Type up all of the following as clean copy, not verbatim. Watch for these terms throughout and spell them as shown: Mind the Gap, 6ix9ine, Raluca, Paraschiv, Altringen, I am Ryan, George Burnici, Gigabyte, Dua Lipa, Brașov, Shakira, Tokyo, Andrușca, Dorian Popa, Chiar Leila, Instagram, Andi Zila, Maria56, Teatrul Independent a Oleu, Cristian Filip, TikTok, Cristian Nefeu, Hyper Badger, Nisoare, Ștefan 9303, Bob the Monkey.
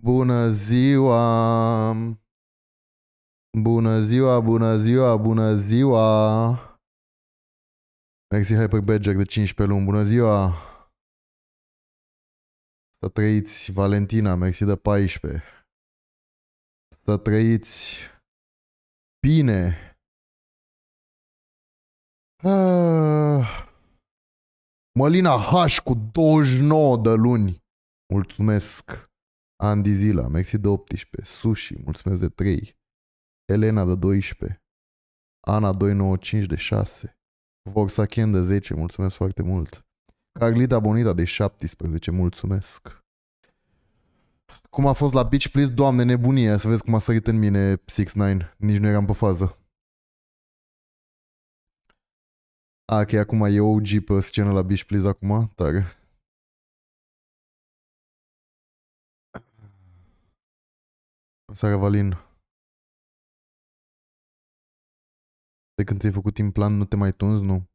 Bună ziua! Bună ziua, bună ziua, bună ziua! Mersi Hyper Badger de 15 luni, bună ziua! Să trăiți, Valentina, mersi de 14. Să trăiți bine! Mălina H cu 29 de luni. Mulțumesc. Andi Zila, mersi de 18. Sushi, mulțumesc de 3. Elena de 12. Ana 295 de 6. Vorsachen de 10, mulțumesc foarte mult. Carlita Bonita de 17, mulțumesc. Cum a fost la Beach Please? Doamne, nebunie, să vezi cum a sărit în mine 6ix9ine. Nici nu eram pe fază. A, ok, acum e OG pe scenă la Beach Please acum? Tare. Sara Valin. De când ți-ai făcut implant, nu te mai tunzi, nu?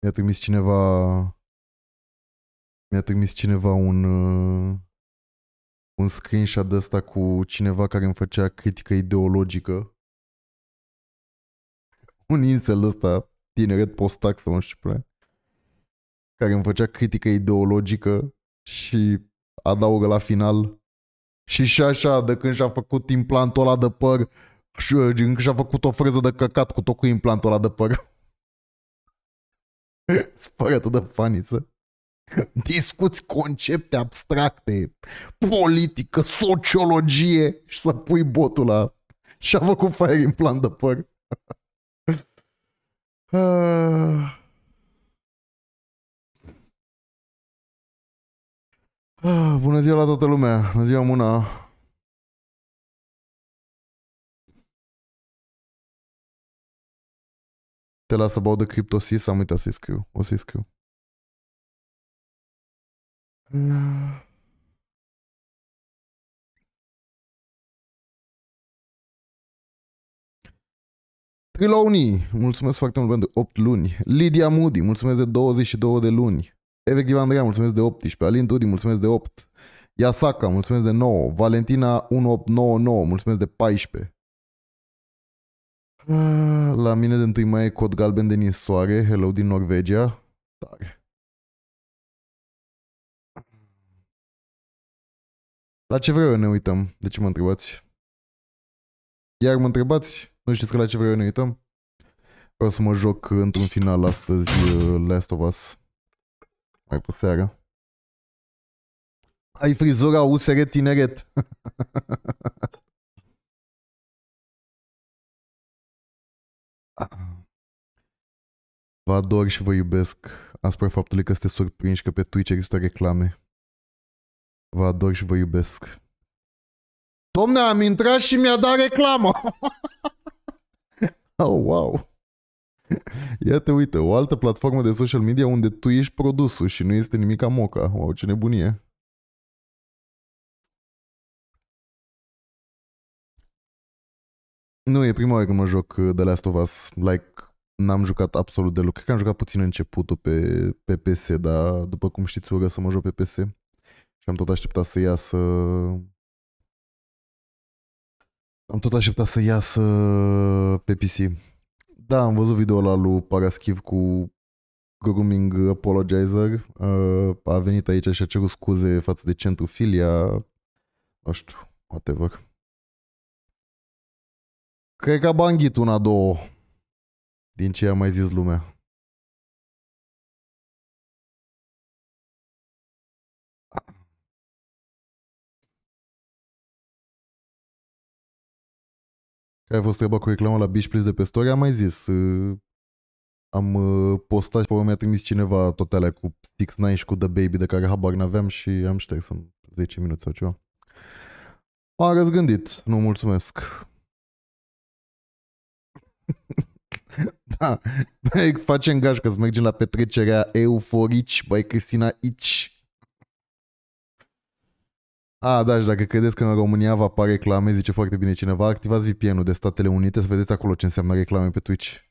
Mi-a trimis cineva un screenshot de ăsta cu cineva care îmi făcea critică ideologică. Un incel de ăsta, tineret postac sau nu știu prea, care îmi făcea critică ideologică și adaugă la final și așa, de când și-a făcut implantul ăla de păr și când și-a făcut o freză de căcat cu tot cu implantul ăla de păr. Spare atât de faniță. Discuți concepte abstracte, politică, sociologie și să pui botul la... Și-a făcut fire implant de păr. Bună ziua la toată lumea. Bună ziua, Muna. Te las să bau de Cryptosis, am uitat să-i scriu. O să-i scriu. Trilouni, mulțumesc foarte mult pentru 8 luni. Lydia Moody, mulțumesc de 22 de luni. Efectiv Andreea, mulțumesc de 18. Alin Tudin, mulțumesc de 8. Yasaka, mulțumesc de 9. Valentina 1899, mulțumesc de 14. La mine de 1 mai e cod galben de Nisoare. Hello din Norvegia. Tare. La ce vreau eu ne uităm? De ce mă întrebați? Iar mă întrebați? Nu știți că la ce vreau eu ne uităm? Vreau să mă joc într-un final astăzi Last of Us. Mai pe seară. Ai frizura USR tineret. Vă ador și vă iubesc. Aspre faptului că sunteți surprinși că pe Twitch există reclame. Vă ador și vă iubesc. Domne, am intrat și mi-a dat reclamă. Oh, wow. Ia te uite, o altă platformă de social media unde tu ești produsul și nu este nimica moca. Wow, ce nebunie. Nu, e prima oară când mă joc The Last of Us. Like, n-am jucat absolut deloc. Cred că am jucat puțin începutul pe PS, dar după cum știți, ură să mă joc pe PS. Și am tot așteptat să iasă... Am tot așteptat să iasă pe PC. Da, am văzut video-ul ăla lui Paraschiv cu Grooming Apologizer. A venit aici și a cerut scuze față de centrofilia. Nu știu, whatever. Cred că a banghit una, două din ce a mai zis lumea. Care a fost treaba cu reclama la Beach Please de pe story? Am mai zis. Am postat și mi-a trimis cineva toate alea cu 6ix9ine și cu The Baby de care habar n-aveam și am șters în 10 minute sau ceva. M-a răzgândit. Nu, mulțumesc. Da, facem gașcă să mergem la petrecerea Euforici by Cristina Ici. A, da, și dacă credeți că în România va apare reclame, zice foarte bine cineva, activați VPN-ul de Statele Unite să vedeți acolo ce înseamnă reclame pe Twitch.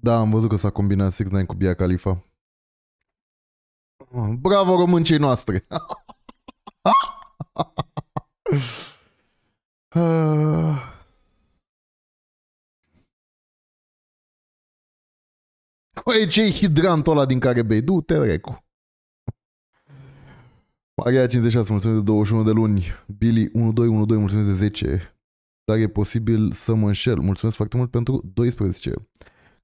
Da, am văzut că s-a combinat 6ix9ine cu Bia Khalifa. Bravo româncii noastre! Coaie, ce-i hidrantul ăla din care bei? Du-te, recu! Maria56, mulțumesc de 21 de luni. Billy1212, mulțumesc de 10. Dar e posibil să mă înșel. Mulțumesc foarte mult pentru 12.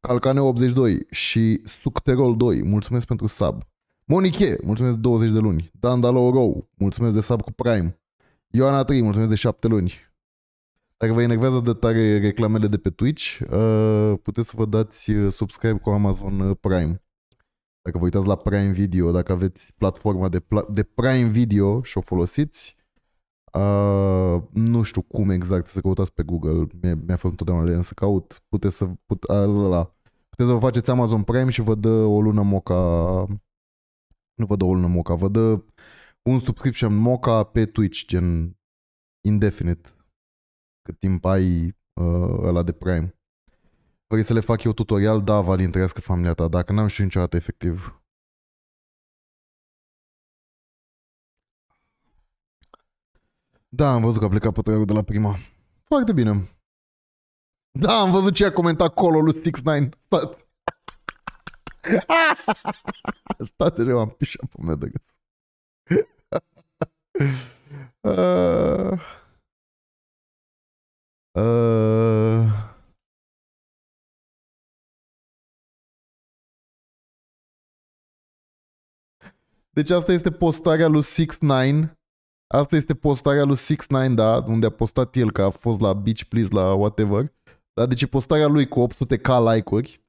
Calcaneo82 și Sucterol2, mulțumesc pentru sub. Monique, mulțumesc de 20 de luni. Dandalorou, mulțumesc de sub cu Prime. Ioana3, mulțumesc de 7 luni. Dacă vă enervează de tare reclamele de pe Twitch, puteți să vă dați subscribe cu Amazon Prime. Dacă vă uitați la Prime Video, dacă aveți platforma de Prime Video și o folosiți, nu știu cum exact să căutați pe Google, mi-a fost întotdeauna lene să caut, puteți să vă faceți Amazon Prime și vă dă o lună moca, nu vă dă o lună moca, vă dă un subscription moca pe Twitch, gen indefinite, cât timp ai ăla de Prime. Vrei să le fac eu tutorial? Da, Valin, trăiască familia ta, dacă n-am știut niciodată efectiv. Da, am văzut că a plecat pătrărul de la prima. Foarte bine. Da, am văzut ce a comentat acolo lui 6ix9ine. Stați. Stați, eu am pișat pe mea. Deci asta este postarea lui 6ix9ine. Asta este postarea lui 6ix9ine, da, unde a postat el că a fost la Beach Please, la whatever. Da, deci postarea lui cu 800k like-uri.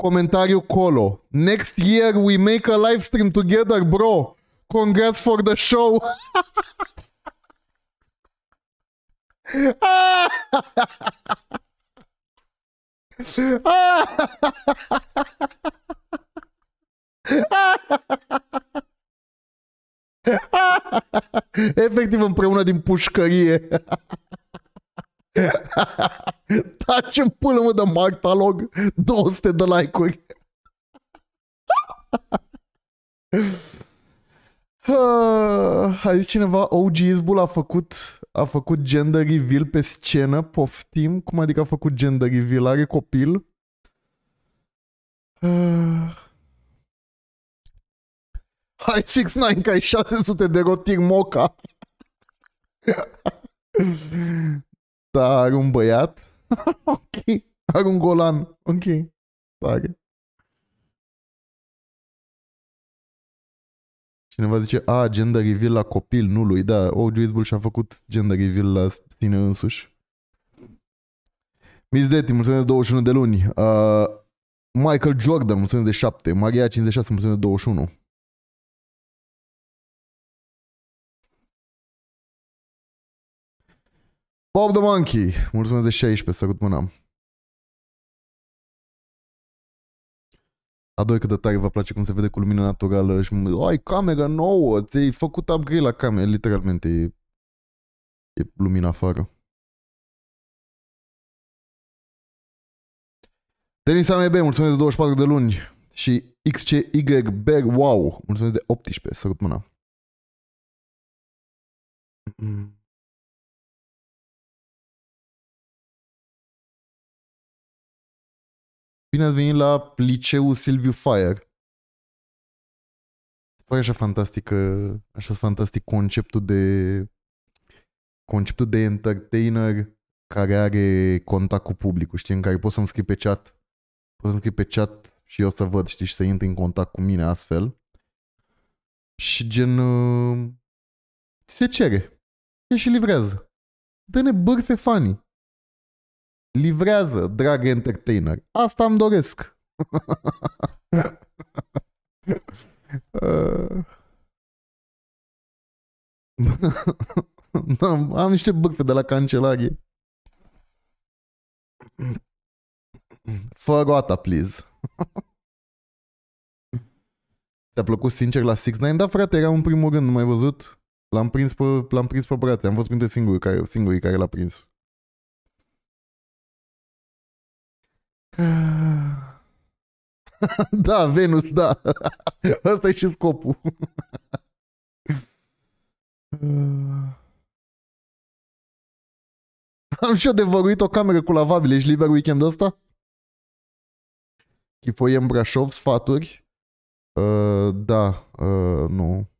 Comentariu colo. Next year we make a live stream together, bro. Congrats for the show. Efectiv împreună din pușcărie. Taci-mi până mă de martalog. 200 de like-uri. A zis cineva OG Izbul a făcut gender reveal pe scenă. Poftim. Cum adică a făcut gender reveal? Are copil? Hai 6ix9ine că ai 600 de rotiri moca. Da, are un băiat. Ok. Are un golan. Ok. Tare. Cineva zice, a, gender reveal la copil, nu lui. Da, OG Izbul și-a făcut gender reveal la sine însuși. Miss Deti, mulțumesc de 21 de luni. Michael Jordan, mulțumesc de 7. Maria56, mulțumesc de 21. Bob the Monkey, mulțumesc de 16, sărut mâna. A doi, cât de tare vă place cum se vede cu lumină naturală și ai camera nouă, ți-ai făcut upgrade la camera, literalmente e lumina afară. Denis AMB, mulțumesc de 24 de luni și XCY Bear Wow, mulțumesc de 18, sărut mâna. Bine ați venit la liceul Silviu Fire. Se pare așa fantastic, conceptul de entertainer care are contact cu publicul, știi, în care poți să-mi scrii pe chat. Poți să-mi scrii pe chat și eu să văd, știi, și să intri în contact cu mine astfel. Și gen ți se cere. E și livrează. Dă-ne bârfe fanii. Livrează, drag entertainer. Asta îmi doresc. Am niște bârfe de la cancelarie. Fă roata, please. Ți-a plăcut sincer la 6ix9ine? Da, frate, eram în primul rând, nu m-ai văzut? L-am prins pe brate, am fost printre singurii care l-a prins. Da, Venus, da. Asta e și scopul. Am și eu de văruit o cameră cu lavabile. Ești liber weekendul ăsta? Chifoi în Brașov, sfaturi. Da, nu.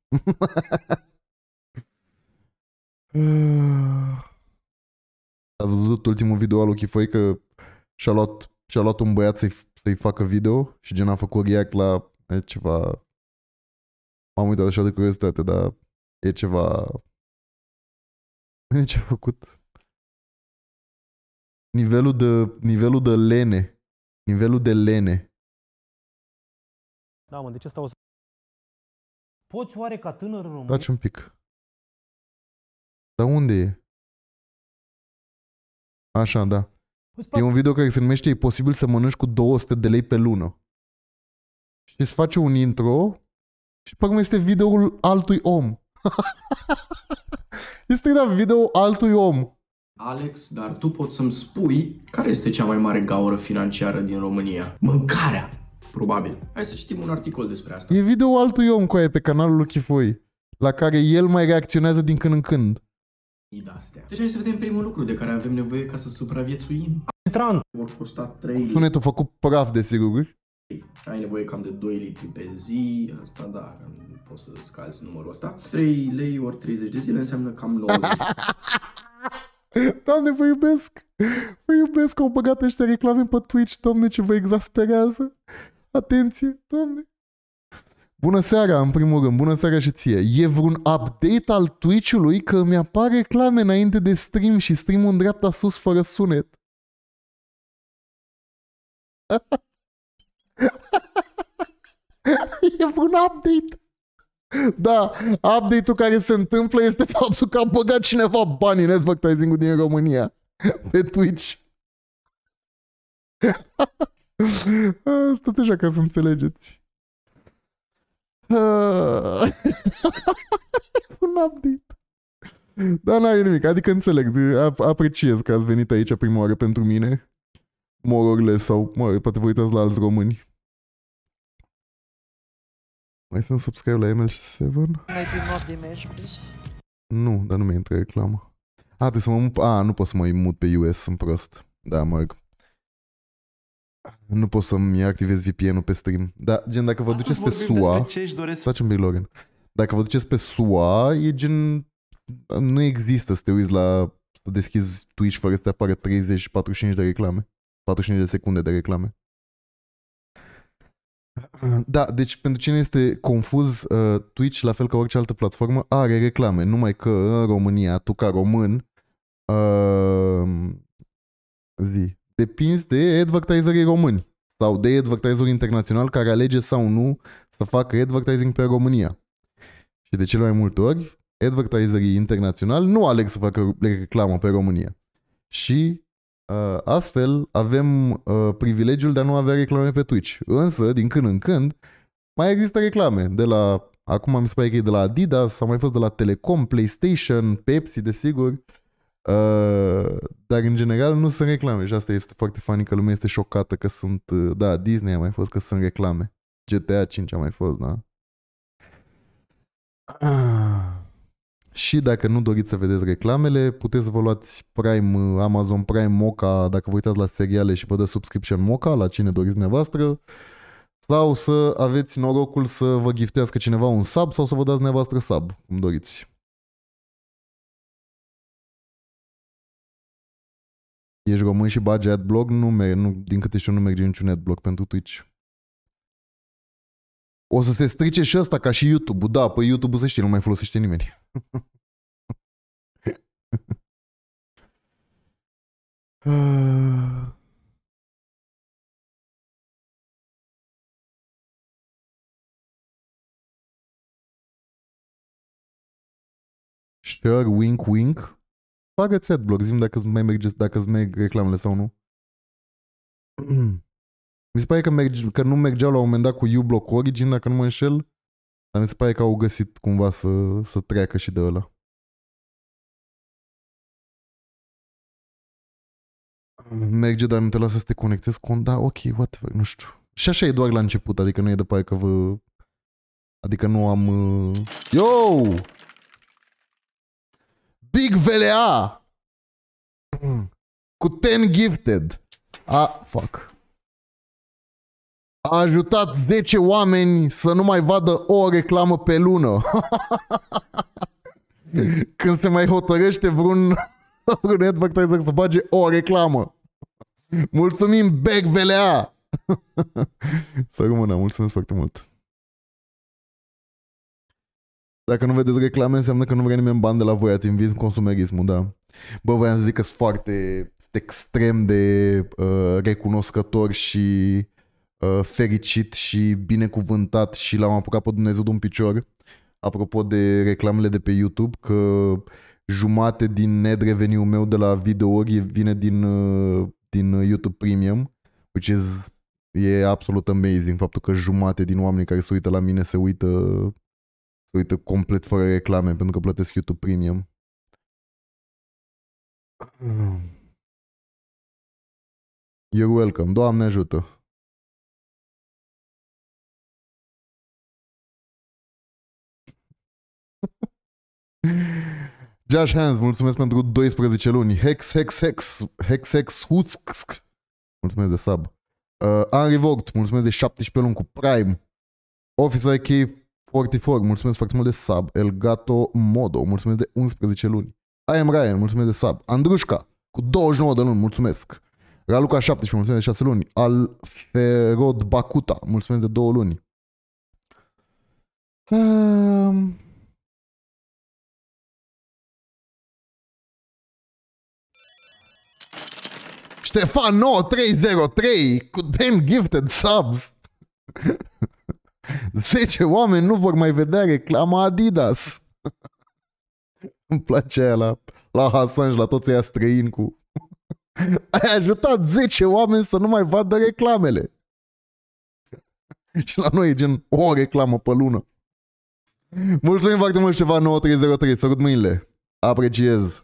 Ați văzut ultimul video al lui Chifoi că și-a luat un băiat să-i facă video și gen a făcut react la e ceva. M-am uitat așa de curiozitate, dar e ceva. E ce a făcut. Nivelul de lene. Da, mă, de ce stau să... Poți oare ca tânăr în România... Taci un pic. Dar unde e? Așa, da. E un video care se numește E posibil să mănânci cu 200 de lei pe lună. Și îți face un intro și păi este videoul altui om. Este da video altui om. Alex, dar tu poți să-mi spui care este cea mai mare gaură financiară din România? Mâncarea! Probabil. Hai să citim un articol despre asta. E video altui om cu aia pe canalul lui Chifoi, la care el mai reacționează din când în când. Deci hai să vedem primul lucru de care avem nevoie ca să supraviețuim. Vor costa 3 lei. Sunetul făcut praf, desigur. Ai nevoie cam de 2 litri pe zi. Asta da, nu poți să scalzi numărul ăsta. 3 lei ori 30 de zile înseamnă cam 90. Doamne, vă iubesc! Vă iubesc că au băgat ăștia reclame pe Twitch, Doamne, ce vă exasperează! Atenție, Doamne! Bună seara, în primul rând, bună seara și ție! E vreun update al Twitch-ului că mi-apar reclame înainte de stream și stream-ul în dreapta sus fără sunet. E vreun update! Da, update-ul care se întâmplă este faptul că a băgat cineva bani în advertising-ul din România pe Twitch. Stați așa ca să înțelegeți. Un update. Dar n-are nimic, adică înțeleg, apreciez că ați venit aici prima oară pentru mine. Mororile sau, mă, poate vă uitați la alți români. Mai sunt subscribe la ML7? Maybe not the match, please. Nu, dar nu mi-a intră reclamă. A, trebuie să mă... A, nu pot să mă mut pe US, sunt prost. Da, merg. Nu pot să-mi activez VPN-ul pe stream. Da, gen, dacă vă duceți pe SUA... Stați un pic, Loren. Dacă vă duceți pe SUA, e gen... Nu există să te uiți la... Să deschizi Twitch fără să te apară 30-45 de reclame. 45 de secunde de reclame. Da, deci pentru cine este confuz, Twitch, la fel ca orice altă platformă, are reclame. Numai că în România, tu ca român, depinzi de advertiserii români sau de advertiseri internaționali care alege sau nu să facă advertising pe România. Și de cele mai multe ori, advertiserii internaționali nu aleg să facă reclamă pe România. Și... astfel avem privilegiul de a nu avea reclame pe Twitch. Însă, din când în când, mai există reclame. De la, acum mi se pare că e de la Adidas, sau mai fost de la Telecom, PlayStation, Pepsi, desigur. Dar în general nu sunt reclame. Și asta este foarte funny că lumea este șocată că sunt... da, Disney a mai fost că sunt reclame. GTA 5 a mai fost, da. Și dacă nu doriți să vedeți reclamele, puteți să vă luați Prime, Amazon Prime Moca, dacă vă uitați la seriale și vă dă subscription Moca, la cine doriți dumneavoastră, sau să aveți norocul să vă giftească cineva un sub sau să vă dați dumneavoastră sub, cum doriți. Ești român și bagi adblock? Nu, din câte știu nu merge niciun adblock pentru Twitch. O să se strice și ăsta ca și YouTube-ul. Da, pe YouTube-ul se știe, nu mai folosește nimeni. Sure, wink, wink. Facă-ți adblock, zi-mi dacă îți merg reclamele sau nu. Mi se pare că nu mergeau la un moment dat cu uBlock Origin, dacă nu mă înșel, dar mi se pare că au găsit cumva să treacă și de ăla. merge, dar nu te lasă să te conectezi cu un... Da, ok, whatever, nu știu. Și așa e doar la început, adică nu e de paie că vă... Adică nu am... Yo! Big VLA! Cu 10 gifted! Ah, fuck. A ajutat 10 oameni să nu mai vadă o reclamă pe lună. Când se mai hotărăște vreun advertiser să bage o reclamă. Mulțumim, Big VLA! Să rămână, mulțumesc foarte mult. Dacă nu vedeți reclame, înseamnă că nu vrea nimeni bani de la voi, ați invins consumerismul, da. Bă, voiam să zic că sunt foarte extrem de recunoscător și fericit și binecuvântat și l-am apucat pe Dumnezeu de un picior. Apropo de reclamele de pe YouTube, că jumate din net revenue-ul meu de la videouri vine din YouTube Premium, which is, e absolut amazing faptul că jumate din oamenii care se uită la mine se uită complet fără reclame pentru că plătesc YouTube Premium. You're welcome, Doamne ajută! Josh Hans, mulțumesc pentru 12 luni. Hex Husk. Mulțumesc de sub. Henry Vogt, mulțumesc de 17 luni cu Prime. Officer K44, mulțumesc foarte mult de sub. Elgato Modo, mulțumesc de 11 luni. I am Ryan, mulțumesc de sub. Andrușca, cu 29 de luni, mulțumesc. Raluca 17, mulțumesc de 6 luni. Alferod Bacuta, mulțumesc de 2 luni. Ștefan 9303 cu 10 gifted subs. 10 oameni nu vor mai vedea reclama Adidas. Îmi place aia la Hasan și la toți aia străini cu... Ai ajutat 10 oameni să nu mai vadă reclamele. Și la noi e gen o reclamă pe lună. Mulțumim foarte mult, Ștefan 9303. Sărut mâinile. Apreciez.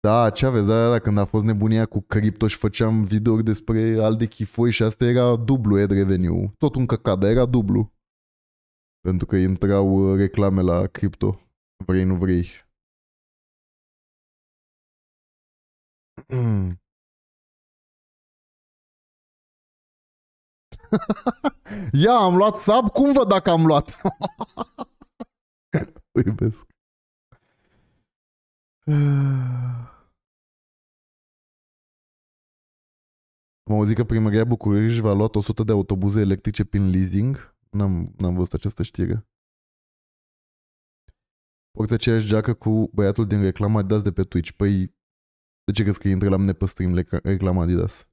Da, ce aveți, da, când a fost nebunia cu cripto și făceam videouri despre alde Chifoi și asta era dublu ad revenue. Tot un căcat, dar era dublu. Pentru că intrau reclame la cripto. Vrei, nu vrei. Ia, am luat sub? Cum văd dacă am luat? O iubesc. Am auzit că Primăria București v-a luat 100 de autobuze electrice prin leasing. N-am văzut această știre. Porți aceeași geacă cu băiatul din reclama Adidas de pe Twitch. Păi, de ce crezi că intră la mine pe stream reclama Adidas?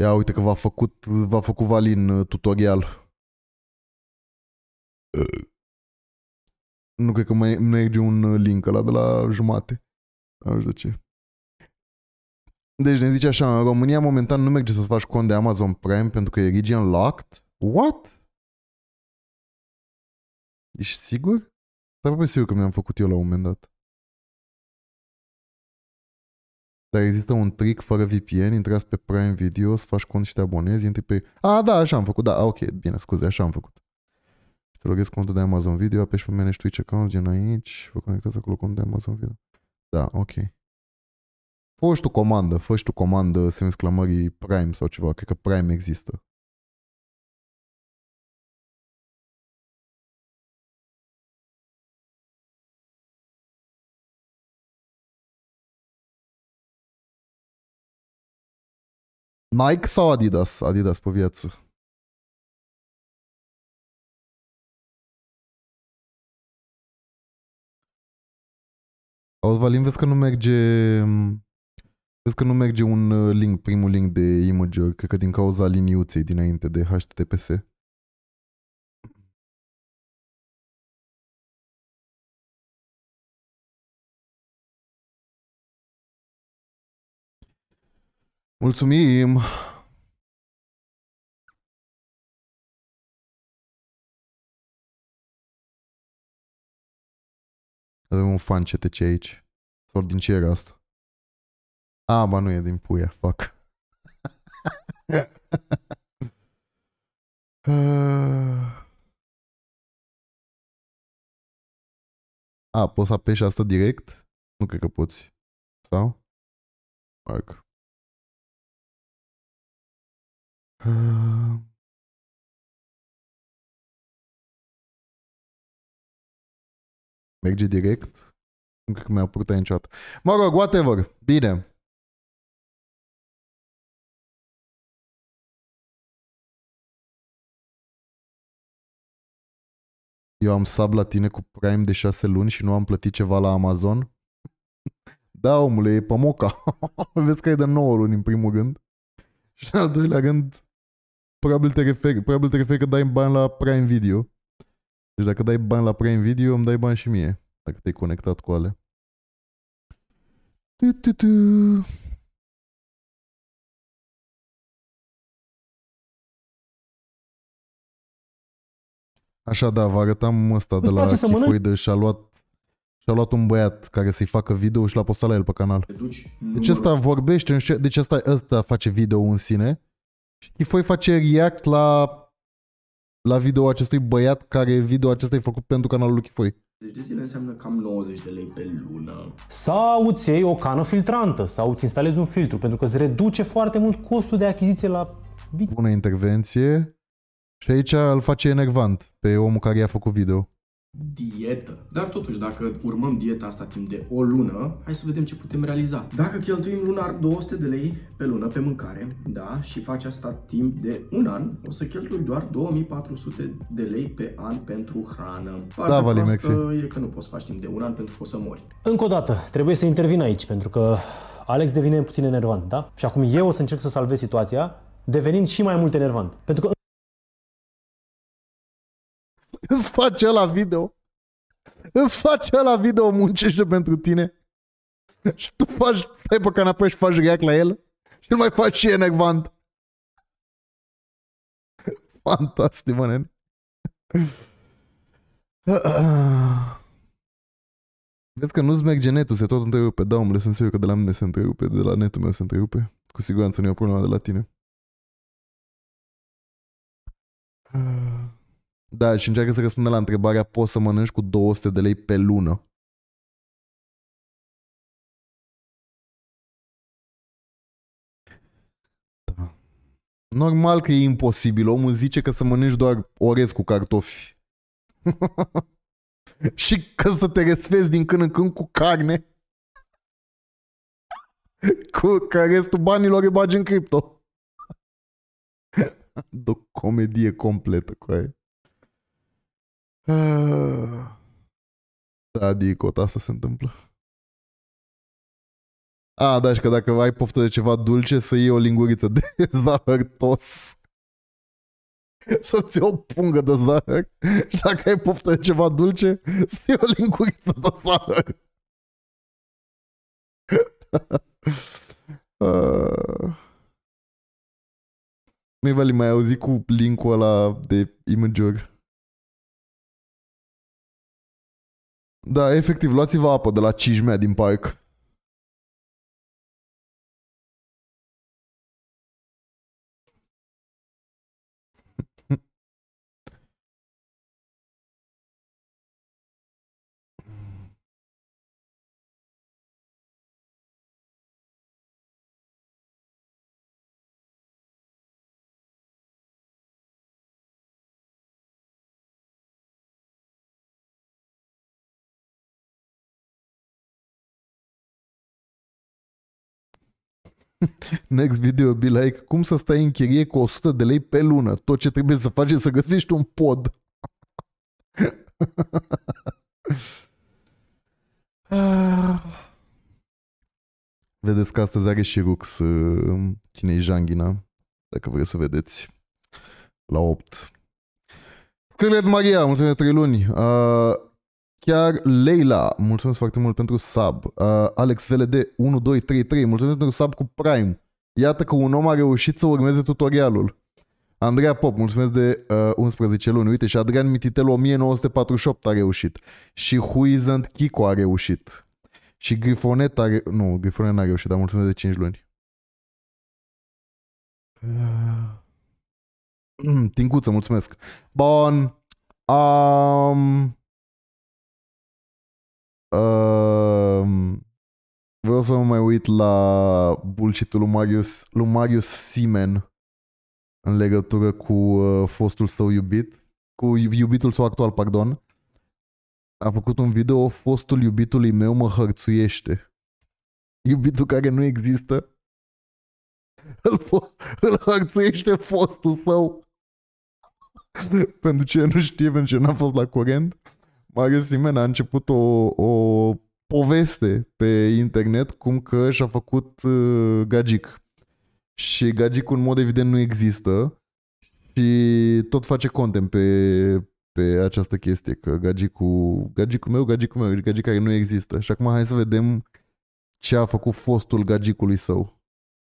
Ia uite că v-a făcut Valin tutorial. Nu cred că mai merge un link ăla de la jumate. Nu știu de ce. Deci ne zice așa, în România momentan nu merge să faci cont de Amazon Prime pentru că e region locked. What? Ești sigur? Stai pe sigur că mi-am făcut eu la un moment dat. Dar există un trick fără VPN, intrați pe Prime Video, să faci cont și te abonezi, intri pe... A, da, așa am făcut, da, ok, bine, scuze, așa am făcut. Te loghezi contul de Amazon Video, apeși pe Manage Twitch Account, gen aici, vă conectați acolo contul de Amazon Video. Da, ok. Fă și tu comandă, semn exclamării Prime sau ceva, cred că Prime există. Nike sau Adidas? Adidas pe viață. Auzi, Valin, vezi că nu merge... Vezi că nu merge un link, primul link de Imager, cred că din cauza liniuței dinainte de HTTPS. Mulțumim! Avem un fan CTC aici. Sau din ce era asta? A, ba nu e din Puia, fuck. A, poți să apeși asta direct? Nu cred că poți. Sau? Marc. Merge direct? Nu cred că mi-a purtat niciodată. Mă rog, whatever. Bine. Eu am sub la tine cu Prime de 6 luni și nu am plătit ceva la Amazon? Da, omule, e pe moca. Vezi că e de 9 luni în primul rând. Și în al doilea rând, probabil te referi că dai bani la Prime Video. Deci dacă dai bani la Prime Video, îmi dai bani și mie. Dacă te-ai conectat cu alea. Așa, da, vă arătam ăsta de la Chifoi, și-a luat un băiat care să-i facă video și l-a postat la el pe canal. Deci ăsta vorbește, deci ăsta face video în sine. Și Chifoi face react la video acestui băiat care video acesta e făcut pentru canalul lui Chifoi. Deci de zile înseamnă cam 90 de lei pe lună. Sau îți iei o cană filtrantă, sau îți instalezi un filtru, pentru că îți reduce foarte mult costul de achiziție la video. Bună intervenție. Și aici îl face enervant pe omul care i-a făcut video. Dietă. Dar totuși, dacă urmăm dieta asta timp de o lună, hai să vedem ce putem realiza. Dacă cheltuim lunar 200 de lei pe lună pe mâncare, da, și faci asta timp de un an, o să cheltui doar 2400 de lei pe an pentru hrană. Partea da, Vali Mexi, e că nu poți să faci timp de un an pentru că o să mori. Încă o dată, trebuie să intervin aici, pentru că Alex devine puțin enervant, da? Și acum eu o să încerc să salvez situația, devenind și mai mult enervant. Pentru că Îți face ăla video, muncește pentru tine și tu faci, stai pe canapea și faci react la el și îl mai faci și enervant. Fantastic, mă, nene. Vezi că nu-ți merge netul, se tot întrerupe. Da, omule, sunt sigur că de la mine se întrerupe, de la netul meu se întrerupe. Cu siguranță nu e o problemă de la tine. Da, și încearcă să răspundă la întrebarea, poți să mănânci cu 200 de lei pe lună? Da. Normal că e imposibil. Omul zice că să mănânci doar orez cu cartofi. Și că să te resfezi din când în când cu carne. Cu care restul banilor îi bagi în cripto. O comedie completă cu aia. Da, Dicot, asta se întâmplă. A, da, și că dacă ai poftă de ceva dulce, să iei o linguriță de zahăr tos. Să-ți iei o pungă de zahăr. Și dacă ai poftă de ceva dulce, să iei o linguriță de zahăr. Nu-i vali, mai auzi cu link-ul ăla de imager. Da, efectiv, luați-vă apă de la cijmea din parc. Next video be like, cum să stai în chirie cu 100 de lei pe lună? Tot ce trebuie să faci e să găsești un pod. Vedeți că astăzi are și Rux. Cine e Janghina? Dacă vreți să vedeți. La 8. Scarlet Maria, mulțumesc de 3 luni. Chiar Leila, mulțumesc foarte mult pentru sub. Alex VLD 1233, mulțumesc pentru sub cu Prime. Iată că un om a reușit să urmeze tutorialul. Andreea Pop, mulțumesc de 11 luni. Uite, și Adrian Mititelu 1948 a reușit. Și Huizant Kiko a reușit. Și Grifonet a reușit. Nu, Grifonet n-a reușit, dar mulțumesc de 5 luni. Tincuță, mulțumesc. Bun. Vreau să mă mai uit la bullshit-ul lui Marius Simen în legătură cu fostul său iubit, cu iubitul său actual, pardon. A făcut un video, fostul iubitului meu mă hărțuiește. Iubitul care nu există, îl hărțuiește fostul său. Pentru ce nu știe, pentru ce n-a fost la curent, Marius Simen a început o poveste pe internet cum că și-a făcut gagic. Și gagicul în mod evident nu există și tot face content pe această chestie, că gagicul meu, gagic care nu există. Și acum hai să vedem ce a făcut fostul gagicului său.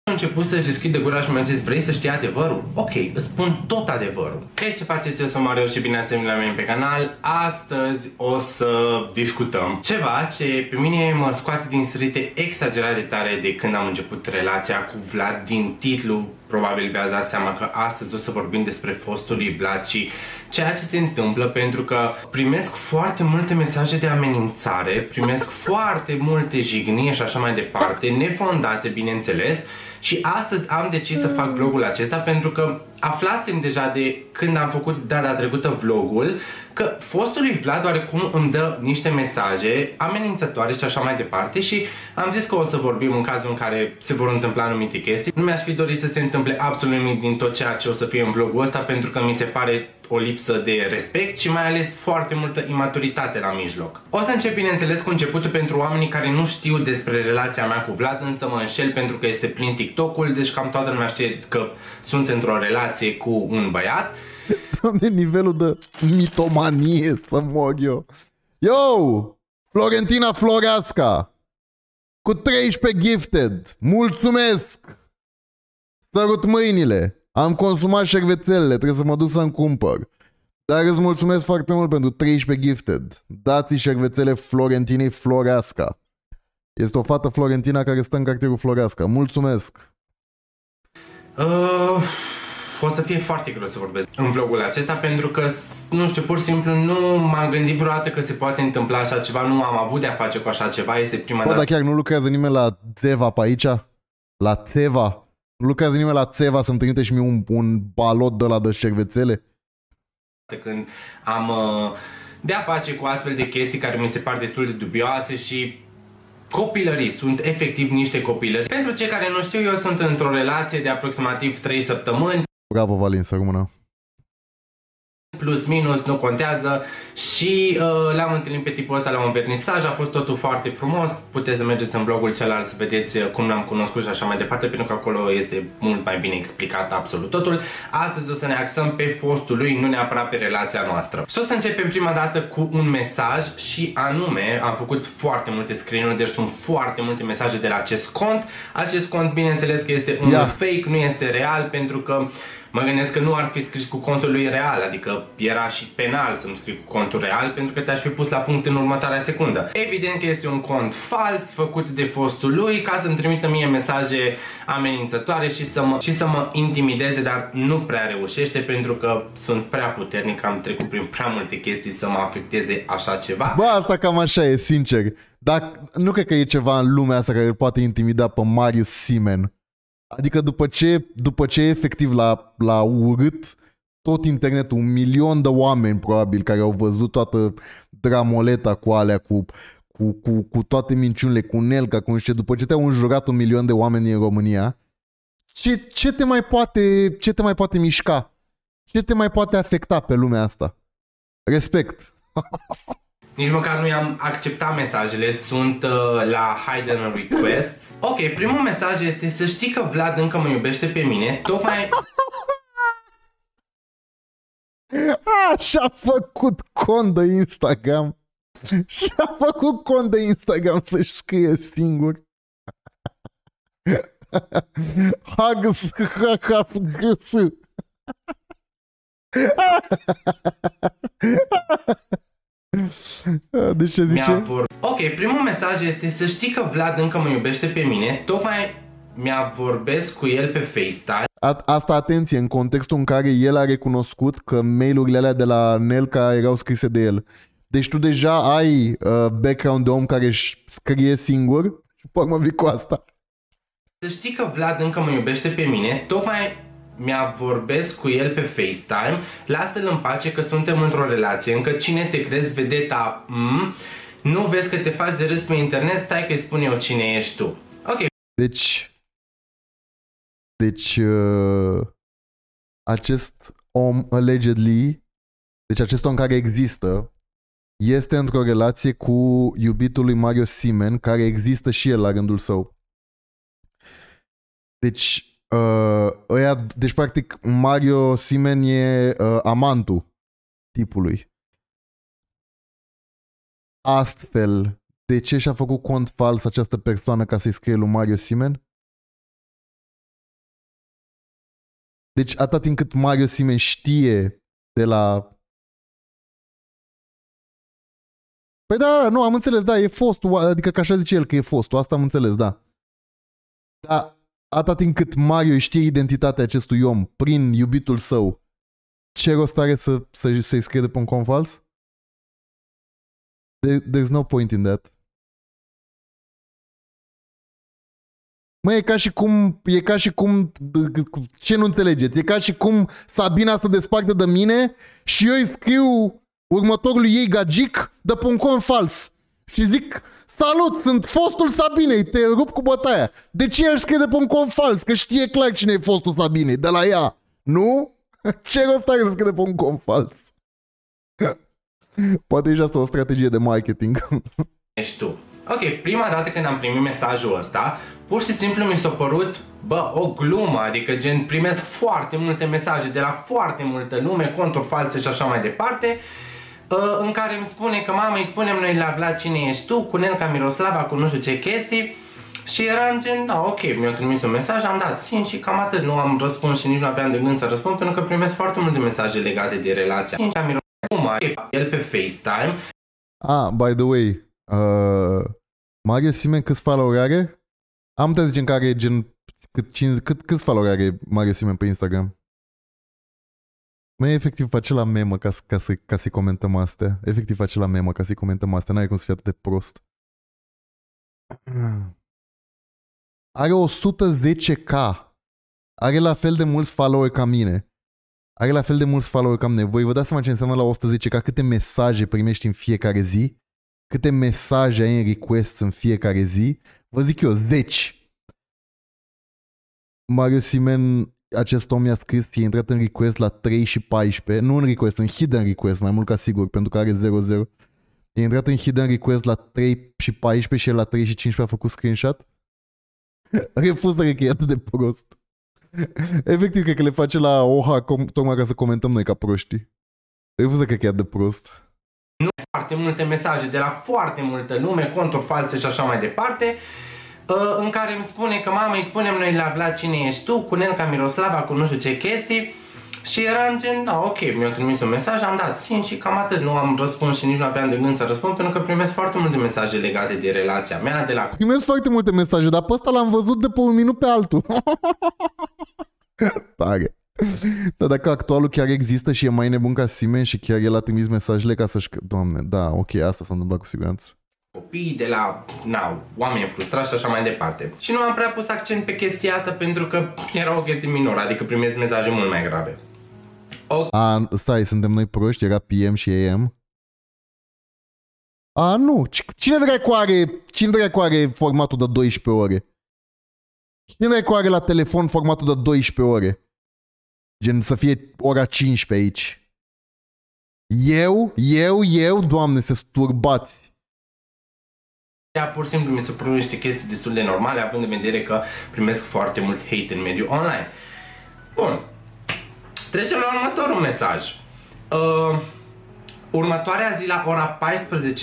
Am început să-și deschidă gura și mi-a zis, vrei să știi adevărul? Ok, îți spun tot adevărul. Hei, ce faceți? Eu sunt Marius și bine ați venit la mine pe canal. Astăzi o să discutăm ceva ce pe mine mă scoate din sărite exagerat de tare de când am început relația cu Vlad. Din titlu probabil v-ați dat seama că astăzi o să vorbim despre fostul lui Vlad și ceea ce se întâmplă, pentru că primesc foarte multe mesaje de amenințare, primesc foarte multe jigniri și așa mai departe, nefondate bineînțeles. Și astăzi am decis să fac vlogul acesta pentru că aflasem deja de când am făcut data trecută vlogul că fostul lui Vlad oarecum îmi dă niște mesaje amenințătoare și așa mai departe și am zis că o să vorbim în cazul în care se vor întâmpla anumite chestii. Nu mi-aș fi dorit să se întâmple absolut nimic din tot ceea ce o să fie în vlogul ăsta pentru că mi se pare o lipsă de respect și mai ales foarte multă imaturitate la mijloc. O să încep bineînțeles cu începutul pentru oamenii care nu știu despre relația mea cu Vlad, însă mă înșel pentru că este prin TikTok-ul, deci cam toată lumea știe că sunt într-o relație cu un băiat. De nivelul de mitomanie să mor eu. Yo! Florentina Floreasca cu 13 gifted. Mulțumesc! Sărut mâinile! Am consumat șervețelele, trebuie să mă duc să-mi cumpăr. Dar îți mulțumesc foarte mult pentru 13 gifted. Dați-i șervețele Florentinei Floreasca. Este o fată Florentina care stă în cartierul Floreasca. Mulțumesc! O să fie foarte greu să vorbesc în vlogul acesta pentru că, nu știu, pur și simplu nu m-am gândit vreodată că se poate întâmpla așa ceva. Nu am avut de-a face cu așa ceva, este prima dată. Dar chiar nu lucrează nimeni la Teva pe aici? La Teva? Nu lucrează nimeni la Teva să-mi trimite și mie un balot de la de șervețele? Când am de-a face cu astfel de chestii care mi se par destul de dubioase și copilării, sunt efectiv niște copilării. Pentru cei care nu știu, eu sunt într-o relație de aproximativ 3 săptămâni. Bravo, Valin, să rămână. Plus, minus, nu contează. Și l-am întâlnit pe tipul ăsta la un vernisaj, a fost totul foarte frumos. Puteți să mergeți în blogul celălalt să vedeți cum l-am cunoscut și așa mai departe, pentru că acolo este mult mai bine explicat absolut totul. Astăzi o să ne axăm pe fostul lui, nu neapărat pe relația noastră. Și o să începem prima dată cu un mesaj și anume, am făcut foarte multe screen-uri, deci sunt foarte multe mesaje de la acest cont. Acest cont, bineînțeles că este un fake, nu este real, pentru că mă gândesc că nu ar fi scris cu contul lui real, adică era și penal să-mi scrii cu contul real pentru că te-aș fi pus la punct în următoarea secundă. Evident că este un cont fals făcut de fostul lui ca să-mi trimită mie mesaje amenințătoare și să mă intimideze, dar nu prea reușește pentru că sunt prea puternic, am trecut prin prea multe chestii să mă afecteze așa ceva. Bă, asta cam așa e, sincer. Dar nu cred că e ceva în lumea asta care îl poate intimida pe Marius Simen. Adică după ce efectiv la urât tot internetul, 1 milion de oameni probabil care au văzut toată dramoleta cu alea, cu toate minciunile, cu Nelca, cu niște, după ce te-au înjurat 1 milion de oameni în România, ce te mai poate mișca? Ce te mai poate afecta pe lumea asta? Respect! Nici măcar nu i-am acceptat mesajele, sunt la hide and request. Ok, primul mesaj este să știi că Vlad încă mă iubește pe mine, tocmai... și-a făcut cont de Instagram. Și-a făcut cont de Instagram să-și scrie singur. De ce zice? Ok, primul mesaj este să știi că Vlad încă mă iubește pe mine. Tocmai mi-a vorbesc cu el pe FaceTime. Asta, atenție, în contextul în care el a recunoscut că mail-urile alea de la Nelca erau scrise de el. Deci tu deja ai background de om care își scrie singur și pe urmă vii cu asta. Să știi că Vlad încă mă iubește pe mine, tocmai mi-a vorbesc cu el pe FaceTime, lasă-l în pace că suntem într-o relație, încă cine te crezi, vedeta, nu vezi că te faci de râs pe internet, stai că-i spun eu cine ești tu. Ok. Deci acest om, allegedly, deci acest om care există, este într-o relație cu iubitul lui Marius Simen, care există și el la rândul său. Deci, deci practic, Marius Simen e amantul tipului. Astfel, de ce și-a făcut cont fals această persoană ca să-i scrie lui Marius Simen? Deci, atât timp cât Marius Simen știe de la... Păi da, nu, am înțeles, da, e fostul, adică ca așa zice el că e fostul, asta am înțeles, da. Dar atât timp cât Mario știe identitatea acestui om prin iubitul său, ce rost are să-i scrie de pe un cont fals? There's no point in that. Măi, e ca și cum, ce nu înțelegeți? E ca și cum Sabina se desparte de mine și eu îi scriu următorului ei gagic dă pe un cont fals și zic salut, sunt fostul Sabinei, te rup cu bătaia. De ce aș scrie de pe un cont fals? Că știe clar cine e fostul Sabinei, de la ea, nu? Ce rost are să scrie de pe un cont fals? Poate e și asta o strategie de marketing. Ești tu. Ok, prima dată când am primit mesajul ăsta, pur și simplu mi s-a părut, bă, o glumă, adică gen primesc foarte multe mesaje de la foarte multă lume, conturi false și așa mai departe, în care îmi spune că mama îi spunem noi la Vlad cine ești tu, cu Nelca Miroslava, cu nu știu ce chestii. Și eram gen, da, ok, mi-a trimis un mesaj, am dat sim și cam atât, nu am răspuns și nici nu aveam de gând să răspund, pentru că primesc foarte multe mesaje legate de relația. El pe FaceTime. Ah, by the way, Marius Simen câți follower are? Am putea zice în care e gen câți follower are Marius Simen pe Instagram? Măi, efectiv face la memă ca să-i comentăm astea. Efectiv face la memă ca să-i comentăm astea. N-are cum să fie atât de prost. Are 110k. Are la fel de mulți follower ca mine. Are la fel de mulți follower ca mine. Voi vă dați seama ce înseamnă la 110k? Câte mesaje primești în fiecare zi? Câte mesaje ai în request în fiecare zi? Vă zic eu, 10. Marius Simen... Acest om i-a scris, e intrat în request la 3 și 14, nu în request, în hidden request, mai mult ca sigur, pentru că are 00. E intrat în hidden request la 3 și 14 și el la 3 și 15 a făcut screenshot. Refuz să că e atât de prost. Efectiv, cred că le face la OHA, tocmai ca să comentăm noi ca proștii. Refuz să cred că e atât de prost. Nu foarte multe mesaje de la foarte multă lume, conturi false și așa mai departe. În care îmi spune că mama îi spunem noi la Vlad cine ești tu, cu Nelca Miroslava, cu nu știu ce chestii. Și eram gen, da, ok, mi-a trimis un mesaj, am dat sim și cam atât. Nu am răspuns și nici nu aveam de gând să răspund, pentru că primesc foarte multe mesaje legate de relația mea de la... Primesc foarte multe mesaje, dar pe ăsta l-am văzut de pe un minut pe altul. Tare. Dar dacă actualul chiar există și e mai nebun ca Simen și chiar el a trimis mesajele ca să-și... Doamne, da, ok, asta s-a întâmplat cu siguranță. Copii, de la oameni frustrați și așa mai departe. Și nu am prea pus accent pe chestia asta pentru că era o chestie minoră, adică primesc mesaje mult mai grave. Stai, suntem noi proști, era PM și AM. A, nu, cine dracu are formatul de 12 ore? Cine dracu are la telefon formatul de 12 ore? Gen să fie ora 15 aici. Eu, Doamne, se sturbați. Pur și simplu mi se pun niște chestii destul de normale, având în vedere că primesc foarte mult hate în mediul online. Bun. Trecem la următorul mesaj. Următoarea zi la ora 14:25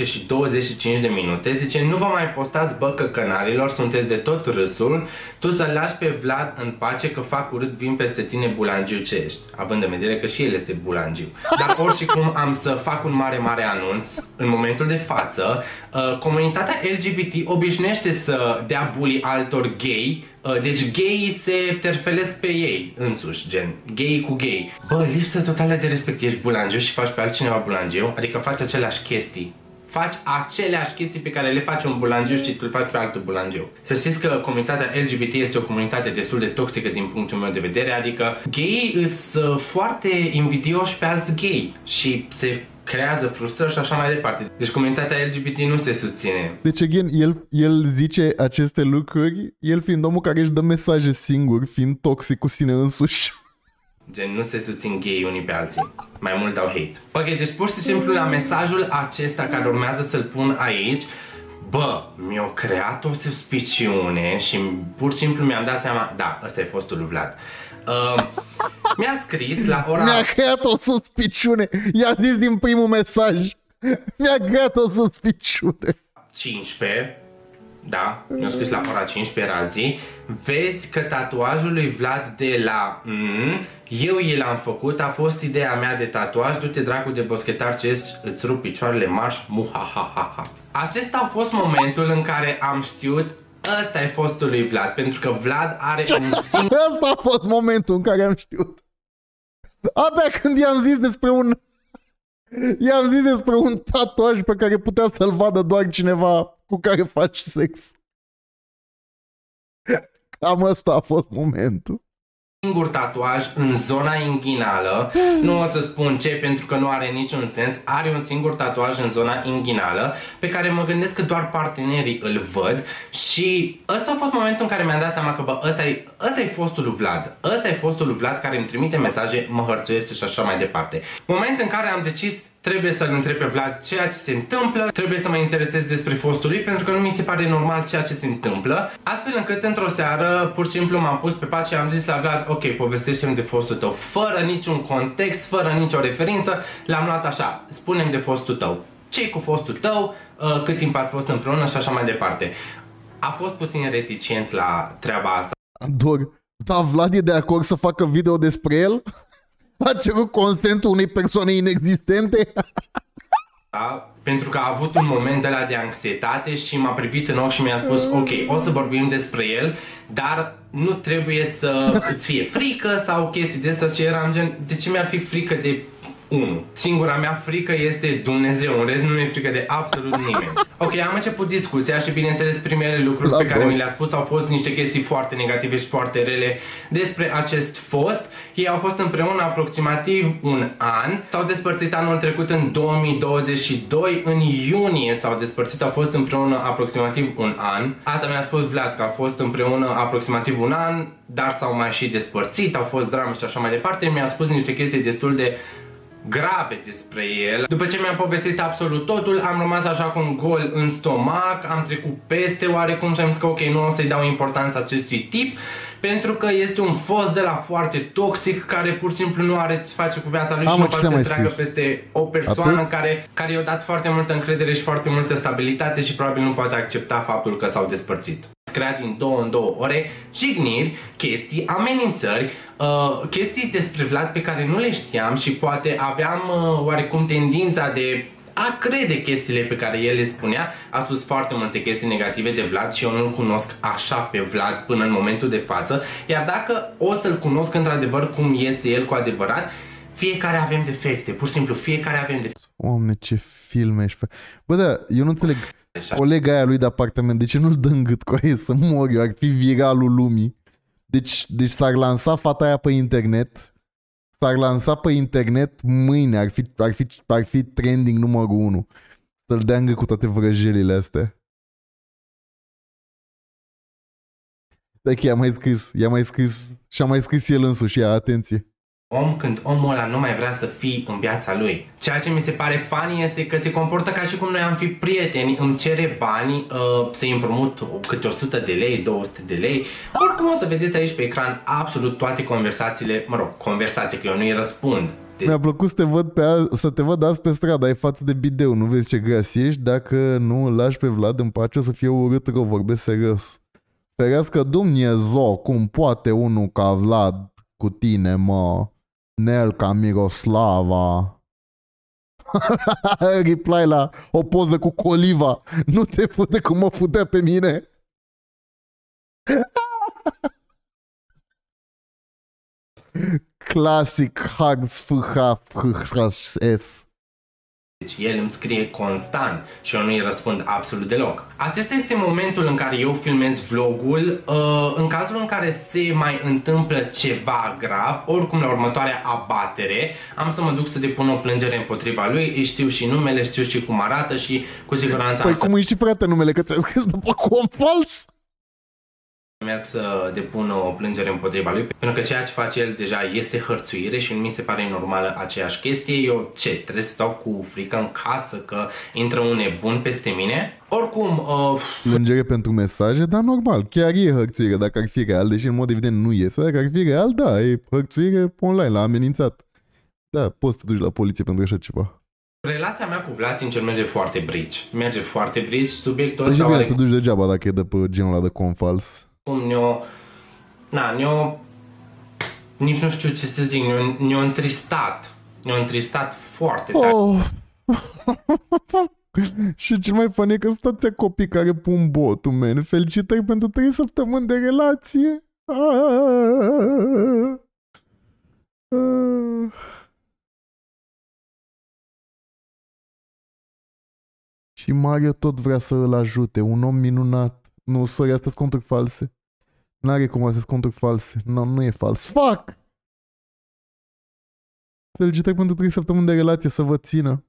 zice: nu vă mai postați, bă, căcănarilor, sunteți de tot râsul. Tu să-l lași pe Vlad în pace, că fac urât, vin peste tine, bulangiu ce ești. Având în vedere că și el este bulangiu. Dar oricum am să fac un mare, mare anunț. În momentul de față, comunitatea LGBT obișnuiește să dea bully altor gay. Deci gayi se terfelesc pe ei însuși, gen, gayi cu gayi. Bă, lipsă totală de respect, ești bulangiu și faci pe altcineva bulangiu, adică faci aceleași chestii. Faci aceleași chestii pe care le faci un bulangiu și tu îl faci pe altul bulangiu. Să știți că comunitatea LGBT este o comunitate destul de toxică din punctul meu de vedere, adică gayi sunt foarte invidioși pe alți gay și se creează frustrări și așa mai departe. Deci comunitatea LGBT nu se susține. Deci, again, el zice aceste lucruri, el fiind omul care își dă mesaje singur, fiind toxic cu sine însuși. Gen, nu se susțin gay unii pe alții. Mai mult dau hate. Ok, deci pur și simplu la mesajul acesta care urmează să-l pun aici, bă, mi-a creat o suspiciune și pur și simplu mi-am dat seama, da, ăsta e fostul lui Vlad. Mi-a scris la ora... Mi-a creat o suspiciune. I-a zis din primul mesaj. Mi-a creat o suspiciune. 15. Da, mi-a scris la ora 15, era zi. Vezi că tatuajul lui Vlad de la... eu i l-am făcut, a fost ideea mea de tatuaj. Du-te dracu de boschetar ce ești, îți rup picioarele marș. Muhahaha. Acesta a fost momentul în care am știut ăsta e fostul lui Vlad, pentru că Vlad are un singur... Asta a fost momentul în care am știut. Abia când i-am zis despre un... I-am zis despre un tatuaj pe care putea să-l vadă doar cineva cu care faci sex. Cam ăsta a fost momentul. Singur tatuaj în zona inghinală, nu o să spun ce pentru că nu are niciun sens, are un singur tatuaj în zona inghinală pe care mă gândesc că doar partenerii îl văd și ăsta a fost momentul în care mi-am dat seama că bă, ăsta e fostul lui Vlad, ăsta e fostul lui Vlad care îmi trimite mesaje, mă hărțuiește și așa mai departe. Moment în care am decis trebuie să-l întreb pe Vlad ceea ce se întâmplă, trebuie să mă interesez despre fostul lui pentru că nu mi se pare normal ceea ce se întâmplă. Astfel încât într-o seară pur și simplu m-am pus pe pat și am zis la Vlad: ok, povestește-mi de fostul tău, fără niciun context, fără nicio referință, l-am luat așa, spune-mi de fostul tău, ce-i cu fostul tău, cât timp ați fost împreună și așa mai departe. A fost puțin reticent la treaba asta. Ador, da, Vlad e de acord să facă video despre el? A cerut consentul unei persoane inexistente? Da, pentru că a avut un moment de la de anxietate și m-a privit în ochi și mi-a spus: ok, o să vorbim despre el, dar nu trebuie să îți fie frică sau chestii de asta. Și eram gen, de ce mi-ar fi frică de unul? Singura mea frică este Dumnezeu, în rest nu mi-e frică de absolut nimeni. Ok, am început discuția și bineînțeles primele lucruri pe care mi le-a spus au fost niște chestii foarte negative și foarte rele despre acest fost. Ei au fost împreună aproximativ un an, s-au despărțit anul trecut în 2022, în iunie s-au despărțit, au fost împreună aproximativ un an. Asta mi-a spus Vlad, că a fost împreună aproximativ un an, dar s-au mai și despărțit, au fost drame și așa mai departe. Mi-a spus niște chestii destul de grave despre el. După ce mi-am povestit absolut totul, am rămas așa cu un gol în stomac, am trecut peste oarecum și am zis că ok, nu o să-i dau importanța acestui tip, pentru că este un fost de la foarte toxic care pur și simplu nu are ce face cu viața lui și nu poate să treacă peste o persoană care i-a dat foarte multă încredere și foarte multă stabilitate și probabil nu poate accepta faptul că s-au despărțit. Crea din 2 în 2 ore jigniri, chestii, amenințări, chestii despre Vlad pe care nu le știam și poate aveam oarecum tendința de a crede chestiile pe care el le spunea. A spus foarte multe chestii negative de Vlad și eu nu-l cunosc așa pe Vlad până în momentul de față, iar dacă o să-l cunosc într-adevăr cum este el cu adevărat, fiecare avem defecte, pur și simplu fiecare avem defecte. Oamne, ce filme ești. Bă, da, eu nu înțeleg. Colega aia lui de apartament, de ce nu-l dă în gât cu aia să mor eu? Ar fi viralul lumii. Deci s-ar lansa fata aia pe internet. S-ar lansa pe internet mâine. Ar fi trending numărul 1. Să-l dea în gât cu toate vrăjelile astea. Stai că i-a mai scris și-a mai scris el însuși, ia, atenție. Om când omul ăla nu mai vrea să fii în viața lui. Ceea ce mi se pare funny este că se comportă ca și cum noi am fi prieteni, îmi cere bani, să-i împrumut câte 100 de lei, 200 de lei. Oricum o să vedeți aici pe ecran absolut toate conversațiile, mă rog, conversații, că eu nu-i răspund. Mi-a plăcut să te văd, azi pe stradă, ai față de bideu, nu vezi ce gras ești, dacă nu îl lași pe Vlad în pace o să fie urât rău, vorbesc serios. Ferească Dumnezeu, cum poate unul ca Vlad cu tine, mă, Nelca Miroslava. Reply la o poză cu coliva, nu te fute cum mă futea pe mine. Clasic Hags FHS. Deci el îmi scrie constant și eu nu-i răspund absolut deloc. Acesta este momentul în care eu filmez vlogul. În cazul în care se mai întâmplă ceva grav, oricum la următoarea abatere, am să mă duc să depun o plângere împotriva lui. Îi știu și numele, știu și cum arată și cu siguranță... Păi cum îi știi prea numele, că ți-ai scris după cu un fals? Merg să depun o plângere împotriva lui, pentru că ceea ce face el deja este hărțuire și nu mi se pare normală aceeași chestie. Eu ce, trebuie să stau cu frică în casă că intră un nebun peste mine? Oricum... Plângere pentru mesaje, dar normal, chiar e hărțuire dacă ar fi real, deși în mod evident nu este, dacă ar fi real, da, e hărțuire online, l-a amenințat. Da, poți să te duci la poliție pentru așa ceva. Relația mea cu Vlad, sincer, merge foarte bridge. Merge foarte bridge, subiectul ăsta... Deci bine, te duci degeaba dacă e de pe genul ăla de confals. Cum ne-o nici nu știu ce să zic, ne-o întristat. Ne-o întristat foarte tare. Oh. Și cel mai funny e că sunt atâția copii care pun botul, man. Felicitări pentru 3 săptămâni de relație. Și Mario tot vrea să îl ajute, un om minunat. Nu, sorry, astea-s conturi false. N-are cum, astea-s conturi false. No, nu e fals. Fuck! Felicitări pentru 3 săptămâni de relație, să vă țină.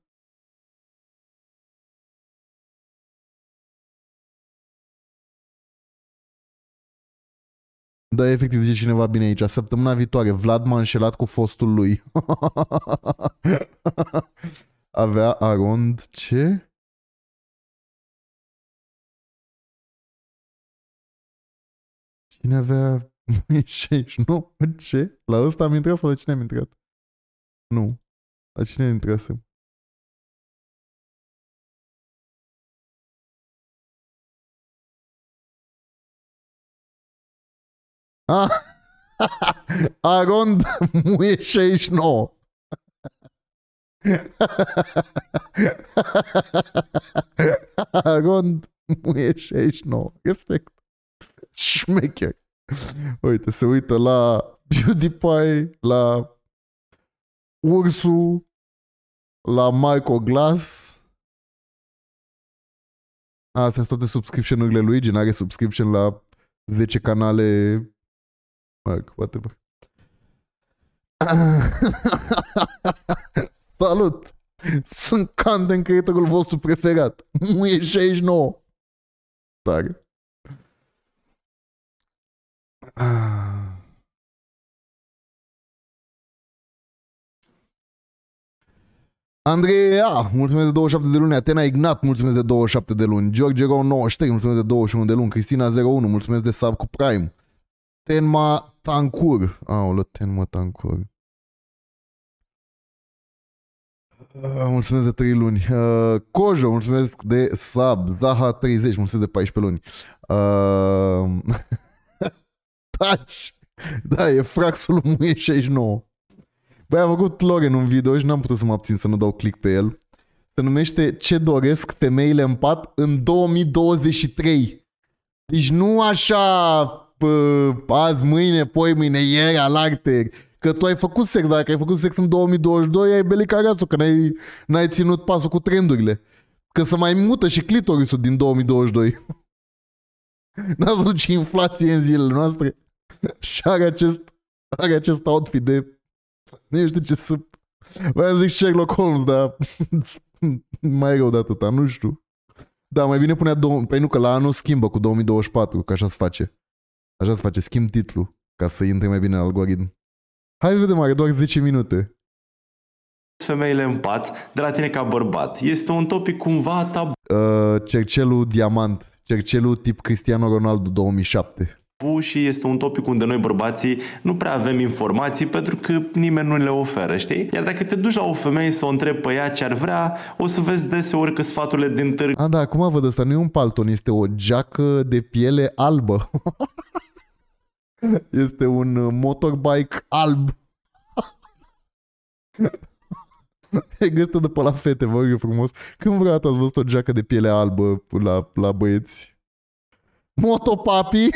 Da, efectiv, zice cineva bine aici. Săptămâna viitoare, Vlad m-a înșelat cu fostul lui. Avea arond ce... Cine avea 69? Ce? La ăsta am intrat sau la cine am intrat? Nu. La cine intrasem? Ah! Arond muie 69! Arond muie 69. Respect. Șmecher. Uite, se uită la PewDiePie, la Ursu, la Marco Glass. Astea sunt toate subscription-urile lui, gen are subscription la 10 canale. Marc, whatever. Salut! Sunt content creatorul vostru preferat. Muie 69. Tare. Andreea, mulțumesc de 27 de luni. Atena Ignat, mulțumesc de 27 de luni. George Ron 93, mulțumesc de 21 de luni. Cristina 01, mulțumesc de sub cu Prime. Tenma Tancur. Aoleu, Tenma Tancur. Mulțumesc de 3 luni. Cojo, mulțumesc de sub. Zaha 30, mulțumesc de 14 luni. Taci! Da, e fraxul muie 69. Băi, a făcut Loren un video și n-am putut să mă abțin să nu dau click pe el. Se numește Ce doresc femeile în pat în 2023. Deci nu așa azi, mâine, poi mâine, ieri, alarte. Că tu ai făcut sex, dacă ai făcut sex în 2022, ai belicarațul, că n-ai ținut pasul cu trendurile. Că se mai mută și clitorisul din 2022. N-ați văzut ce inflație în zilele noastre? Și are acest outfit de... Nu știu ce să... Vreau să zic Sherlock Holmes, dar... mai rău de atâta, nu știu. Da, mai bine punea... Păi nu, că la anul schimbă cu 2024, că așa se face. Așa se face, schimb titlul, ca să intre mai bine în algoritm. Hai să vedem, are doar 10 minute. Femeile în pat, de la tine ca bărbat. Este un topic cumva tabu. Cercelul Diamant. Cercelul tip Cristiano Ronaldo 2007. și este un topic unde noi bărbații nu prea avem informații pentru că nimeni nu le oferă, știi? Iar dacă te duci la o femeie să o întrebi pe ea ce ar vrea, o să vezi deseori că sfaturile din târg... A, da, acum văd asta, nu e un palton, este o geacă de piele albă. Este un motorbike alb. E găsită de pe la fete, vă rog frumos. Când vreodată ați văzut o geacă de piele albă la băieți? Motopapi!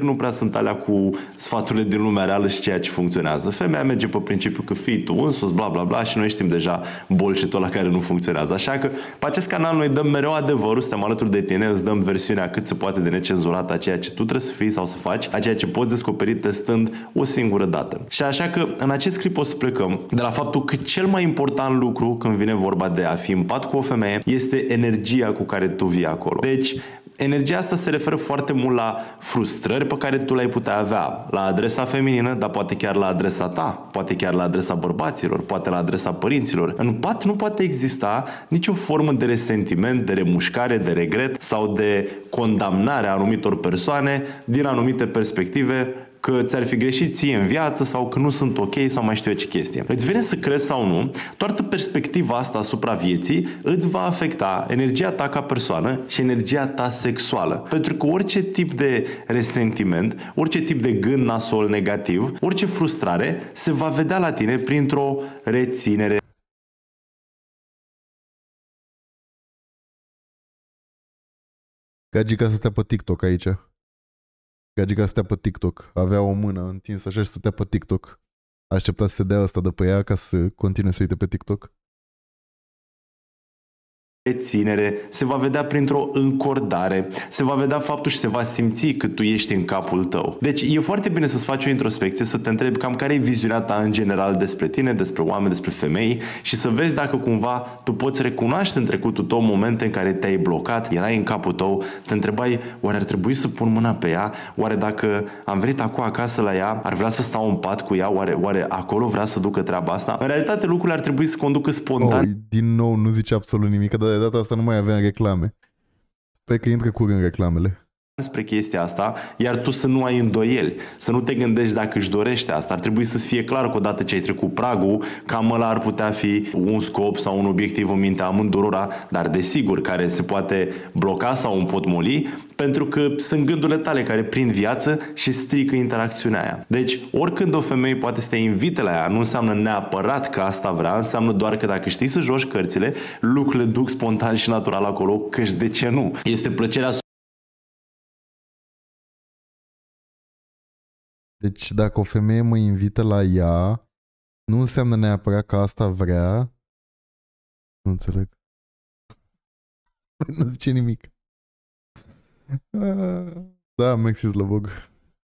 Nu prea sunt alea cu sfaturile din lumea reală și ceea ce funcționează. Femeia merge pe principiu că fii tu însuți, bla bla bla, și noi știm deja bolșetul la care nu funcționează. Așa că pe acest canal noi dăm mereu adevărul, suntem alături de tine, îți dăm versiunea cât se poate de necenzurată a ceea ce tu trebuie să fii sau să faci, a ceea ce poți descoperi testând o singură dată. Și așa că în acest clip o să plecăm de la faptul că cel mai important lucru când vine vorba de a fi în pat cu o femeie este energia cu care tu vii acolo. Deci, energia asta se referă foarte mult la frustrări pe care tu le-ai putea avea la adresa feminină, dar poate chiar la adresa ta, poate chiar la adresa bărbaților, poate la adresa părinților. În pat nu poate exista nicio formă de resentiment, de remușcare, de regret sau de condamnare a anumitor persoane din anumite perspective că ți-ar fi greșit ție în viață sau că nu sunt ok sau mai știu eu ce chestie. Îți vine să crezi sau nu, toată perspectiva asta asupra vieții îți va afecta energia ta ca persoană și energia ta sexuală. Pentru că orice tip de resentiment, orice tip de gând nasol negativ, orice frustrare se va vedea la tine printr-o reținere. Gagica să stea pe TikTok aici. Gagica stea pe TikTok, avea o mână întinsă așa și stătea pe TikTok. Aștepta să se dea asta de pe ea ca să continue să uite pe TikTok. Reținere, se va vedea printr-o încordare, se va vedea faptul și se va simți că tu ești în capul tău. Deci e foarte bine să-ți faci o introspecție, să te întrebi cam care e viziunea ta în general despre tine, despre oameni, despre femei și să vezi dacă cumva tu poți recunoaște în trecutul tău momente în care te-ai blocat, erai în capul tău, te întrebai oare ar trebui să pun mâna pe ea, oare dacă am venit acum acasă la ea, ar vrea să stau în pat cu ea, oare acolo vrea să ducă treaba asta? În realitate lucrurile ar trebui să conducă spontan. Oh, din nou nu zice absolut nimic, dar de data asta nu mai aveam reclame. Sper că intră curând reclamele. Despre chestia asta, iar tu să nu ai îndoieli, să nu te gândești dacă își dorește asta. Ar trebui să-ți fie clar că odată ce ai trecut pragul, cam ăla ar putea fi un scop sau un obiectiv în mintea amândurora, dar desigur care se poate bloca sau împotmoli, pentru că sunt gândurile tale care prind viață și strică interacțiunea aia. Deci, oricând o femeie poate să te invite la ea, nu înseamnă neapărat că asta vrea, înseamnă doar că dacă știi să joci cărțile, lucrurile duc spontan și natural acolo, căci de ce nu? Este plăcerea. Deci dacă o femeie mă invită la ea, nu înseamnă neapărat că asta vrea. Nu înțeleg. Nu zice nimic. Da, Maxis Lăbog.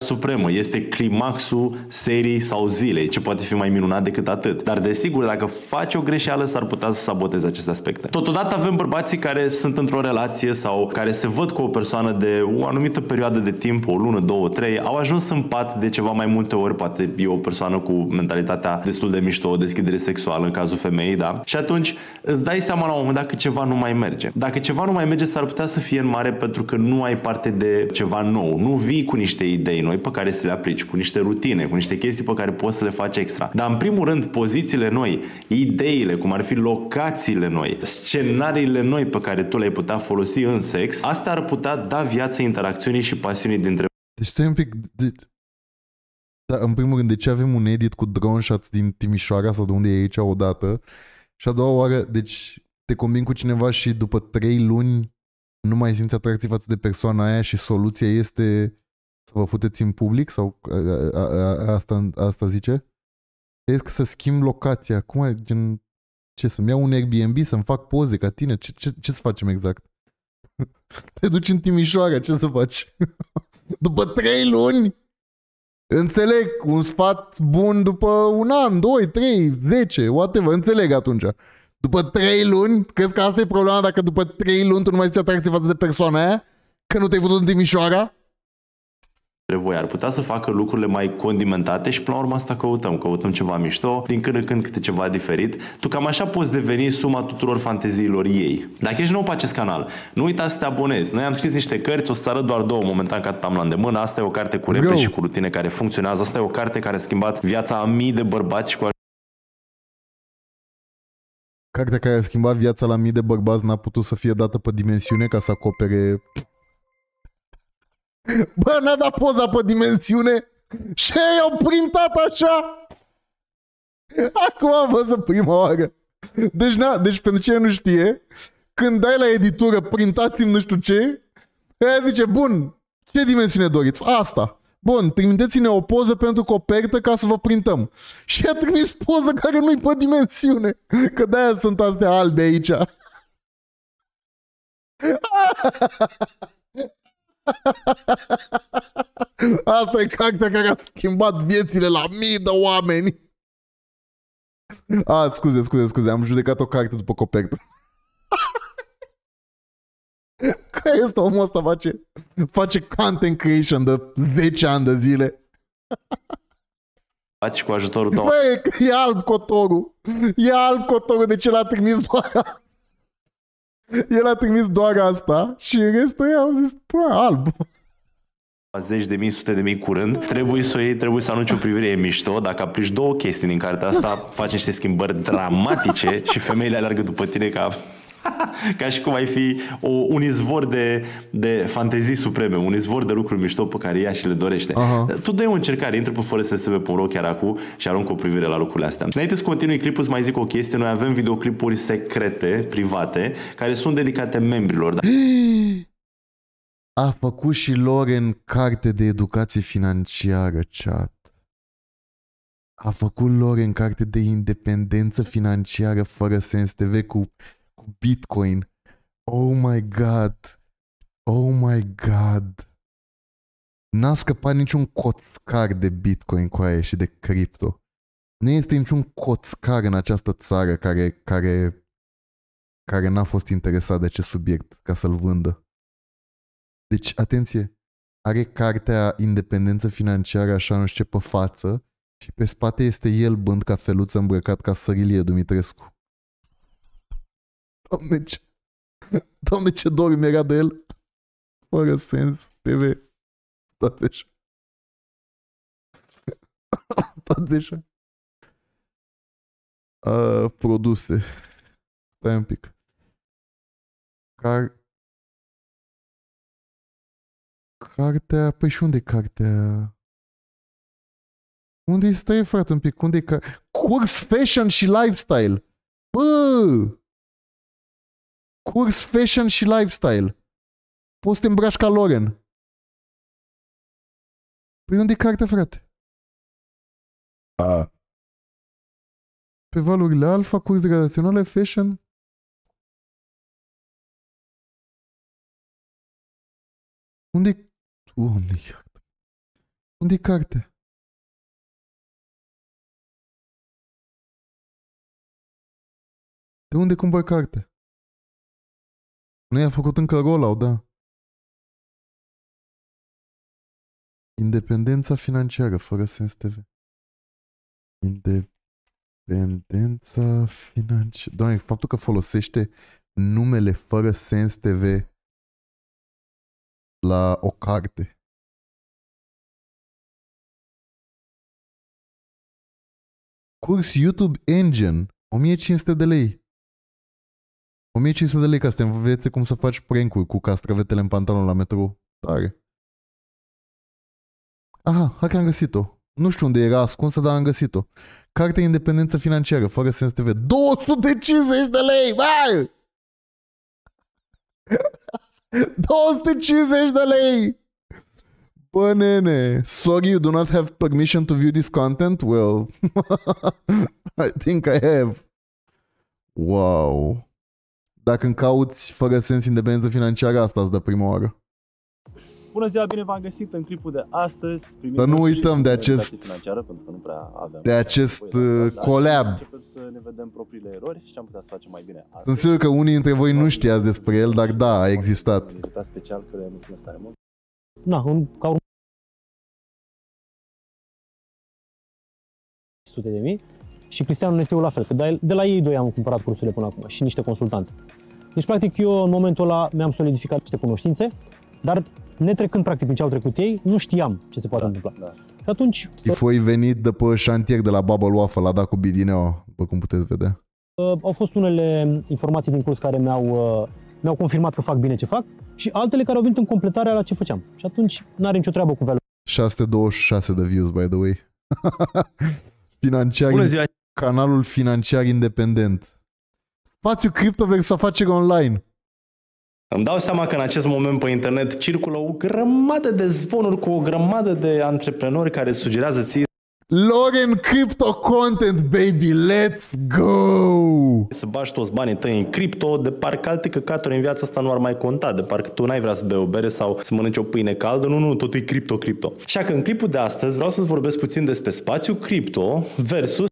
Supremă, este climaxul serii sau zilei, ce poate fi mai minunat decât atât. Dar desigur, dacă faci o greșeală, s-ar putea să saboteze aceste aspecte. Totodată avem bărbații care sunt într-o relație sau care se văd cu o persoană de o anumită perioadă de timp, o lună, două, trei, au ajuns în pat de ceva mai multe ori, poate e o persoană cu mentalitatea destul de mișto, o deschidere sexuală în cazul femeii, da? Și atunci îți dai seama la un moment dat că ceva nu mai merge. Dacă ceva nu mai merge, s-ar putea să fie în mare pentru că nu ai parte de ceva nou, nu vii cu niște idei noi pe care să le aplici, cu niște rutine, cu niște chestii pe care poți să le faci extra. Dar în primul rând, pozițiile noi, ideile, cum ar fi locațiile noi, scenariile noi pe care tu le-ai putea folosi în sex, astea ar putea da viață interacțiunii și pasiunii dintre... Deci stai un pic... Da, în primul rând, de ce avem un edit cu drone shots din Timișoara sau de unde e aici odată? Și a doua oară, deci te combini cu cineva și după 3 luni nu mai simți atracție față de persoana aia și soluția este... Să vă futeți în public sau asta zice? Că să schimb locația. Cum gen, ce, să-mi iau un Airbnb, să-mi fac poze ca tine? Ce să facem exact? Te duci în Timișoara, ce să faci? După 3 luni? Înțeleg, un sfat bun după 1 an, 2, 3, 10, whatever, înțeleg atunci. După 3 luni? Crezi că asta e problema dacă după 3 luni tu nu mai simți atracție față de persoana aia? Că nu te-ai văzut în Timișoara? dintre voi ar putea să facă lucrurile mai condimentate și până la urmă asta căutăm. Căutăm ceva mișto, din când în când câte ceva diferit. Tu cam așa poți deveni suma tuturor fanteziilor ei. Dacă ești nou pe acest canal, nu uita să te abonezi. Noi am scris niște cărți, o să arăt doar două momentan că atât am la îndemână. Asta e o carte cu repede și cu rutine care funcționează. Asta e o carte care a schimbat viața a mii de bărbați și cu cartea care a schimbat viața la mii de bărbați n-a putut să fie dată pe dimensiune ca să acopere... Bă, n-a dat poza pe dimensiune și i-au printat așa! Acum am văzut prima oară. Deci, deci pentru cine nu știe, când dai la editură, printați-mi nu știu ce, aia zice, bun, ce dimensiune doriți? Asta. Bun, trimiteți-ne o poză pentru copertă ca să vă printăm. Și a trimis poză care nu-i pe dimensiune. Că de-aia sunt astea albe aici. Asta e cartea care a schimbat viețile la mii de oameni. A, scuze, am judecat o carte după copertă. Că este omul ăsta face content creation de 10 ani de zile. Faci cu ajutorul tău. Băi, e alb cotorul. E alb cotorul, de ce l-a trimis doar... El a trimis doar asta și în restul ei au zis, bă, alb. Zeci de mii, sute de mii curând. Trebuie să o iei, trebuie să anunci o privire, e mișto. Dacă aplici două chestii din cartea asta, faci niște schimbări dramatice și femeile alergă după tine ca... Ca și cum ai fi un izvor de fantezii supreme, un izvor de lucruri mișto pe care ea și le dorește. Tu dai o încercare, intră pe fără să se vede pe chiar acum și arunc o privire la lucrurile astea. Înainte să continui clipul, să mai zic o chestie. Noi avem videoclipuri secrete, private, care sunt dedicate membrilor. A făcut și Loren carte de educație financiară, chat. A făcut Loren carte de independență financiară fără sens TV cu... Bitcoin. Oh my god. Oh my god. N-a scăpat niciun coțcar de Bitcoin cu aia și de cripto. Nu este niciun coțcar în această țară care n-a fost interesat de acest subiect ca să-l vândă. Deci, atenție, are cartea Independență Financiară așa nu știu ce pe față și pe spate este el bând ca feluță îmbrăcat ca Sărilie Dumitrescu. Doamne, ce dor îmi era de el. Fără sens TV. Toate așa. Toate așa. Produse. Stai un pic. Cartea. Păi și unde e cartea? Unde-i stai, frate, un pic? Unde-i cartea? Curs fashion și lifestyle. Bă! Curs fashion și lifestyle. Poți să te îmbraci ca Loren. Păi unde e cartea, frate? Pe valurile alfa, curs gradaționale, fashion. Unde-i... Unde-i cartea? De unde cumpăr cartea? Nu i-a făcut încă rollout, da. Independența financiară, fără sens TV. Independența financiară. Doamne, faptul că folosește numele fără sens TV la o carte. Curs YouTube Engine, 1500 de lei. 1500 de lei ca să te învețe cum să faci prank-uri cu castravetele în pantalon la metrou. Tare. Aha, hai că am găsit-o. Nu știu unde era ascunsă, dar am găsit-o. Carte Independență Financiară, fără sens TV. 250 de lei, bă! 250 de lei! Bă, nene. Sorry, you do not have permission to view this content? Well, I think I have. Wow. Dacă îmi cauți fără sens independență financiară, asta îți dă prima oară. Bună ziua, bine v-am găsit în clipul de astăzi. Dar nu uităm de acest collab. Începem să ne vedem propriile erori și ce am putea să facem mai bine. Sunt sigur că unii dintre voi nu știați despre el, dar da, a existat. Un special care mulțumesc tare mult. sute de mii, și Cristian Nefeu la fel, că de la ei doi am cumpărat cursurile până acum și niște consultanți. Deci, practic, eu în momentul ăla mi-am solidificat niște cunoștințe, dar netrecând practic prin ce au trecut ei, nu știam ce se poate întâmpla. Da. Și atunci... Chifoi venit după șantier de la Bubble Waffle, l-a dat cu bidineaua, după cum puteți vedea. Au fost unele informații din curs care mi-au confirmat că fac bine ce fac și altele care au venit în completarea la ce făceam. Și atunci n-are nicio treabă cu value. 626 de views, by the way. Canalul financiar independent. Spațiu Cryptoverse Afaceri Online. Îmi dau seama că în acest moment pe internet circulă o grămadă de zvonuri cu o grămadă de antreprenori care sugerează ție Loren Crypto Content, baby, let's go! Să bagi toți banii tăi în cripto, de parcă alte căcaturi în viața asta nu ar mai conta, de parcă tu n-ai vrea să bei o bere sau să mănânci o pâine caldă, nu, totul e cripto. Așa că în clipul de astăzi vreau să-ți vorbesc puțin despre spațiu cripto versus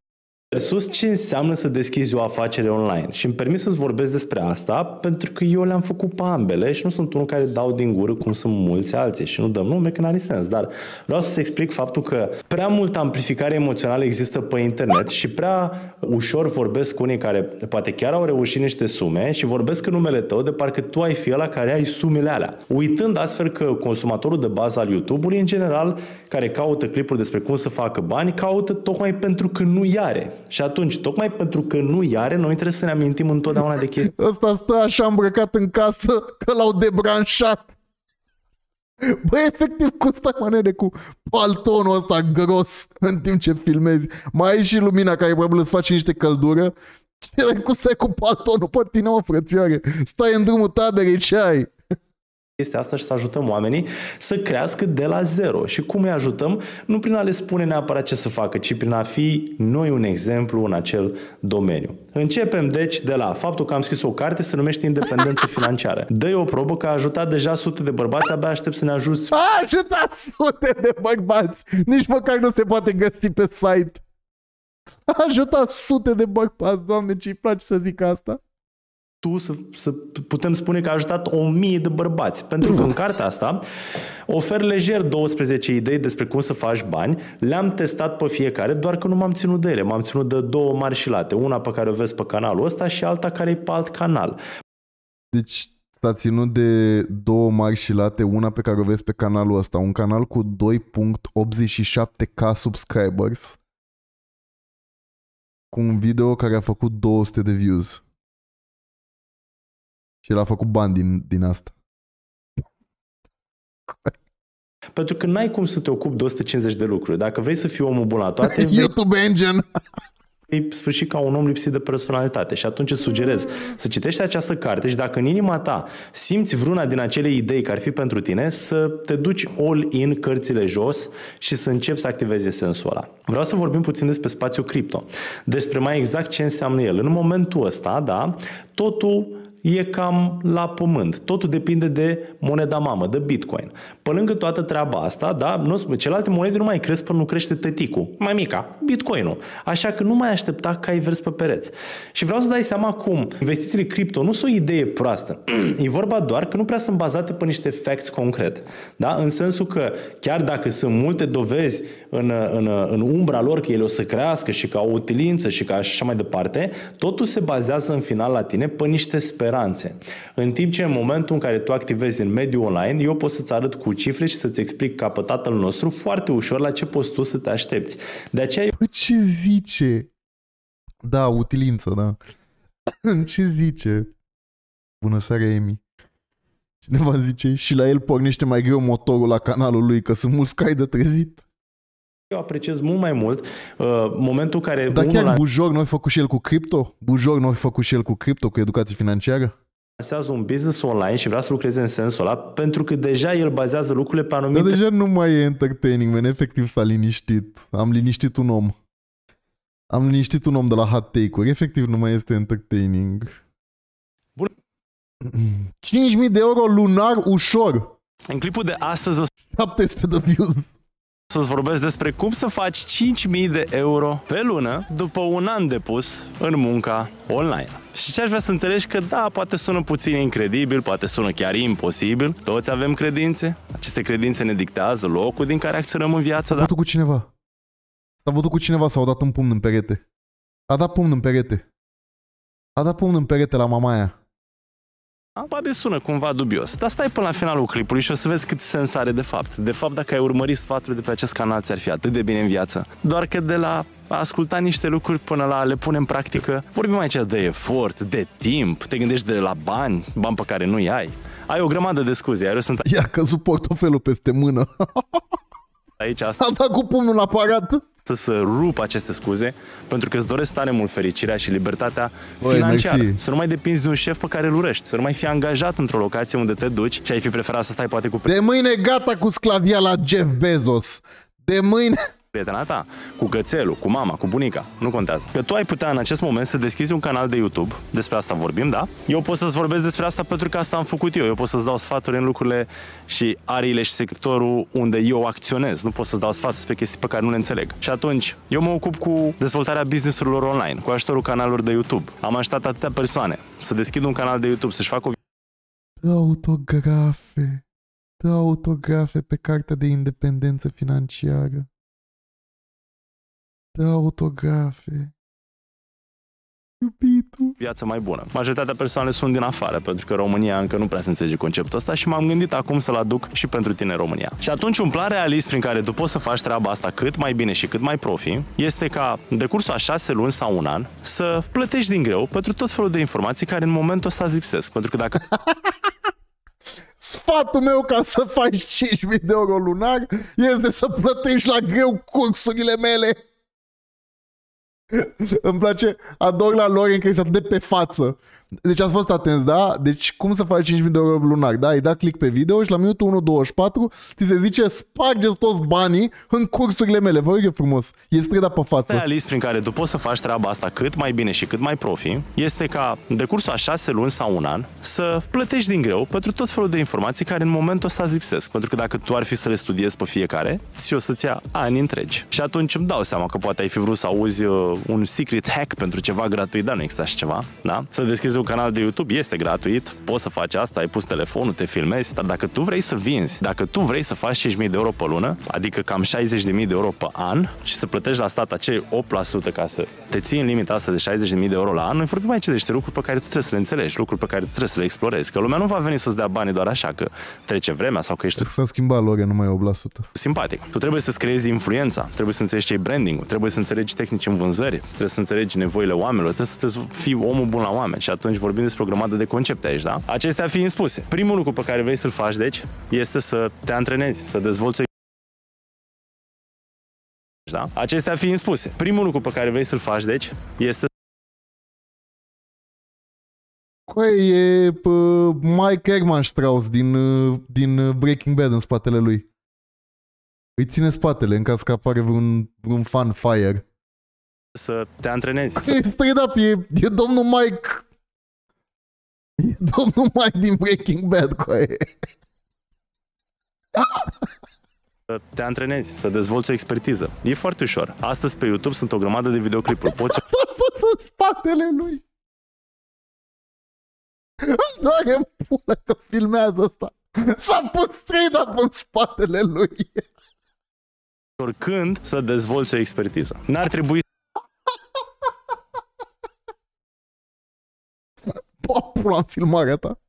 ce înseamnă să deschizi o afacere online. Și îmi permis să-ți vorbesc despre asta pentru că eu le-am făcut pe ambele și nu sunt unul care dau din gură cum sunt mulți alții și nu dăm nume că n-are sens, dar vreau să-ți explic faptul că prea multă amplificare emoțională există pe internet și prea ușor vorbesc cu unii care poate chiar au reușit niște sume și vorbesc în numele tău de parcă tu ai fi ăla care ai sumele alea. Uitând astfel că consumatorul de bază al YouTube-ului în general care caută clipuri despre cum să facă bani, caută tocmai pentru că nu i-are. Și atunci, tocmai pentru că nu i-are, noi trebuie să ne amintim întotdeauna de chestia. Ăsta stă așa îmbrăcat în casă că l-au debranșat. Bă, efectiv, cum stai manere cu paltonul ăsta gros în timp ce filmezi? Mai ai și lumina care probabil îți face niște căldură. Ce cum stai cu paltonul pe tine, mă, frățioare? Stai în drumul taberei, ce ai? Este asta și să ajutăm oamenii să crească de la zero. Și cum îi ajutăm? Nu prin a le spune neapărat ce să facă, ci prin a fi noi un exemplu în acel domeniu. Începem deci de la faptul că am scris o carte, se numește Independență Financiară. Dă-i o probă că a ajutat deja sute de bărbați, abia aștept să ne ajuți. A ajutat sute de bărbați! Nici măcar nu se poate găsi pe site. A ajutat sute de bărbați, Doamne, ce-i place să zic asta? Tu să putem spune că a ajutat 1000 de bărbați. Pentru că în cartea asta ofer lejer 12 idei despre cum să faci bani. Le-am testat pe fiecare, doar că nu m-am ținut de ele. M-am ținut de două mari și late. Una pe care o vezi pe canalul ăsta și alta care e pe alt canal. Deci s-a ținut de două mari și late, una pe care o vezi pe canalul ăsta. Un canal cu 2.87k subscribers cu un video care a făcut 200 de views. Și el a făcut bani din asta. Pentru că n-ai cum să te ocupi de 150 de lucruri. Dacă vrei să fii omul bun la toate... YouTube Engine! Vei sfârși ca un om lipsit de personalitate. Și atunci îți sugerez să citești această carte și dacă în inima ta simți vreuna din acele idei care ar fi pentru tine, să te duci all-in, cărțile jos și să începi să activezi sensul ăla. Vreau să vorbim puțin despre spațiul cripto. Despre mai exact ce înseamnă el. În momentul ăsta, da, totul e cam la pământ. Totul depinde de moneda mamă, de Bitcoin. Pe lângă toată treaba asta, da, celelalte monede nu mai cresc până nu crește tăticul, mai mica, Bitcoinul. Așa că nu mai aștepta cai verzi pe pereți. Și vreau să dai seama cum investițiile cripto nu sunt o idee proastă. E vorba doar că nu prea sunt bazate pe niște facts concret. Da? În sensul că chiar dacă sunt multe dovezi în umbra lor că ele o să crească și că au utilință și că așa mai departe, totul se bazează în final la tine pe niște sper. În timp ce în momentul în care tu activezi în mediul online, eu pot să-ți arăt cu cifre și să-ți explic ca pe tatăl nostru foarte ușor la ce poți tu să te aștepți. De aceea... Păi ce zice? Da, utilință, da. Ce zice? Bună seara, Emi. Cineva zice, și la el pornește mai greu motorul la canalul lui, că sunt mulți cai de trezit. Eu apreciez mult mai mult momentul care... Dar chiar Bujor nu-i făcut și el cu cripto? Bujor nu-i făcut și el cu cripto, cu educație financiară? Lansează un business online și vrea să lucreze în sensul ăla, pentru că deja el bazează lucrurile pe anumite... Dar deja nu mai e entertaining, man. Efectiv s-a liniștit. Am liniștit un om. Am liniștit un om de la hot take-uri. Efectiv nu mai este entertaining. Bun. 5.000 de euro lunar ușor. În clipul de astăzi... 700 de views. Să-ți vorbesc despre cum să faci 5.000 de euro pe lună după un an depus în munca online. Și ce aș vrea să înțelegi că da, poate sună puțin incredibil, poate sună chiar imposibil. Toți avem credințe. Aceste credințe ne dictează locul din care acționăm în viață. Dar... cu cineva. S-a văzut cu cineva, s-au dat un pumn în perete. A dat pumn în perete. A dat pumn în perete la mamaia. Probabil sună cumva dubios, dar stai până la finalul clipului și o să vezi cât sens are de fapt. De fapt, dacă ai urmărit sfaturile de pe acest canal, ți-ar fi atât de bine în viață. Doar că de la a asculta niște lucruri până la a le pune în practică, vorbim aici de efort, de timp, te gândești de la bani, bani pe care nu-i ai. Ai o grămadă de scuze, iar eu sunt... Ia căzut portofelul peste mână. Aici asta... A dat cu pumnul la aparat. Să rup aceste scuze, pentru că îți doresc tare mult fericirea și libertatea financiară. Să nu mai depinzi de un șef pe care îl urăști, să nu mai fi angajat într-o locație unde te duci și ai fi preferat să stai poate cu... De mâine gata cu sclavia la Jeff Bezos. De mâine... Prietena ta, cu cățelul, cu mama, cu bunica, nu contează. Că tu ai putea în acest moment să deschizi un canal de YouTube, despre asta vorbim, da? Eu pot să-ți vorbesc despre asta pentru că asta am făcut eu. Eu pot să-ți dau sfaturi în lucrurile și ariile și sectorul unde eu acționez. Nu pot să-ți dau sfaturi pe chestii pe care nu le înțeleg. Și atunci, eu mă ocup cu dezvoltarea business-urilor online, cu ajutorul canalurilor de YouTube. Am ajutat atâtea persoane să deschidă un canal de YouTube, să-și facă o... Dă autografe. Dă autografe pe cartea de independență financiară. De autografe. Iubitul. Viața mai bună. Majoritatea persoanele sunt din afară, pentru că România încă nu prea se înțelege conceptul ăsta și m-am gândit acum să-l aduc și pentru tine în România. Și atunci un plan realist prin care tu poți să faci treaba asta cât mai bine și cât mai profi este ca de cursul a 6 luni sau un an să plătești din greu pentru tot felul de informații care în momentul ăsta îți lipsesc. Pentru că dacă... Sfatul meu ca să faci 5.000 de euro lunar este să plătești la greu cursurile mele. Îmi place, ador la Loren că este atât de pe față. Deci ați fost atenți, da? Deci cum să faci 5.000 de euro lunar? Da, îi da click pe video și la minutul 1.24 ți se zice spargeți toți banii în cursurile mele. Vă rog eu frumos, e strada pe față. Realist prin care tu poți să faci treaba asta cât mai bine și cât mai profi este ca de cursul a 6 luni sau un an să plătești din greu pentru tot felul de informații care în momentul ăsta îți lipsesc. Pentru că dacă tu ar fi să le studiezi pe fiecare, și o să-ți ia ani întregi. Și atunci îmi dau seama că poate ai fi vrut să auzi un secret hack pentru ceva gratuit, dar nu există așa ceva, da? Să deschizi un canal de YouTube, este gratuit, poți să faci asta, ai pus telefonul, te filmezi, dar dacă tu vrei să vinzi, dacă tu vrei să faci 5.000 de euro pe lună, adică cam 60.000 de euro pe an și să plătești la stat acei 8% ca să te ții în limita asta de 60.000 de euro la an, noi vorbim aici de niște lucruri pe care tu trebuie să le înțelegi, lucruri pe care tu trebuie să le explorezi, că lumea nu va veni să-ți dea banii doar așa, că trece vremea sau că ești... S-a schimbat loga, nu mai e 8%. Simpatic. Tu trebuie să-ți creezi influența, trebuie să înțelegi ce e branding-ul, trebuie să înțelegi tehnici în vânzări, trebuie să înțelegi nevoile oamenilor, trebuie să fii omul bun la oameni. Și atunci vorbim despre o grămadă de concepte aici, da? Acestea fiind spuse, primul lucru pe care vrei să-l faci, deci, este să te antrenezi, să dezvolți o... Da? Acestea fiind spuse, primul lucru pe care vrei să-l faci, deci, este... e Mike Hermann-Strauss din Breaking Bad în spatele lui. Îi ține spatele în caz că apare vreun fanfire. Să te antrenezi. E straight up, e domnul Mike... Domnul Mike din Breaking Bad, coaie. Să te antrenezi, să dezvolți o expertiză. E foarte ușor. Astăzi pe YouTube sunt o grămadă de videoclipuri. Poți... S-a putut spatele lui. Doare în pula că filmează asta. S-a pus straight up în spatele lui. Oricând să dezvolți o expertiză. N-ar trebui... Pula în filmarea ta.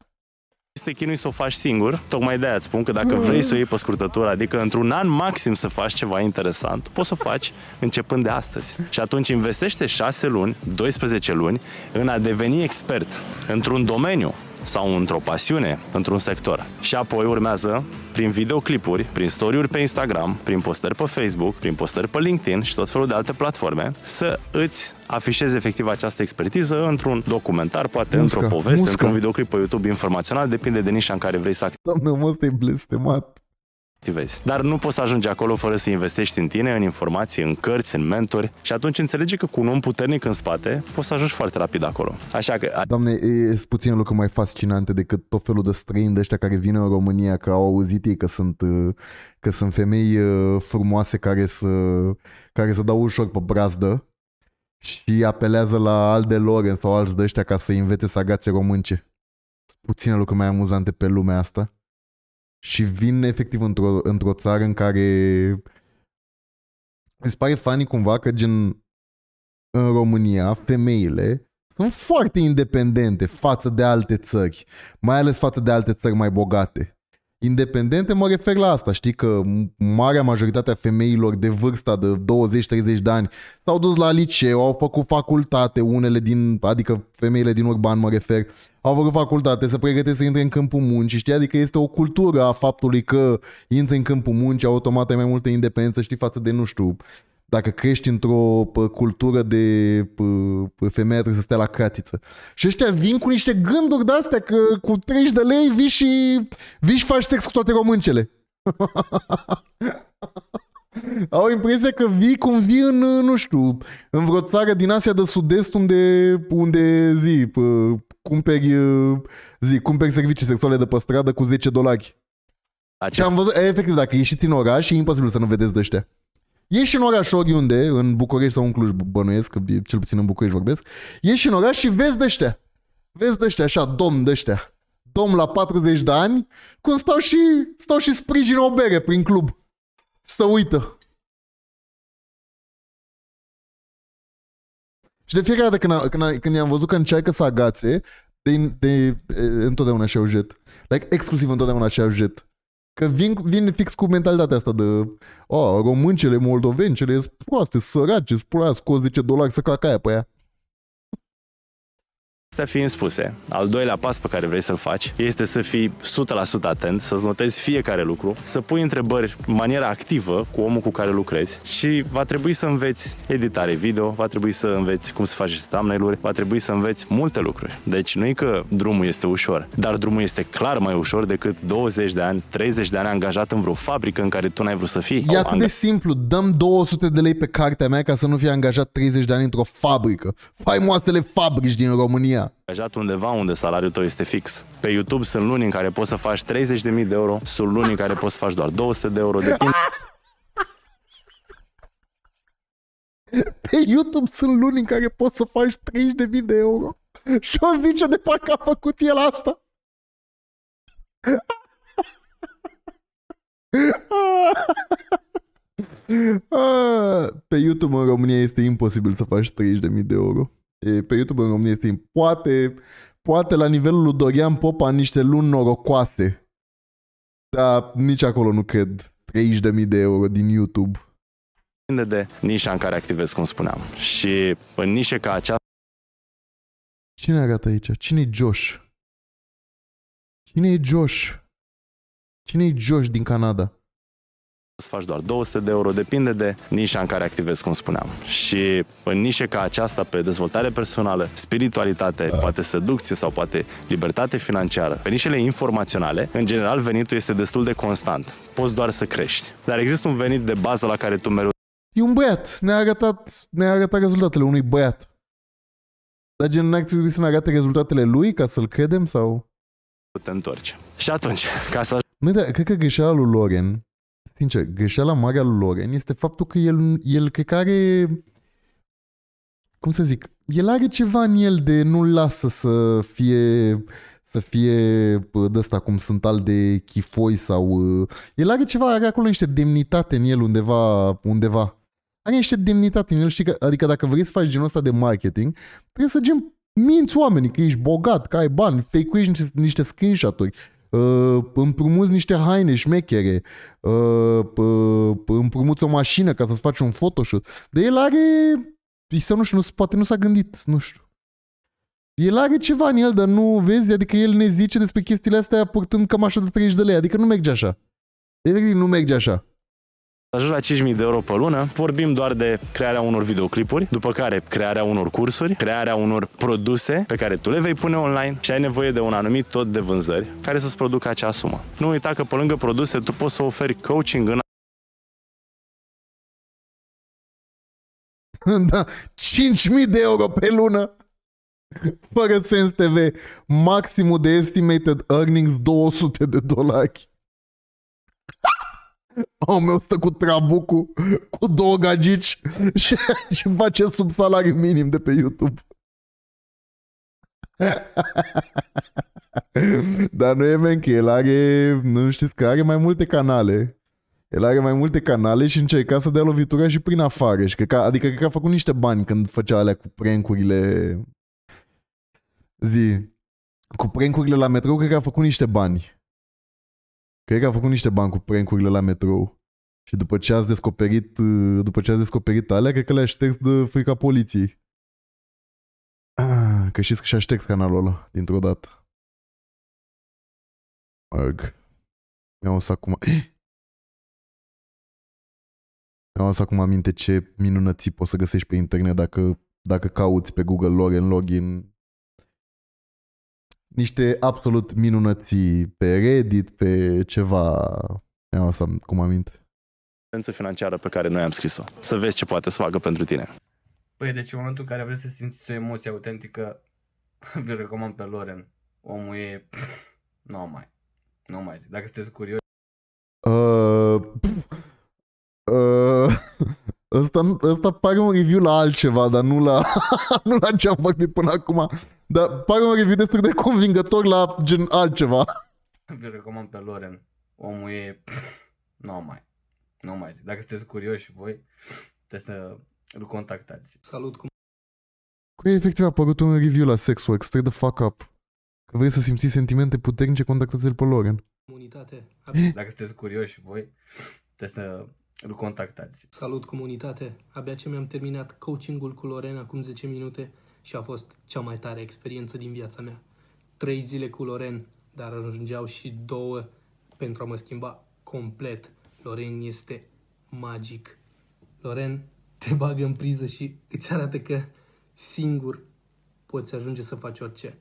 Este chinui să o faci singur, tocmai de-aia îți spun că dacă vrei să o iei pe scurtătură, adică într-un an maxim să faci ceva interesant, poți să o faci începând de astăzi. Și atunci investește 6 luni, 12 luni în a deveni expert într-un domeniu sau într-o pasiune, într-un sector. Și apoi urmează prin videoclipuri, prin story-uri pe Instagram, prin postări pe Facebook, prin postări pe LinkedIn și tot felul de alte platforme să îți afișezi efectiv această expertiză într-un documentar, poate într-o poveste, într-un videoclip pe YouTube informațional, depinde de nișa în care vrei să activezi. Doamne, mă, stai blestemat. Dar nu poți să ajungi acolo fără să investești în tine, în informații, în cărți, în mentori și atunci înțelegi că cu un om puternic în spate poți să ajungi foarte rapid acolo. Așa că... Doamne, e puțin lucruri mai fascinante decât tot felul de străini de ăștia care vin în România, că au auzit ei că sunt femei frumoase care să dau ușor pe brazdă și apelează la al de Loren sau alți de ăștia ca să învețe să agațe românce. Puține lucruri mai amuzante pe lumea asta. Și vin efectiv într-o țară în care îți pare funny cumva că gen în România femeile sunt foarte independente față de alte țări, mai ales față de alte țări mai bogate. Independente mă refer la asta, știi că marea majoritatea femeilor de vârsta de 20-30 de ani s-au dus la liceu, au făcut facultate, unele din, adică femeile din urban mă refer, au făcut facultate, se pregătesc să intre în câmpul muncii, știi? Adică este o cultură a faptului că intri în câmpul muncii, automat ai mai multă independență, știi, față de, nu știu, dacă crești într-o cultură de femeia trebuie să stea la cratiță. Și ăștia vin cu niște gânduri de-astea că cu 30 de lei vii și, faci sex cu toate româncele. Au impresia că vii cum vii în, nu știu, în vreo țară din Asia de Sud-Est unde, cumperi servicii sexuale de pe stradă cu 10 dolari. Și am văzut, efectiv, dacă ieșiți în oraș e imposibil să nu vedeți de ăștia. Ieși în oraș oriunde, în București sau în Cluj bănuiesc, că cel puțin în București vorbesc, ieși în oraș și vezi de-aștia. Vezi de-aștia, așa, domn de-aștia. Domn la 40 de ani, cum stau și sprijină o bere prin club. Să uită. Și de fiecare dată când i-am văzut că încearcă să agațe, întotdeauna și-au jet. Like, exclusiv întotdeauna și-au jet. Că vin fix cu mentalitatea asta de româncele, moldovencele sunt proaste, sărace, spune scoți 10 dolari să cacaia pe ea. Astea fiind spuse, al doilea pas pe care vrei să-l faci este să fii 100% atent, să-ți notezi fiecare lucru, să pui întrebări în maniera activă cu omul cu care lucrezi și va trebui să înveți editare video, va trebui să înveți cum să faci thumbnail-uri, va trebui să înveți multe lucruri. Deci nu e că drumul este ușor, dar drumul este clar mai ușor decât 20 de ani, 30 de ani angajat în vreo fabrică în care tu n-ai vrut să fii. E atât de simplu, dăm 200 de lei pe cartea mea ca să nu fie angajat 30 de ani într-o fabrică. Faimoasele fabrici din România. Angajat undeva unde salariul tău este fix. Pe YouTube sunt luni în care poți să faci 30.000 de euro, sunt luni în care poți să faci doar 200 de euro de timp. Pe YouTube sunt luni în care poți să faci 30.000 de euro. Și o zice de parcă a făcut el asta. Pe YouTube în România este imposibil să faci 30.000 de euro. Pe YouTube în România este poate la nivelul lui Dorian Popa niște luni norocoase, dar nici acolo nu cred 30.000 de euro din YouTube. Depinde de nișa în care activez, cum spuneam, și în nișe ca aceasta... Cine arată aici? Cine-i Josh? Cine-i Josh? Cine-i Josh din Canada? Să faci doar 200 de euro, depinde de nișa în care activezi, cum spuneam. Și în nișe ca aceasta, pe dezvoltare personală, spiritualitate, poate seducție sau poate libertate financiară, pe nișele informaționale, în general venitul este destul de constant. Poți doar să crești. Dar există un venit de bază la care tu mereu... E un băiat. Ne-a arătat rezultatele unui băiat. Dar gen, n-ar trebui să ne arate rezultatele lui ca să-l credem sau... Te întorci. Și atunci, ca să... Măi, da, cred că greșeala lui Loren... Sincer, greșeala mare a lui Loren este faptul că el cred că are, cum să zic, el are ceva în el de nu-l lasă să fie de ăsta cum sunt al de Chifoi sau... El are ceva, are acolo niște demnitate în el undeva. Are niște demnitate în el, știi că, adică dacă vrei să faci genul ăsta de marketing, trebuie să gen minți oamenii că ești bogat, că ai bani, fake-uiești niște screenshot-uri. Împrumuți niște haine șmechere, împrumuți o mașină ca să-ți faci un photoshoot. Dar el are, sau nu știu, poate nu s-a gândit, nu știu. El are ceva în el, dar nu vezi, adică el ne zice despre chestiile astea purtând cam așa de 30 de lei, adică nu merge așa. Efectiv, nu merge așa. Ajungi la 5.000 de euro pe lună, vorbim doar de crearea unor videoclipuri, după care crearea unor cursuri, crearea unor produse pe care tu le vei pune online și ai nevoie de un anumit tot de vânzări care să-ți producă acea sumă. Nu uita că pe lângă produse tu poți să oferi coaching în... Da, 5.000 de euro pe lună! Fără Sens TV, maximul de estimated earnings 200 de dolari. Omul meu stă cu trabucul, cu două gagici și face sub salariu minim de pe YouTube. Dar nu e men că el are, nu știți că are mai multe canale. El are mai multe canale și încerca să dea lovitura și prin afară. Și cred că a făcut niște bani când făcea alea cu prank-urile. Cu prank-urile la metrou, cred că a făcut niște bani. Cred că a făcut niște bani cu prank-urile la metrou. Și după ce ați descoperit, alea, cred că le-a șters de frica poliției. Că știți că și-a șters canalul ăla dintr-o dată. Mi-am adus acum... aminte ce minunății poți să găsești pe internet dacă cauți pe Google Loren Login. Niște absolut minunății pe Reddit, pe ceva. Mi-am adus acum aminte. Financiară pe care noi am scris-o. Să vezi ce poate să facă pentru tine. Păi, deci în momentul în care vreți să simțiți o emoție autentică, vi-l recomand pe Loren. Omul e... Nu mai zic. Dacă sunteți curioși... Asta pare un review la altceva, dar nu la, nu la ce am vorbit până acum. Dar pare un review destul de convingător la gen altceva. Vi-l recomand pe Loren. Omul e... Nu mai zic. Dacă sunteți curioși voi, trebuie să îl contactați. Salut! Cu ei efectiv a apărut un review la Sex Works, straight the fuck up. Că vrei să simți sentimente puternice, contactați-l pe Loren. Comunitate. Dacă sunteți curioși voi, trebuie să îl contactați. Salut comunitate! Abia ce mi-am terminat coachingul cu Loren acum 10 minute și a fost cea mai tare experiență din viața mea. 3 zile cu Loren, dar ajungeau și 2 pentru a mă schimba complet. Loren este magic. Loren te bagă în priză și îți arată că singur poți ajunge să faci orice.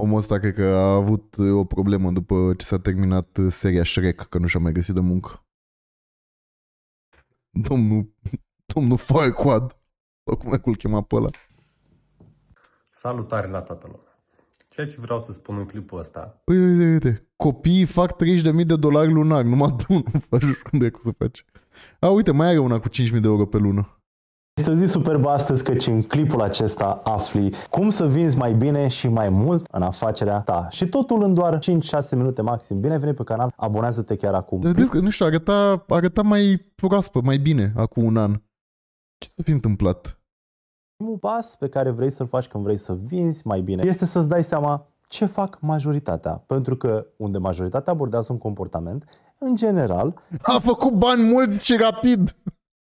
Omul ăsta cred că a avut o problemă după ce s-a terminat seria Shrek, că nu și-a mai găsit de muncă. Domnul Farquad, cum e că îl chema pe ăla? Salutare la tatălor. Ceea ce vreau să spun în clipul ăsta... Păi, uite, copiii fac $30.000 lunar, numai unul faci unde e cum să faci. A, uite, mai are una cu 5.000 de euro pe lună. Este o zi superbă astăzi, căci în clipul acesta afli cum să vinzi mai bine și mai mult în afacerea ta. Și totul în doar 5-6 minute maxim. Bine ai venit pe canal, abonează-te chiar acum. Vedeți că, nu știu, arăta mai proaspăt, mai bine acum un an. Ce s-a fi întâmplat? Primul pas pe care vrei să-l faci când vrei să vinzi mai bine este să-ți dai seama ce fac majoritatea. Pentru că unde majoritatea abordează un comportament, în general... A făcut bani mulți și rapid!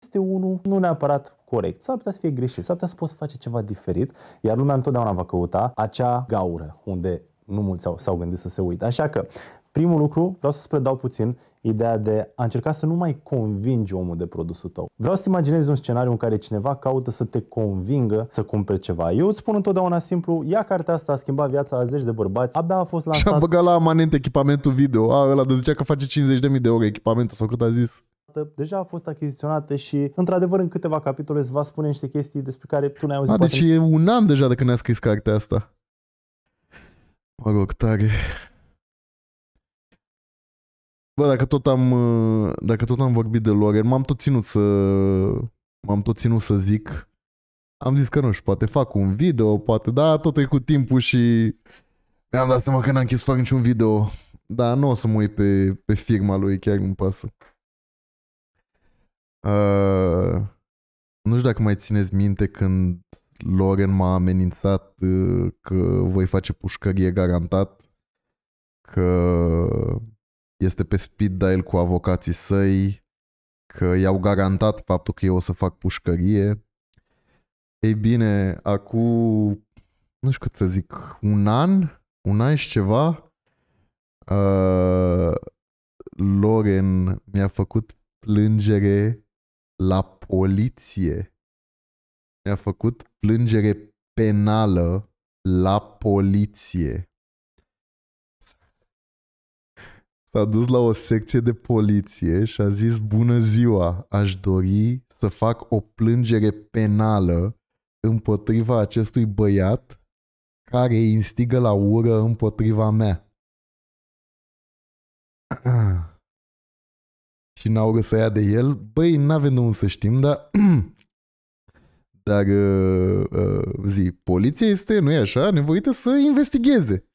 Este unul nu neapărat corect. S-ar putea să fie greșit, s-ar putea să poți face ceva diferit, iar lumea întotdeauna va căuta acea gaură unde nu mulți s-au gândit să se uite. Așa că... Primul lucru, vreau să-ți predau puțin ideea de a încerca să nu mai convingi omul de produsul tău. Vreau să-ți imaginezi un scenariu în care cineva caută să te convingă să cumpere ceva. Eu îți spun întotdeauna simplu, ia cartea asta, a schimbat viața a 10 de bărbați, abia a fost lansat... Și-a băgat la amanent echipamentul video, ăla de zicea că face 50.000 de euro echipamentul sau cât a zis. Deja a fost achiziționată și, într-adevăr, în câteva capitole îți va spune niște chestii despre care tu n-ai auzit. Deci e un an deja de când ne-a scris cartea asta. Mă rog, tare. Bă, dacă tot am vorbit de Loren, m-am tot ținut să zic. Am zis că nu știu, poate fac un video, poate, da, tot e cu timpul și mi-am dat seama că n-am chis să fac niciun video. Dar nu o să mă uit pe firma lui, chiar nu-mi pasă. Nu știu dacă mai țineți minte când Loren m-a amenințat că voi face pușcărie garantat, că... este pe speed dial cu avocații săi, că i-au garantat faptul că eu o să fac pușcărie. Ei bine, acum, nu știu cât să zic, un an și ceva, Loren mi-a făcut plângere la poliție. Mi-a făcut plângere penală la poliție. S-a dus la o secție de poliție și a zis, bună ziua, aș dori să fac o plângere penală împotriva acestui băiat care instigă la ură împotriva mea. Și n-au vrut să ia de el. Băi, n-avem de unde să știm, dar... poliția este, nu e așa, nevoită să investigheze.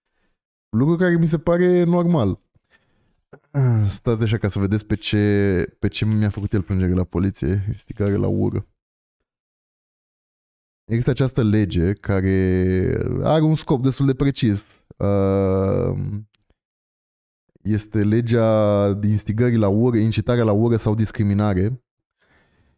Lucru care mi se pare normal. Stați așa ca să vedeți pe ce mi-a făcut el plângere la poliție, instigare la ură. Există această lege care are un scop destul de precis. Este legea instigării la ură, incitarea la ură sau discriminare.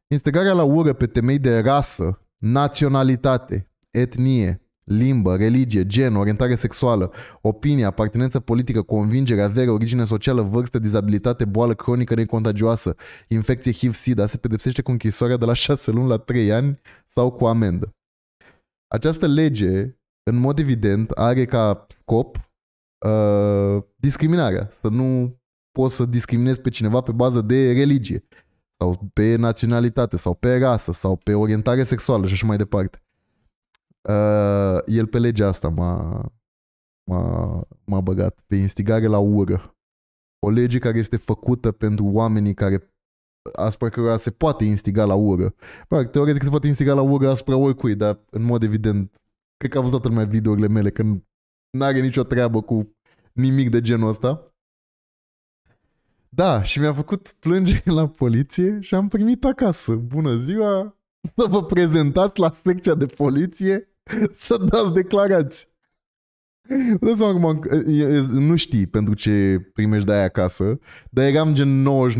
Instigarea la ură pe temei de rasă, naționalitate, etnie, limbă, religie, gen, orientare sexuală, opinie, apartenență politică, convingere, avere, origine socială, vârstă, dizabilitate, boală cronică necontagioasă, infecție HIV-SIDA, se pedepsește cu închisoarea de la 6 luni la 3 ani sau cu amendă. Această lege, în mod evident, are ca scop discriminarea. Să nu poți să discriminezi pe cineva pe bază de religie sau pe naționalitate sau pe rasă sau pe orientare sexuală și așa mai departe. El pe legea asta m-a băgat, pe instigare la ură. O lege care este făcută pentru oamenii care, asupra cărora se poate instiga la ură. Practic, teoretic se poate instiga la ură asupra oricui, dar în mod evident, cred că a văzut toată lumea videourile mele, că n-are nicio treabă cu nimic de genul ăsta. Da, și mi-a făcut plângere la poliție și am primit acasă. Bună ziua! Să vă prezentați la secția de poliție să dați declarații. Nu știi pentru ce primești de aia acasă, dar eram gen 99%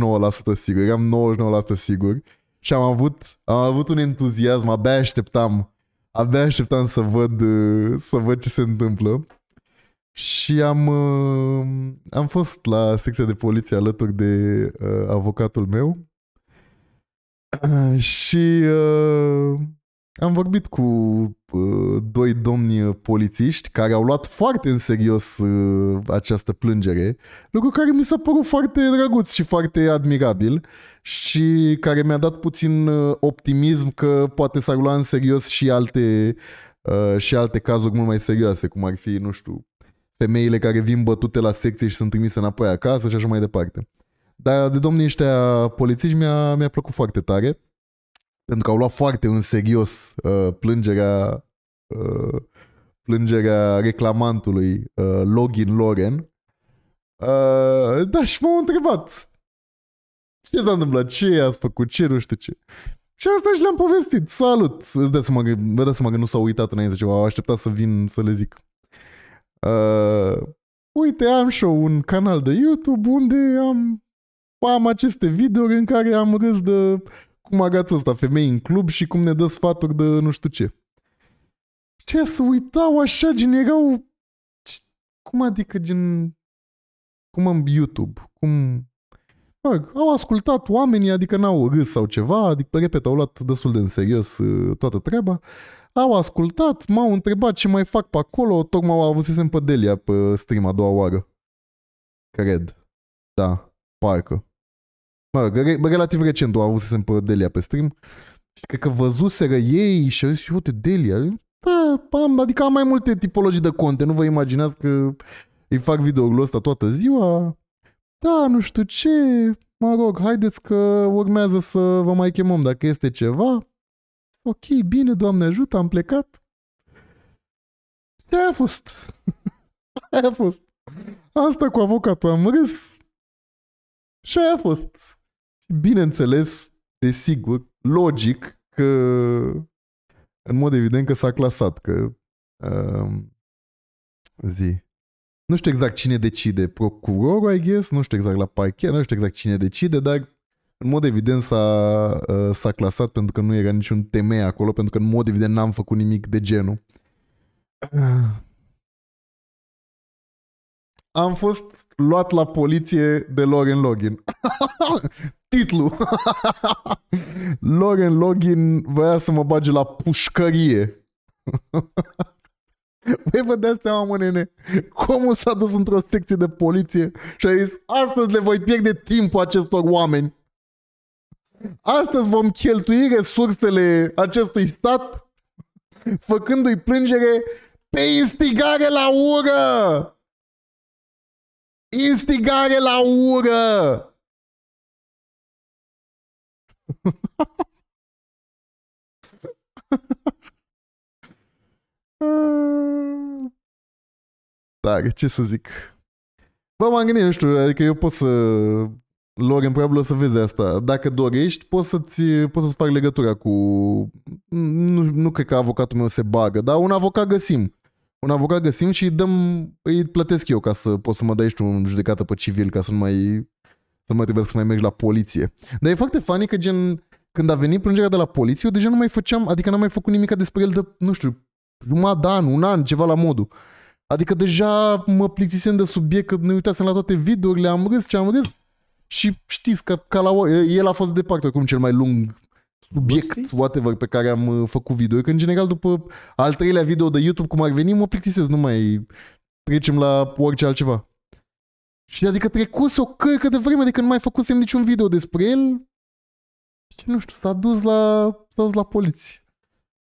sigur, și am avut un entuziasm, abia așteptam să văd ce se întâmplă. Și am fost la secția de poliție alături de avocatul meu. Și am vorbit cu doi domni polițiști care au luat foarte în serios această plângere, lucru care mi s-a părut foarte drăguț și foarte admirabil și care mi-a dat puțin optimism că poate s-ar lua în serios și alte cazuri mult mai serioase, cum ar fi, nu știu, femeile care vin bătute la secție și sunt trimise înapoi acasă și așa mai departe. Dar de domnii ăștia polițiști mi-a plăcut foarte tare, pentru că au luat foarte în serios plângerea reclamantului Login Loren. Da, și m-au întrebat ce s-a întâmplat, ce ați făcut, ce nu știu ce. Și asta și le-am povestit. Salut! Îți dai seama că nu s-au uitat înainte ceva, au așteptat să vin să le zic. Uite, am și eu un canal de YouTube unde am aceste videouri în care am râs de cum agață ăsta femei în club și cum ne dă sfaturi de nu știu ce. Ce să uitau așa, gen erau... Cum adică, gen... Cum am YouTube? Cum... Au ascultat oamenii, adică n-au râs sau ceva, adică, repet, au luat destul de în serios toată treaba. Au ascultat, m-au întrebat ce mai fac pe acolo, tocmai au avusesem pe Delia pe stream a doua oară. Cred. Da, parcă. Relativ recent o avusesem pe Delia pe stream și cred că văzuseră ei și au zis, uite, Delia, da, adică am mai multe tipologii de conte, nu vă imaginați că îi fac video-ul ăsta toată ziua. Da, nu știu ce, mă rog, haideți că urmează să vă mai chemăm dacă este ceva. Ok, bine, Doamne ajută, am plecat. Aia a fost. Aia a fost. Asta cu avocatul, am râs. Și aia a fost. Bineînțeles, desigur, logic că în mod evident că s-a clasat, că zi. Nu știu exact cine decide, procurorul, I guess, nu știu exact la parchet, nu știu exact cine decide, dar în mod evident s-a clasat pentru că nu era niciun temei acolo, pentru că în mod evident n-am făcut nimic de genul. Am fost luat la poliție de Loren Login. Titlu! Loren Login voia să mă bage la pușcărie. Voi vă dați seama, mă, nene, cum s-a dus într-o secție de poliție și a zis, astăzi le voi pierde timpul acestor oameni. Astăzi vom cheltui resursele acestui stat făcându-i plângere pe instigare la ură! Instigare la ură! Dar, ce să zic? Bă, m-am gândit, nu știu, adică eu pot să... Loren, probabil o să vezi asta. Dacă dorești, poți să-ți fac legătura cu... Nu cred că avocatul meu se bagă, dar un avocat găsim. Un avocat găsim și îi plătesc eu ca să poți să mă dai și tu în judecată pe civil, ca să nu mai trebuie să mai mergi la poliție. Dar e foarte funny că gen... Când a venit plângerea de la poliție, eu deja nu mai făceam, adică n-am mai făcut nimica despre el de, nu știu, jumătate de an, un an, ceva la modul. Adică deja mă plictisem de subiect, că ne uitasem la toate videourile, am râs ce am râs și știți că ca la el a fost departe oricum cel mai lung subiect, whatever, pe care am făcut video. Că în general după al treilea video de YouTube, cum ar veni, mă plictisesc, nu mai trecem la orice altceva. Și adică trecuse o cărcă de vreme, adică nu mai făcusem niciun video despre el. Și nu știu, s-a dus la poliție.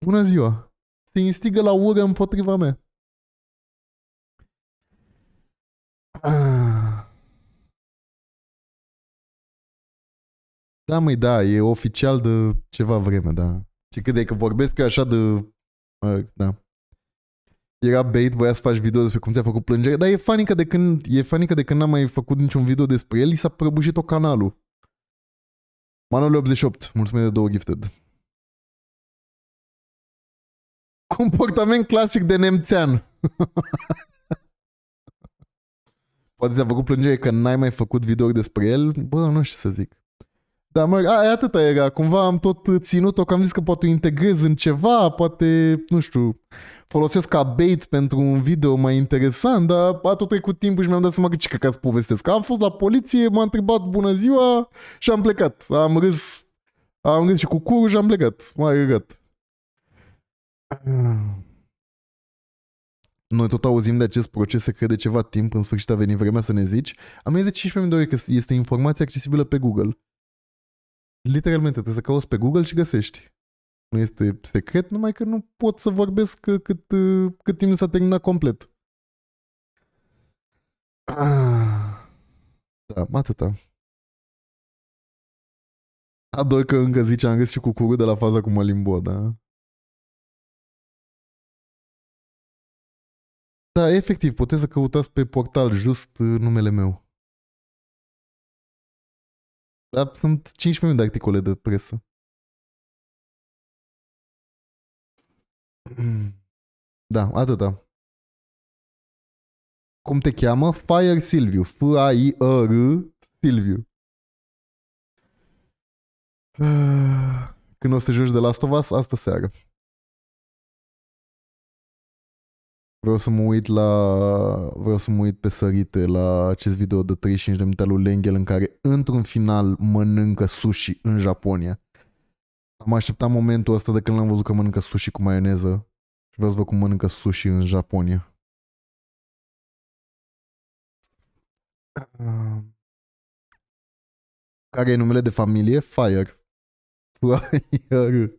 Bună ziua. Se instigă la ură împotriva mea. Da, măi, da, e oficial de ceva vreme, da. Și credeai că vorbesc eu așa de... Da. Era bait, voia să faci video despre cum ți-a făcut plângere, dar e fanică de când n-am mai făcut niciun video despre el, i s-a prăbușit tot canalul. Manole 88, mulțumesc de 2 gifted. Comportament clasic de nemțean. Poate ți-a făcut plângere că n-ai mai făcut videouri despre el? Bă, nu știu să zic. Dar mă, atâta era, cumva am tot ținut-o, că am zis că poate o integrez în ceva, poate, nu știu, folosesc ca bait pentru un video mai interesant, dar a tot trecut timpul și mi-am dat seama că ce cred că să povestesc. Am fost la poliție, m-a întrebat bună ziua și am plecat. Am râs și cu curul și am plecat. M-a râgat. Noi tot auzim de acest proces, se crede ceva timp, în sfârșit a venit vremea să ne zici. Am zis de 15 de ore că este informație accesibilă pe Google. Literalmente, trebuie să cauți pe Google și găsești. Nu este secret, numai că nu pot să vorbesc cât timp s-a terminat complet. Da, atâta. Ador că încă zice, am râs și cu curul de la faza cu Mălimbo, da? Da, efectiv, puteți să căutați pe portal just numele meu. Dar sunt 15.000 de articole de presă. Da, atâta. Cum te cheamă? Fire Silviu. F-A-I-R Silviu. Când o să joci de Last of Us? Astă seară. Vreau să mă uit pe sărite la acest video de 35 de minute al lui Lengel în care într-un final mănâncă sushi în Japonia. Am așteptat momentul ăsta de când l-am văzut că mănâncă sushi cu maioneză și vreau să văd cum mănâncă sushi în Japonia. Care e numele de familie? Fire. Fire.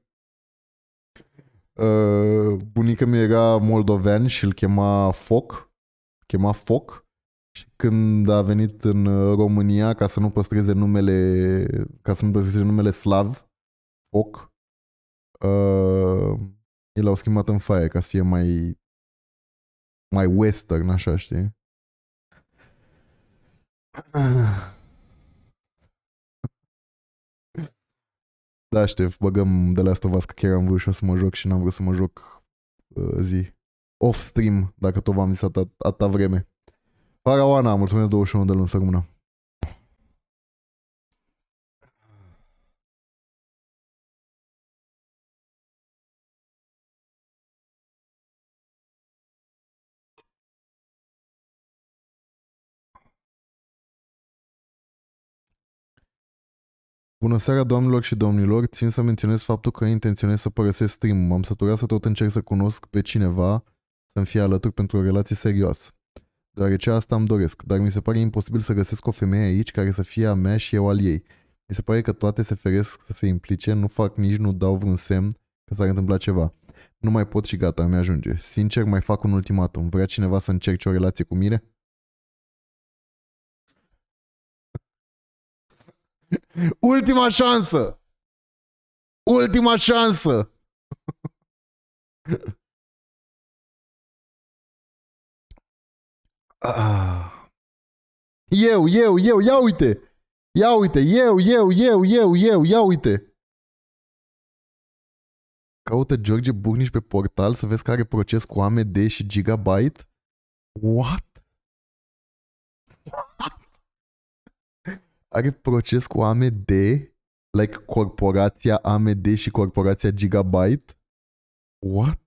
Bunica mea era moldovean și îl chema Foc. Chema Foc. Și când a venit în România ca să nu păstreze numele, slav, Foc, el l-au schimbat în Fire ca să fie mai western, așa, știi? Da, Ștef, băgăm de la asta vas că chiar am vrut și o să mă joc și n-am vrut să mă joc zi. Off-stream, dacă tot v-am zis atâta vreme. Faraoana, mulțumesc 21 de luni, să rămână. Bună seara, doamnelor și domnilor, țin să menționez faptul că intenționez să părăsesc stream-ul. M-am săturat să tot încerc să cunosc pe cineva să-mi fie alături pentru o relație serioasă, deoarece asta îmi doresc, dar mi se pare imposibil să găsesc o femeie aici care să fie a mea și eu al ei. Mi se pare că toate se feresc să se implice, nu fac nici nu dau vreun semn că s-ar întâmpla ceva. Nu mai pot și gata, mi ajunge. Sincer, mai fac un ultimatum. Vrea cineva să încerce o relație cu mine? Ultima șansă! Ultima șansă! Eu, ia uite! Ia uite, eu, ia uite! Caută George Burnici pe portal să vezi că are proces cu AMD și Gigabyte? What? What? Are proces cu AMD? Like corporația AMD și corporația Gigabyte? What?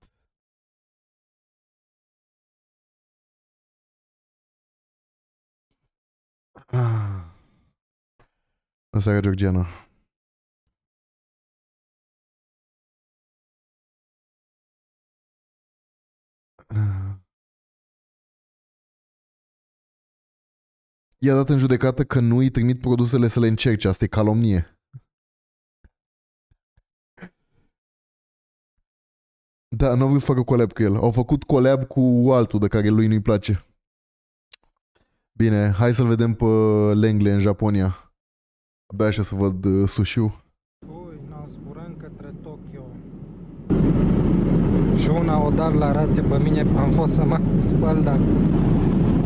Bună seara, Georgiana. I-a dat în judecată că nu îi trimit produsele să le încerce. Asta e calomnie. Da, n-au vrut să facă collab cu el. Au făcut collab cu altul de care lui nu-i place. Bine, hai să-l vedem pe Lengle în Japonia. Abia așa să văd sushi-ul. Noi zburăm către Tokyo. Și una o dar la rație pe mine, am fost să mă spăl, dar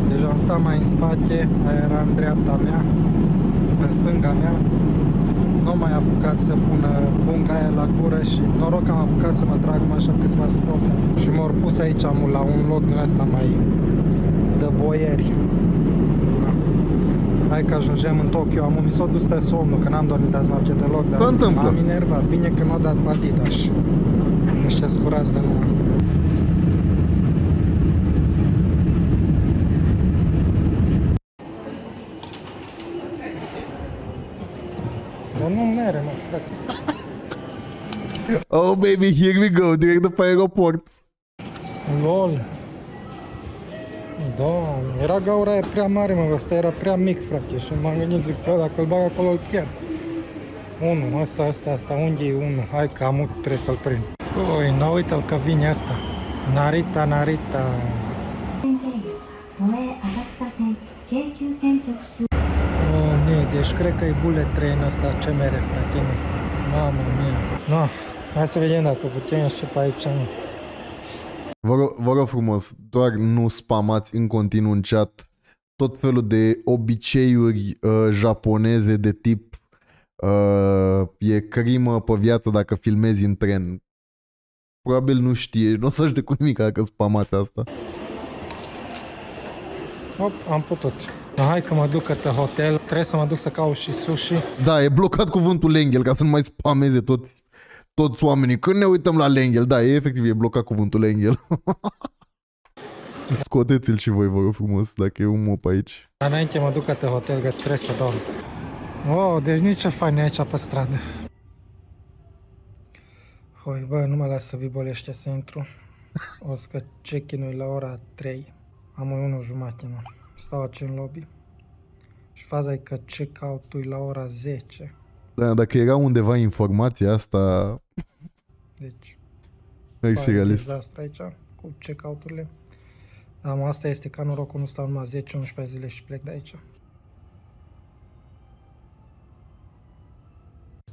deja am stat mai în spate, aia era în dreapta mea, în stânga mea. Nu mai apucat să pună punga aia la gură și noroc că am apucat să mă trag așa câțiva stropi. Și m-au pus aici la un loc din asta mai de boieri. Hai că ajungem în Tokyo, mi s-a dus de somnul, că n-am dormit azi noapte deloc, dar m-am enervat, bine că m-a dat Adidas. Ăștia scurați de numai. Dar nu mere, mă, frate. Oh, baby, here we go, direct de pe aeroport. LOL. Da, era gaura aia prea mare, mă, ăsta era prea mic, frate, și m-am gândit, zic, bă, dacă îl bag acolo, îl pierd. Unu, asta, unde e unul? Hai că amut, trebuie să-l prind. Ui, n-a uitat-l că vine asta. Narita. Oh, ne, deci cred că e bullet train asta, ce mere, frate, nu. Mamă mie. No, hai să vedem dacă putem și pe aici, nu. Vă rog frumos, doar nu spamați în continuu în chat tot felul de obiceiuri japoneze de tip e crimă pe viață dacă filmezi în tren. Probabil nu știe, nu o să-și decu nimic dacă spamați asta. Hop, am putut. Hai că mă duc către hotel, trebuie să mă duc să caut și sushi. Da, e blocat cuvântul Lengel ca să nu mai spameze toți oamenii. Când ne uităm la Lengel, da, e efectiv blocat cuvântul Lengel. Scoateți-l și voi, vă rog frumos, dacă e un mop aici. Înainte mă duc către hotel, că trebuie să dorm. Wow, deci nici ce fain e aici pe stradă. Hoi, bă, nu mă las să bibolește să intru. O să check-in-ul la ora 3. Am 1:30, nu? Stau aici în lobby. Și faza e că check-out-ul la ora 10. Da, dacă era undeva informația asta... Deci... Ex-realist. Aici, cu check-out-urile. Dar mă, asta este ca norocul, nu stau numai 10-11 zile și plec de aici.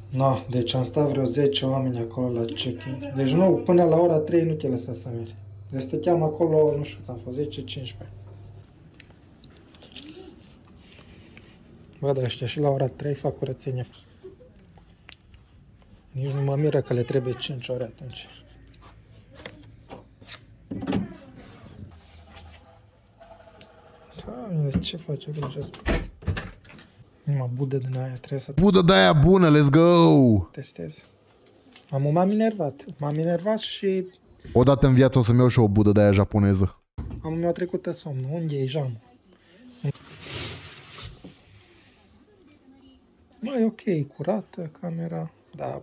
No, deci am stat vreo 10 oameni acolo la check-in. Deci nu, până la ora 3 nu te lăsa să mergi. Deci stăteam acolo, nu știu cât am fost, 10-15. Bă, dar ăștia și la ora 3 fac curățenie. Nici nu mă miră că le trebuie 5 ore atunci. Doamne, ce faci aici? Numai budă din aia, trebuie să... Budă de aia bună, let's go! Testez. M-am enervat și... Odată în viață o să-mi iau și o budă de aia japoneză. Mi-a trecut somnul, unde e jam? Mai ok, curată camera, dar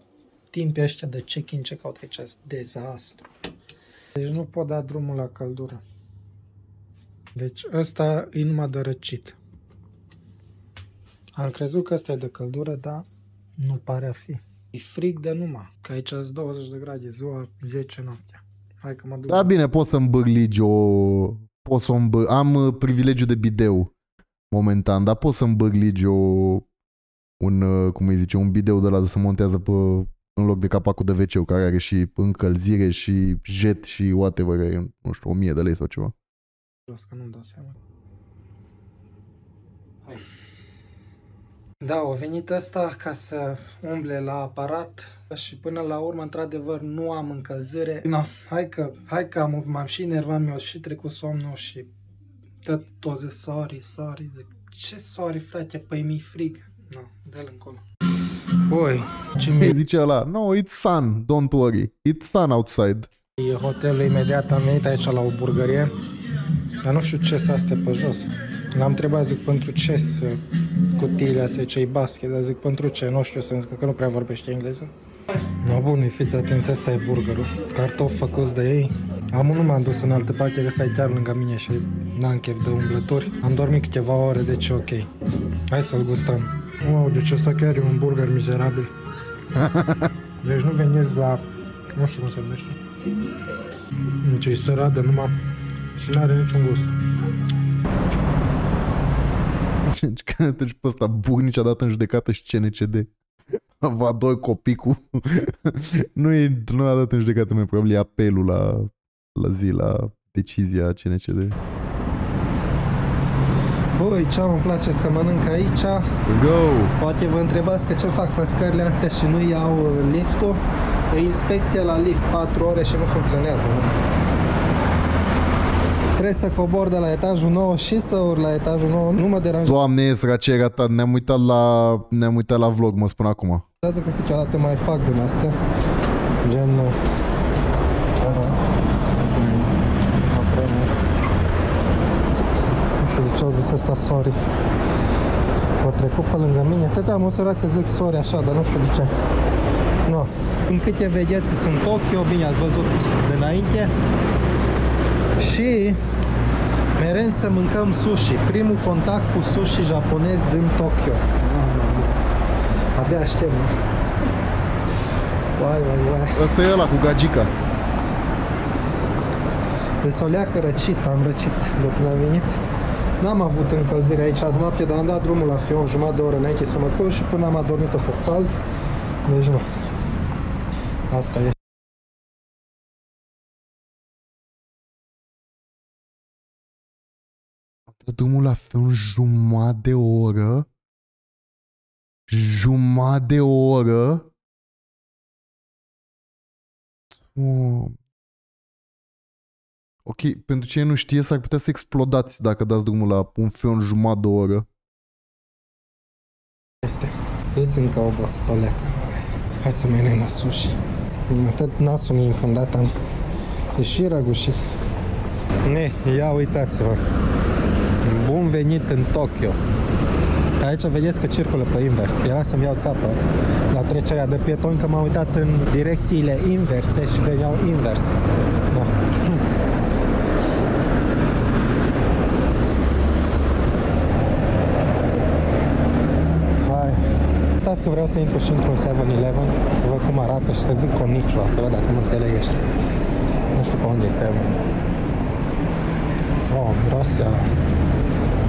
timpii ăștia de check-in, check-out aici sunt dezastru. Deci nu pot da drumul la căldură. Deci ăsta e numai de răcit. Am crezut că ăsta e de căldură, dar nu pare a fi. E frig de numai, că aici sunt 20 de grade ziua, 10 noaptea. Hai că mă duc. Da, bine, pot să-mi bârligi o... Pot să am privilegiu de bideu momentan, dar pot să-mi bârligi o... un, cum îi zice, un bideu de la să montează pe, în loc de capacul de WC-ul, care are și încălzire și jet și whatever, nu știu, 1000 de lei sau ceva. Vreau să nu-mi dau seama. Hai, Da, a venit ăsta ca să umble la aparat și până la urmă, într-adevăr, nu am încălzire. No, hai că m-am și enervat, mi-a și trecut somnul și tot zi, sorry, zic, ce sorry, frate, păi mi-i frig. No, de-l încolo. Oi, ce mi zice ăla? No, it's sun, don't worry, it's sun outside. Hotelul imediat, am venit aici la o burgărie, dar nu știu ce să astea pe jos. L-am întrebat, zic, pentru ce cutiile astea, cei basket, dar zic, pentru ce, nu știu, să zic că nu prea vorbește engleză. No, bun, fiți atenți, ăsta e burgerul. Cartofi făcuți de ei. Nu m-am dus în altă parte, că stai chiar lângă mine și n-am chef de umblături. Am dormit câteva ore, deci ok. Hai să-l gustăm. Wow, deci ăsta chiar e un burger mizerabil. Deci nu veniți la... nu știu cum se numește. Deci e săradă numai și n-are niciun gust. Când treci pe ăsta, Bugnici a dat în judecată și CNCD. Va doi copii cu... nu a dat în judecată, mai probabil e apelul la zi, la decizia CNCD. Băi, ce îmi place să mănânc aici. Let's go! Poate vă întrebați că ce fac pe scările astea și nu iau liftul. E inspecție la lift 4 ore și nu funcționează. Trebuie să cobor de la etajul 9 și să urc la etajul 9, nu mă deranjează. Doamne, e sărace, e gata, ne-am uitat la vlog, mă spun acum. Că câteodată mai fac din astea, gen... nu știu de ce au zis ăsta, sorry. Că a trecut pe lângă mine, tăi am măsurat că zic sorry așa, dar nu știu de ce. No. În câte vedeți sunt Tokyo, bine ați văzut de înainte. Și merem să mâncăm sushi. Primul contact cu sushi japonez din Tokyo. Abia aștept. Asta e ăla cu gagica. Deci o leacă răcit, am răcit de când am venit. N-am avut încălzire aici azi noapte, dar am dat drumul la fion jumătate de oră înainte să mă culc și până am adormit o foc cald. Deci nu. Asta e. Drumul la fel jumătate de oră. Jumătate de oră. Ok, pentru cine nu știe, s-ar putea să explodați dacă dați drumul la un fel jumătate de oră. Este. Vezi încă obosit, Olea. Hai să mergem la sushi. Atât nasul mi-e infundat, am ieșit răgușit. Ne, ia uitați-vă. Bun venit în Tokyo. Aici vedeți că circulă pe invers. Era să-mi iau țapă la trecerea de pietoni, că m-am uitat în direcțiile inverse și veneau invers. Da. Hai. Stați că vreau să intru și într-un 7-Eleven, să văd cum arată și să zic Konnichiwa, să văd dacă mă înțelegești. Nu știu pe unde e 7-Eleven. Oh, miroase a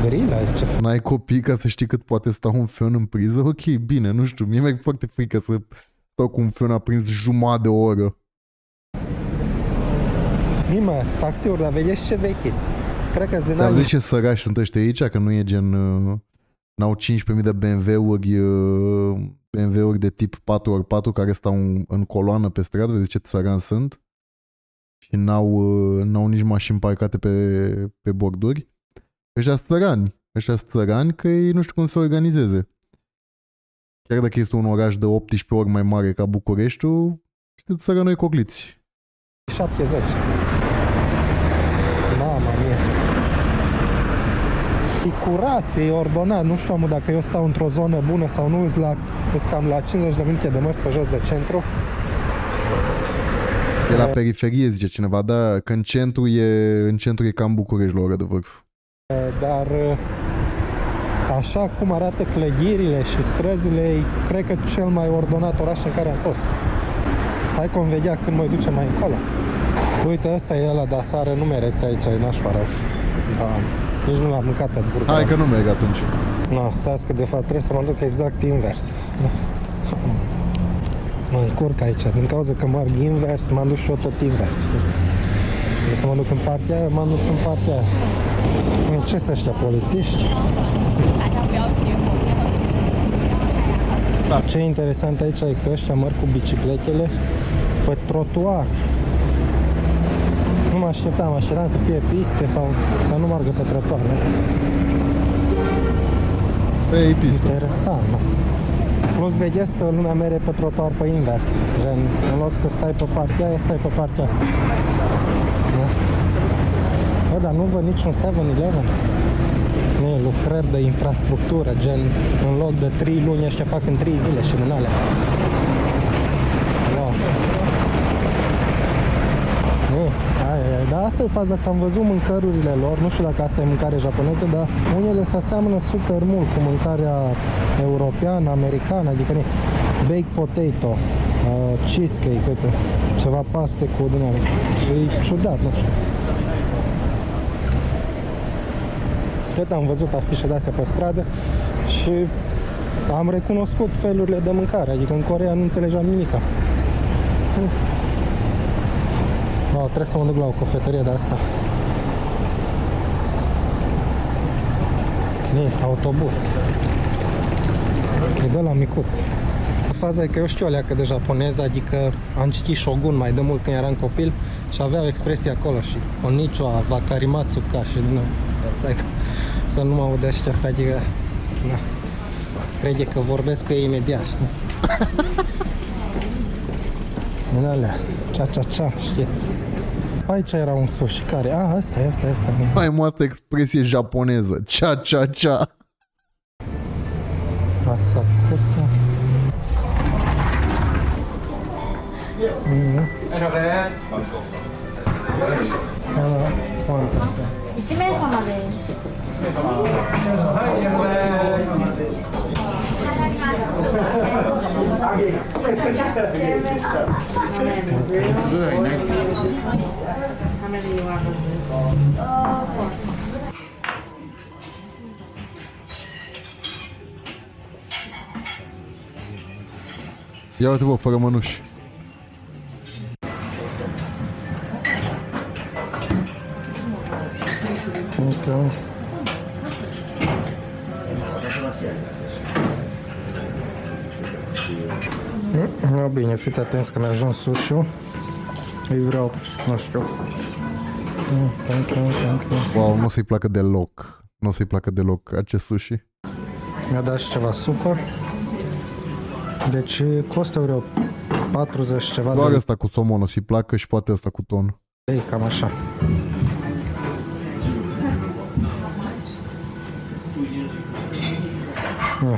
grila aici. N-ai copii ca să știi cât poate sta un fion în priză? Ok, bine, nu știu, mie mi-e foarte frică să stau cu un fion aprins jumătate de oră. Nimă, taxiuri, dar vedeți ce vechi-s. Cred că-s din alii. Ce sărași sunt ăștia aici, că nu e gen... n-au 15.000 de BMW-uri, BMW-uri de tip 4x4 care stau în coloană pe stradă, vedeți ce țărani sunt? Și n-au nici mașini parcate pe borduri. Ăștia stărani că ei nu știu cum să organizeze. Chiar dacă este un oraș de 18 ori mai mare ca Bucureștiul, știți, țăranoi cocliți. 70. Mama mie. E curat, e ordonat. Nu știu dacă eu stau într-o zonă bună sau nu, îs cam la 50 de minute de mers pe jos de centru. De la periferie, zice cineva, da, că în centru e cam București la ora de vârf. Dar așa cum arată clădirile și străzile, cred că cel mai ordonat oraș în care am fost. Hai că vom vedea când mă duce mai încolo. Uite, ăsta e ăla, dar sară numereți aici, e nașpa rău. Da. Nici nu l-am mâncat de burgă. Hai că nu merg atunci. No, stați că de fapt trebuie să mă duc exact invers. Da. Mă încurc aici, din cauza că merg invers, m-am dus și eu tot invers. Trebuie să mă duc în partea aia, m-am dus în partea aia. Ce sunt ăștia, polițiști? Da. Ce e interesant aici e că ăștia merg cu bicicletele pe trotuar. Nu mă așteptam, să fie piste sau să nu meargă pe trotuar. Ei, piste. Interesant, da. Plus vedeți că lumea mere pe trotuar pe invers. Gen, în loc să stai pe partea aia, stai pe partea asta. Da. Bă, dar nu văd niciun 7-Eleven. Nu, lucrări de infrastructură, gen, în loc de 3 luni, ăștia fac în 3 zile și în alea. Wow. Nu, dar asta e faza, că am văzut mâncărurile lor, nu știu dacă asta e mâncare japoneză, dar unele se aseamănă super mult cu mâncarea europeană, americană, adică baked potato, cheesecake, uite, ceva paste cu din alea. E ciudat, nu știu. Am văzut afișe de-astea pe stradă și am recunoscut felurile de mâncare, adică în Coreea nu înțelegeam nimica. No, trebuie să mă duc la o cofetărie de asta. Ni, autobuz. E de la micuț. Faza e că eu știu o leacă de japoneză, adică am citit Shogun mai de mult când eram copil și avea expresia acolo și konnichiwa, wakarimatsu ka și din nou. Să nu mă audă ăștia, frate, că... Na. Crede că vorbesc cu ei imediat, știi? Din alea, cea, știți? Aici era un sushi care... A, asta. Faimoasă expresie japoneză, cea. Asakusa... Yes! Ia uite, bă, fără mănuși. Ok. No, bine, fiți atenți că mi-a ajuns sushi-ul. Îi vreau, nu știu. Wow, nu o să-i placă deloc. Nu o să-i placă deloc acest sushi. Mi-a dat și ceva supă. Deci costă vreo 40 ceva. Doar asta cu somon o să-i placă și poate asta cu ton. Ei, cam așa.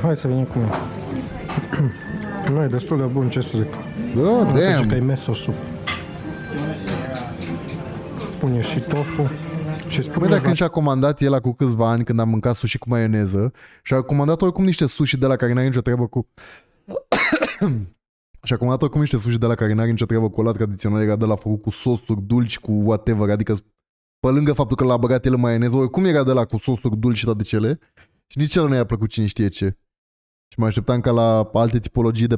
Hai să venim cu mine. Nu, e destul de bun, ce să zic. Da, damn! Că e meso-sup. Spune și tofu. Păi dacă și-a comandat el cu câțiva ani, când am mâncat sushi cu maioneză, și-a comandat oricum niște sushi de la care n-are nicio treabă cu... și-a comandat oricum niște sushi de la care n-are nicio treabă cu ăla tradițional, era de la făcut cu sosuri dulci, cu whatever, adică pe lângă faptul că l-a băgat el în maioneză, oricum era de la cu sosuri dulci și toate cele. Și nici el nu i-a plăcut cine știe ce. Și mă așteptam ca la alte tipologii de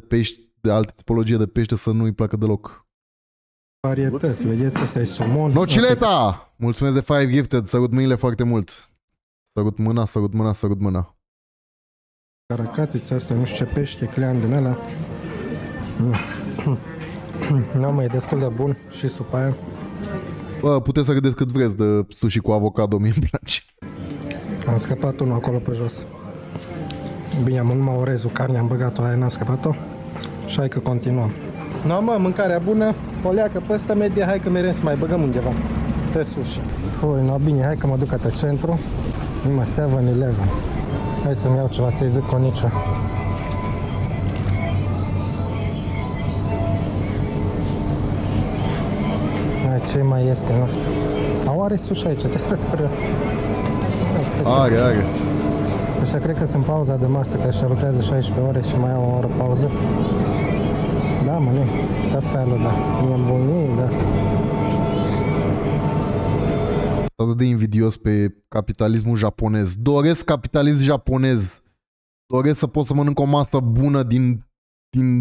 pește, să nu-i placă deloc. Varietăți, vedeți, asta e somon. Nocileta! Mulțumesc de 5 gifted, sărut mâinile foarte mult. Sărut mâna. Caracatița asta, nu știu ce pește, clean din ăla. Nu, mai e destul de bun și supa aia. Bă, puteți să gândeți cât vreți de sushi cu avocado, mie îmi place. Am scăpat unul acolo pe jos. Bine, am numai orezul, carne am băgat-o, aia n-am scăpat-o. Și hai că continuăm. No, mă, mâncarea bună, o leacă pe ăsta medie, hai că merem să mai băgăm undeva. Te sushi. Ui, no, bine, hai că mă duc către centru. Numai 7-Eleven. Hai să-mi iau ceva, să-i zic konnichiwa. Hai, ce mai ieftin, nu știu. Au, are sushi aici, te crezi curios. Are. Așa, cred că sunt pauza de masă, că așa lucrează 16 ore și mai au o oră pauză. Da, mă, nu, cafelul, da. E bunii, da. Atât de invidios pe capitalismul japonez. Doresc capitalism japonez. Doresc să pot să mănânc o masă bună din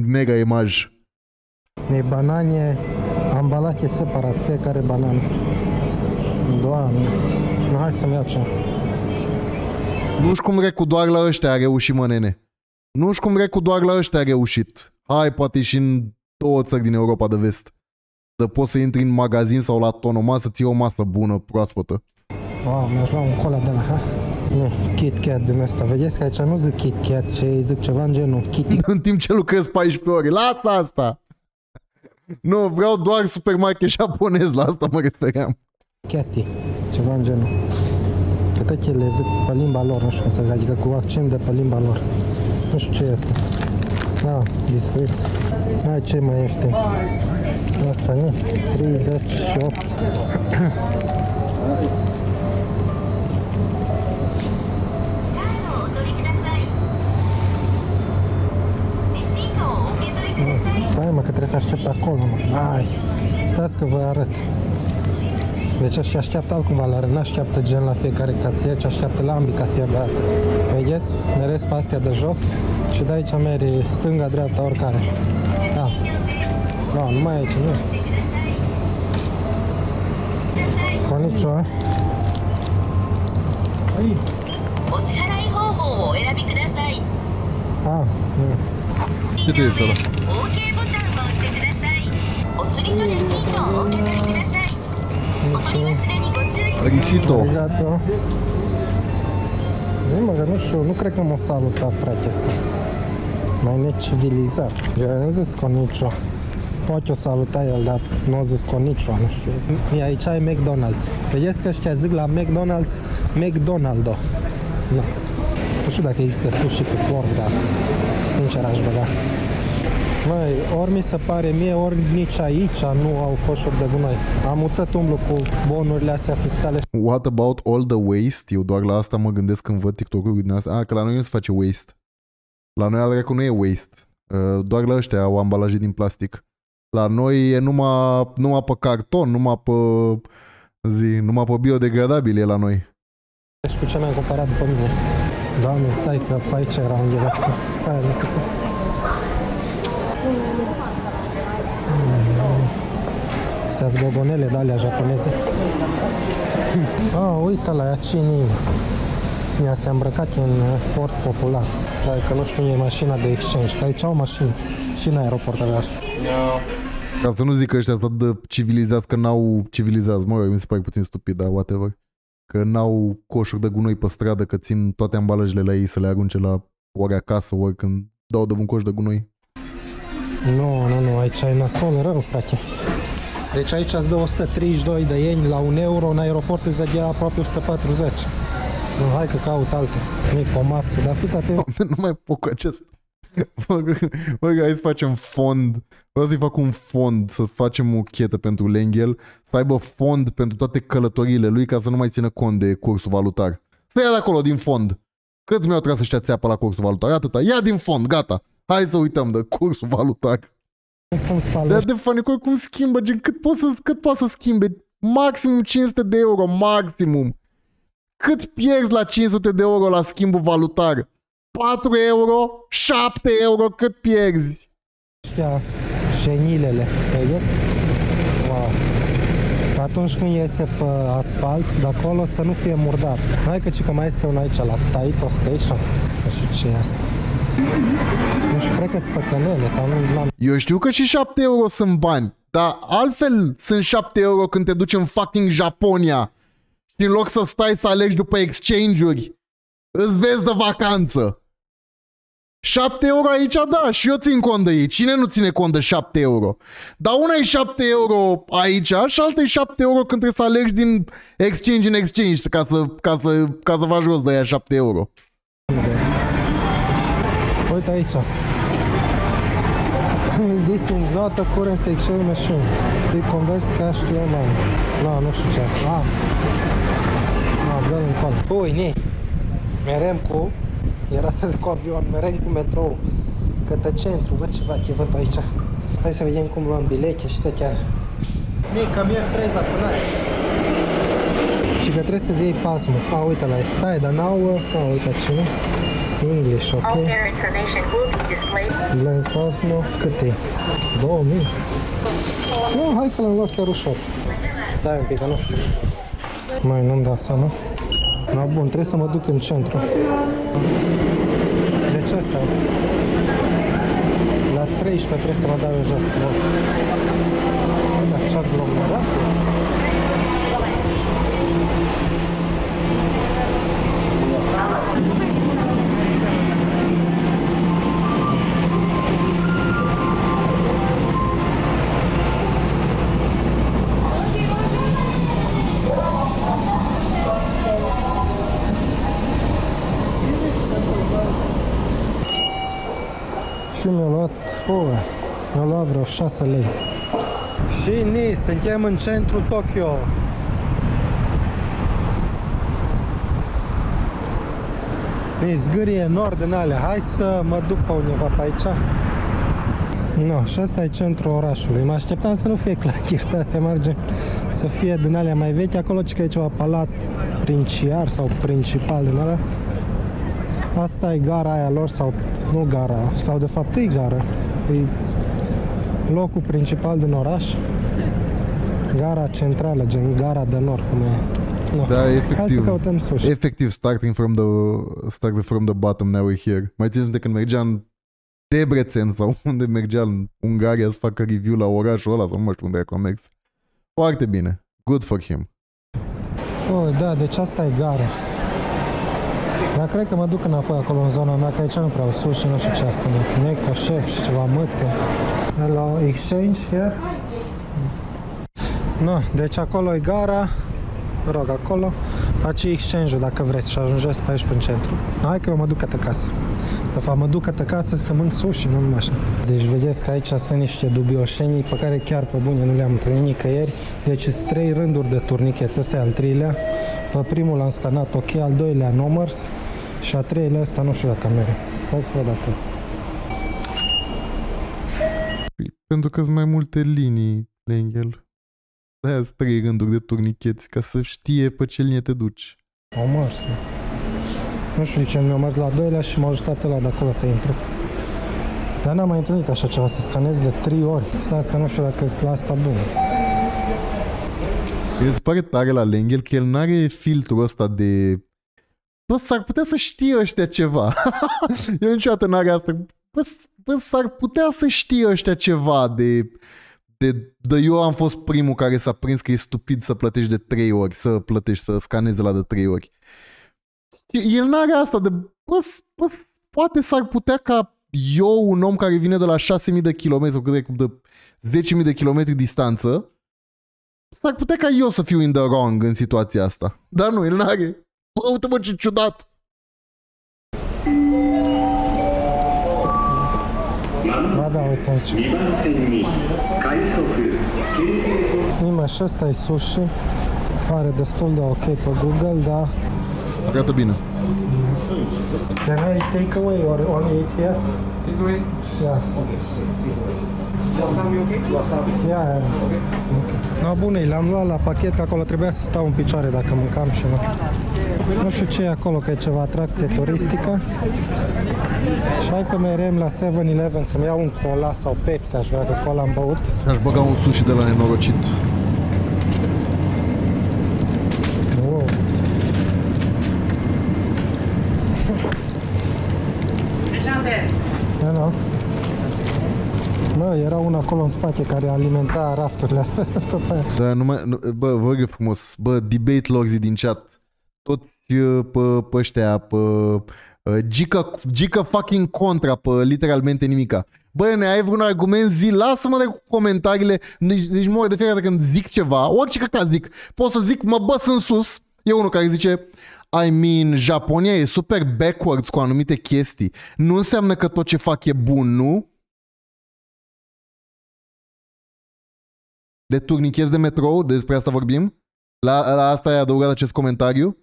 mega imaj. E banane ambalate separat, fiecare banan. Doamne, hai să-mi iau ceva. Nu știu cum recu doar la ăștia a reușit, mă, nene. Nu-și cum recu doar la ăștia a reușit. Hai, poate și în două țări din Europa de vest. Să poți să intri în magazin sau la Tonomat să ții o masă bună, proaspătă. Wow, mi-aș lua un cola de la, ha? Nu, Kit Kat din asta. Vedeți că aici nu zic Kit Kat, ci zic ceva în genul Kit. În timp ce lucrez 14 ore, lasă asta! Nu, vreau doar supermarket japonez, la asta mă refeream. Kati, ceva în genul. Câte le zic pe limba lor, nu știu cum să zic, adică cu accent de pe limba lor. Nu știu ce este. Da, biscuiți. Hai, ce mai ieftin. Asta nu? 38. Hai, mă, că trebuie să aștept acolo, mă. Hai, stați că vă arăt. Deci așa așteaptă altcumva la rând, așteaptă gen la fiecare casier, ci așteaptă la ambii casier de altă. Vedeți? Merez pe astea de jos și de aici meri stânga, dreapta, oricare. Da. Da, numai aici, nu? Konnichiwa. Ah, nu. Ce te iese ăla? Risito. Nu știu, nu cred că m-o saluta frate ăsta. Mai necivilizat. Eu am zis konnichiwa. Poate o saluta el, dar nu o zis konnichiwa, nu știu. E aici ai McDonald's. Vedeți că ăștia zic la McDonald's, McDonaldo. Nu. Nu știu dacă există sushi cu porc, dar sincer aș băga. Măi, ori mi se pare mie, ori nici aici nu au coșuri de gunoi. Am mutat umblul cu bonurile astea fiscale. What about all the waste? Eu doar la asta mă gândesc când văd TikTok-uri din astea. Ah, că la noi nu se face waste. La noi al recu nu e waste. Doar la ăștia au ambalaje din plastic. La noi e numai pe carton, numai pe biodegradabile e la noi. Și cu ce mi-am comparat după mine? Doamne, stai că pe aici era undeva. Stai, astea-s gobonele de alea japoneze. Ah, uite la ea, ce e astea îmbrăcate în port popular. Dar că nu știu, e mașina de exchange, că aici au mașini și în aeroport avea așa. Ca să nu zic că ăștia s-a de civilizați, că n-au civilizați, mă, mi se pare puțin stupid, dar whatever. Că n-au coșuri de gunoi pe stradă, că țin toate ambalajele la ei să le arunce la ori acasă, ori când dau de un coș de gunoi. Nu, aici ai nasol rău, frate. Deci aici îți dă 132 de ieni la 1 euro, în aeroport îți dădea aproape 140. Nu, hai că caut altul. Nici pomațu, dar fiți atenți. Nu mai poc acest. Bă, hai să facem fond. Vreau să-i fac un fond, să facem o chetă pentru Lenghel, să aibă fond pentru toate călătoriile lui, ca să nu mai țină cont de cursul valutar. Să ia de acolo, din fond. Cât mi-au tras ăștia țeapă la cursul valutar? Atâta. Ia din fond, gata. Hai să uităm de cursul valutar. Dar de fanicoi cum schimbă, gen, cât poate să schimbe? Maximum 500 de euro, maximum. Cât pierzi la 500 de euro la schimbul valutar? 4 euro, 7 euro, cât pierzi? Ăștia, șenilele, vedeți? Wow. Atunci când iese pe asfalt, de acolo să nu fie murdar. Hai că mai este un aici la Taito Station. Nu știu ce e asta. Nu știu, cred că sunt păcălele sau nu. Eu știu că și 7 euro sunt bani, dar altfel sunt 7 euro când te duci în fucking Japonia și în loc să stai să alegi după exchange-uri, îți vezi de vacanță. 7 euro aici, da, și eu țin cont de ei. Cine nu ține cont de 7 euro? Dar una e 7 euro aici și alta e 7 euro când trebuie să alegi din exchange în exchange ca să faci rost de aia 7 euro. Uite aici. This is not a currency exchange machine. It converts cash to online. No, nu știu ce asta. Ah. No, dă-l în col. Uine. Merem cu... Era să zic cu avion. Merem cu metrou. Către centru. Văd ceva chevăt aici. Hai să vedem cum luăm bilete și tot chiar. Mica mie freza până aia. Și că trebuie să-ți iei pasmul. Ah, uite la ei. Stai, dar n-au... Ah, uite cine. English, ok. Blank Cosmo, cât e? 2000? Nu, hai că l-am luat chiar ușor. Stai un pic, că nu știu. Mai nu-mi dau seama. No, bun, trebuie să mă duc în centru. Deci asta. 13 trebuie să mă dau eu jos, mă. Da, ce-ar bloc mă dat? Și mi-a luat, vreo 6 lei. Și ni, suntem în centrul Tokyo. Ni, zgârie enorm din alea. Hai să mă duc pe undeva pe aici. No, și asta e centrul orașului. Mă așteptam să nu fie clachiri astea, mergem să fie din alea mai vechi. Acolo ci că e ceva palat princiar sau principal din alea. Asta e gara aia lor sau... Nu gara, sau de fapt e gara. E locul principal din oraș. Gara centrală, gen gara de nord, cum e. No. Da, efectiv. Hai să căutăm sushi. Efectiv, starting from the bottom, now we're here. Mai țineți de când mergeam în Debrecen sau unde mergeam în Ungaria să facă review la orașul ăla sau nu mai știu unde e comex. Foarte bine. Good for him. Oh, da, deci asta e gara. Dar cred că mă duc înapoi acolo în zona mea, că aici nu prea sus și nu știu ce asta e. Neco, șef și ceva mățe. La exchange here. No, deci acolo e gara. Mă rog, acolo. Aici e exchange-ul dacă vreți și ajungeți pe aici prin centru. Hai că eu mă duc către casă. De fapt, mă duc către casă să mânc sushi, nu numai așa. Deci vedeți că aici sunt niște dubioșenii pe care chiar pe bune nu le-am întâlnit nicăieri. Deci sunt 3 rânduri de turnicheți, ăsta e al 3-lea. Pe primul l-am scanat ok, al 2-lea Nomers și a 3-lea ăsta nu știu la camere. Stai să văd acum. Pentru că sunt mai multe linii, Lengel. De-aia sunt 3 rânduri de turnicheți, ca să știe pe ce linie te duci. Au mers, da. Nu știu de ce mi-au mers la 2-lea și m-a ajutat ăla de acolo să intru. Dar n-am mai întâlnit așa ceva, să scanez de 3 ori. Stai că nu știu dacă sunt la asta bună. Îți pare tare la Lengel că el n-are filtrul ăsta de... Bă, s-ar putea să știe ăștia ceva. El niciodată n-are asta. Bă, s-ar putea să știe ăștia ceva de eu am fost primul care s-a prins că e stupid să plătești de 3 ori, să scanezi la de 3 ori. El n-are asta de... Bă, poate s-ar putea ca eu, un om care vine de la 6.000 de kilometri, cât de 10.000 de kilometri distanță, s-ar putea ca eu să fiu in the wrong în situația asta. Dar nu, el n-are. Bă, uite-mă ce ciudat! Ba da, uite aici. Nimă, și ăsta e sushi. Pare destul de ok pe Google, dar... Arată bine. Can I take away or only eat here? Take away? Yeah. Okay. Wasabi, ok? Wasabi. Yeah, ok. No, bun, l-am luat la pachet, că acolo trebuia să stau în picioare dacă mâncam și nu. Nu știu ce e acolo, că e ceva atracție turistică. Și hai că merem la 7-Eleven să-mi iau un cola sau Pepsi, aș vrea, că cola am băut. Aș băga un sushi de la nenorocit. Wow. Hello. Bă, era una acolo în spate care alimenta rafturile astea. Da, numai, bă, vă rog frumos, bă, debate lorzi din chat. Toți pe ăștia, pe gica fucking contra, pe literalmente nimica. Bă, ne ai vreun argument, zi, lasă-mă de cu comentariile, deci mă de fiecare dată când zic ceva, orice căcat zic, pot să zic, mă băs în sus, e unul care zice... I mean, Japonia e super backwards cu anumite chestii. Nu înseamnă că tot ce fac e bun, nu? De turnicheți de metrou, despre asta vorbim? La asta ai adăugat acest comentariu?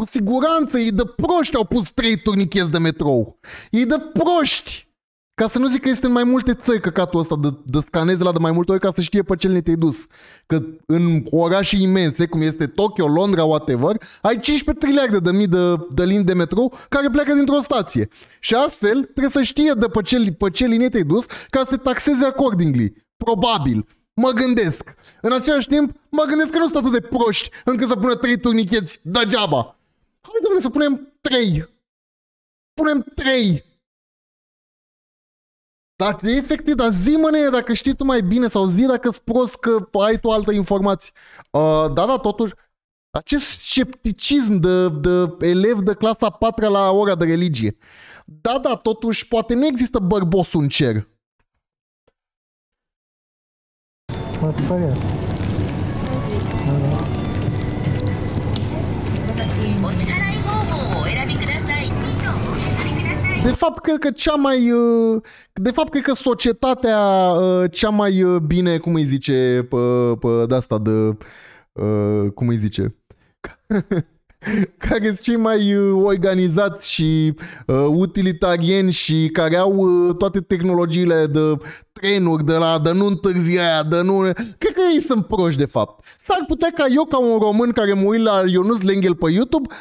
Cu siguranță, ei de proști au pus 3 turnicheți de metrou. Ei de proști! Ca să nu zic că este în mai multe țări căcatul ăsta de scanezi la de mai multe ori ca să știe pe ce linie te-ai dus. Că în orașe imense, cum este Tokyo, Londra, whatever, ai 15 triliarde de mii de linii de metrou care pleacă dintr-o stație. Și astfel trebuie să știe de pe ce linie te-ai dus ca să te taxeze accordingly. Probabil. Mă gândesc. În același timp, mă gândesc că nu sunt atât de proști încât să pună 3 turnicheți degeaba. Hai, dom'le, să punem 3. Punem 3. Dar efectiv, dar zi-mă-ne dacă știi tu mai bine sau zi dacă-s prost că ai tu altă informație. Da, da, totuși, acest scepticism de elev de clasa 4-a la ora de religie. Da, da, totuși, poate nu există bărbosul în cer. M-a speriat. De fapt, cred că cea mai... De fapt, cred că societatea cea mai bine, cum îi zice, de asta, de... cum îi zice? Care sunt cei mai organizați și utilitarieni și care au toate tehnologiile de trenuri, de la de nu întârzi aia, de nu... Cred că ei sunt proști, de fapt. S-ar putea ca eu, ca un român care mă uit la Ionuț Lenghel pe YouTube,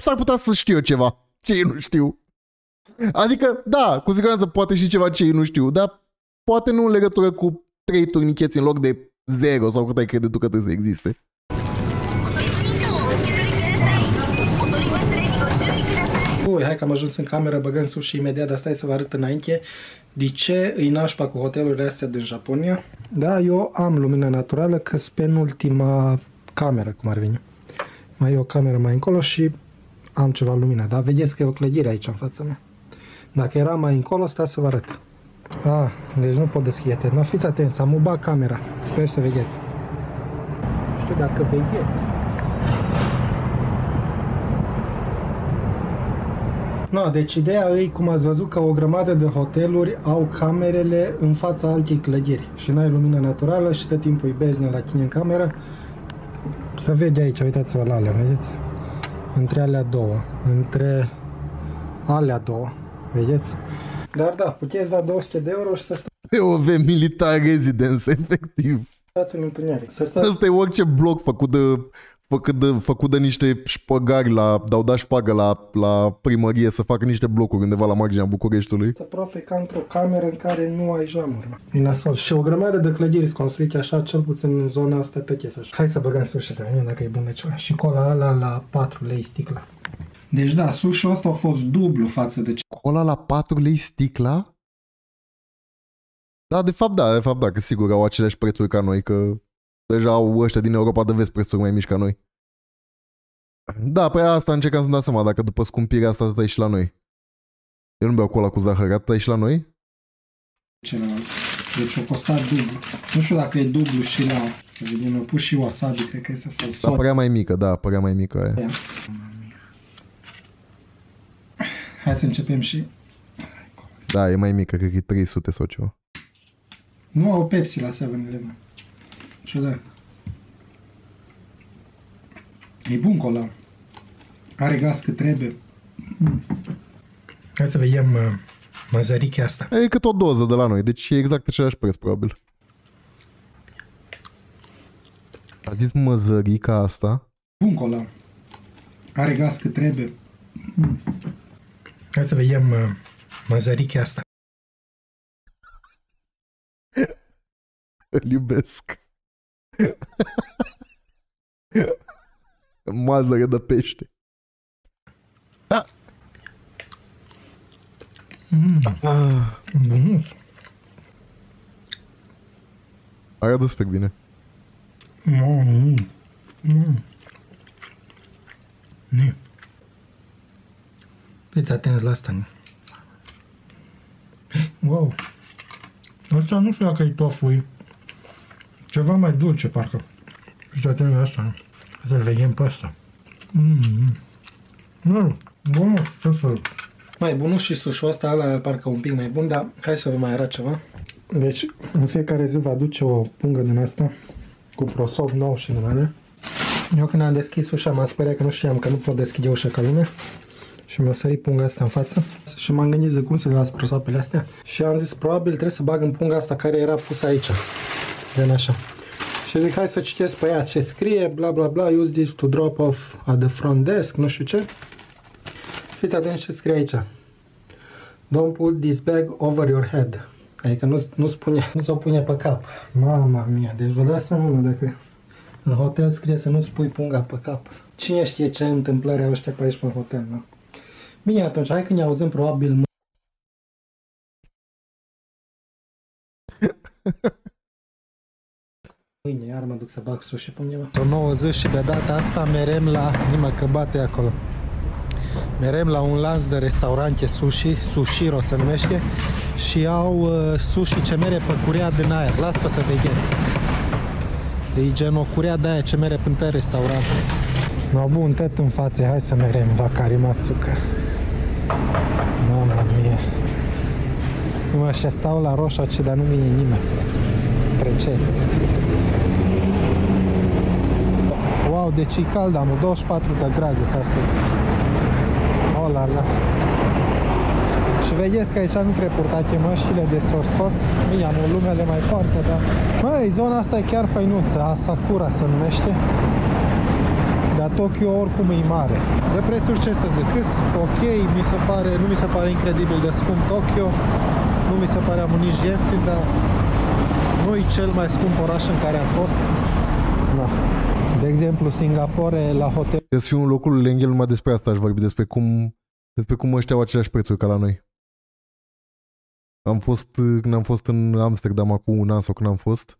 s-ar putea să știu eu ceva ce ei nu știu. Adică, da, cu siguranță poate și ceva ce ei nu știu, dar poate nu în legătură cu 3 turnicheți în loc de 0 sau cât ai crede tu că trebuie să existe. Ui, hai că am ajuns în cameră, băgăm sus și imediat, dar stai să vă arăt înainte de ce îi nașpa cu hotelurile astea din Japonia. Da, eu am lumină naturală, că sunt penultima cameră, cum ar veni. Mai e o cameră mai încolo și am ceva lumină, dar vedeți că e o clădire aici în fața mea. Dacă era mai încolo, stai să vă arăt. Ah, deci nu pot deschide. Nu, fiți atenți, am ubat camera. Sper să vedeți. Nu știu dacă vedeți. No, deci ideea e, cum ați văzut, că o grămadă de hoteluri au camerele în fața altei clădiri și n-ai lumină naturală și tot timpul îi beznă la tine în cameră. Să vede aici, uitați-vă la alea, vedeți? Între alea două. Între alea două. Vedeți? Dar da, puteți da 200 de euro și să stați... POV Militar Residence, efectiv. Stați în întuneric. Asta e orice bloc făcut de niște șpăgari la... Au dat șpagă la primărie să facă niște blocuri undeva la marginea Bucureștiului. Aproape ca într-o cameră în care nu ai jamuri. Minasol. Și o grămadă de clădiri sunt construite așa, cel puțin în zona asta tăchesă. Hai să băgăm sus și să vedem dacă e bun de ceva. Și cola ala la 4 lei sticla. Deci da, sushi-ul ăsta a fost dublu față de ce... Cola la 4 lei sticla? Da, de fapt da, că sigur au aceleași prețuri ca noi, că deja au ăștia din Europa de Vest prețuri mai mici ca noi. Da, pe asta încercam să-mi dau seama, dacă după scumpirea asta stai și la noi. Eu nu beau cola cu zahăr, atâta e și la noi? Celălalt. Deci a costat dublu. Nu știu dacă e dublu și la... Să vedem, au pus și wasabi, cred că este sau soare. Dar părea mai mică, da, părea mai mică aia. Yeah. Hai să începem și... Da, e mai mică, cred că e 300 sau ceva. Nu au Pepsi la 7-Eleven. Ciudat. E bun cola. Are gaz cât trebuie. Hai să vedem măzărichea asta. E cât o doză de la noi, deci e exact același preț, probabil. A zis măzărica asta. Bun cola. Are gaz cât trebuie. Hai să vedem măzărichea asta. Îl iubesc. Mazăre de pește. Ah. Bun. Arată spec bine. Nu. Fiți atenți la asta. Wow! Asta nu știu dacă e tofu. Ceva mai dulce, parcă. Fiți atenți la asta. Să-l vedem pe asta. Bun, ce să... Mai bunul și sușul ăsta, ala parcă un pic mai bun, dar hai să vă mai arăt ceva. Deci, în fiecare zi vă aduce o pungă din asta, cu prosop nou și din alea. Eu când am deschis ușa, m-am speriat că nu știam că nu pot deschide ușa ca lumea. Și mi-a sărit punga asta în față și m-am gândit de cum să le las prosapele astea și am zis probabil trebuie să bag în punga asta care era pusă aici, gen așa. Și zic hai să citesc pe ea ce scrie, bla bla bla, use this to drop off at the front desk, nu știu ce. Fiți atenți ce scrie aici. Don't put this bag over your head. Adică nu-ți o pune pe cap. Mama mia, deci vă dați seama dacă în hotel scrie să nu-ți pui punga pe cap. Cine știe ce întâmplări au ăștia pe aici pe hotel, nu? Bine, atunci, hai că ne auzim probabil... Mâine iar mă duc să bag sushi pe undeva. 90 și de data asta merem la... Nimă că bate acolo. Merem la un lanț de restaurante sushi, Sushiro se numește. Și au sushi ce mere pe curea din aer. Las-o să vedeți. E gen o curea de aia ce mere până restaurant. No, bun, tet în față, hai să merem Vakari Matsuka. Mamă mie. Numai așa stau la roșu, ce dar nu vine nimeni, frate. Treceți. Wow, deci e cald amul, 24 de grade astăzi. Oh la la. Și vedeți că aici nu trebuie purtate măștile de s-au scos. Mie amul, lumea le mai poartă, dar... Măi, zona asta e chiar făinuță, Asakura se numește. Dar Tokyo oricum e mare. De prețuri ce să zic, îs ok, mi se pare, nu mi se pare incredibil de scump Tokyo. Nu mi se pare amul nici ieftin, dar nu e cel mai scump oraș în care am fost. No. De exemplu, Singapore, la hotel... Să fiu un locul lenghel, numai despre asta aș vorbi, despre cum ăștia au aceleași prețuri ca la noi. Am fost, când am fost în Amsterdam acum un an sau când am fost,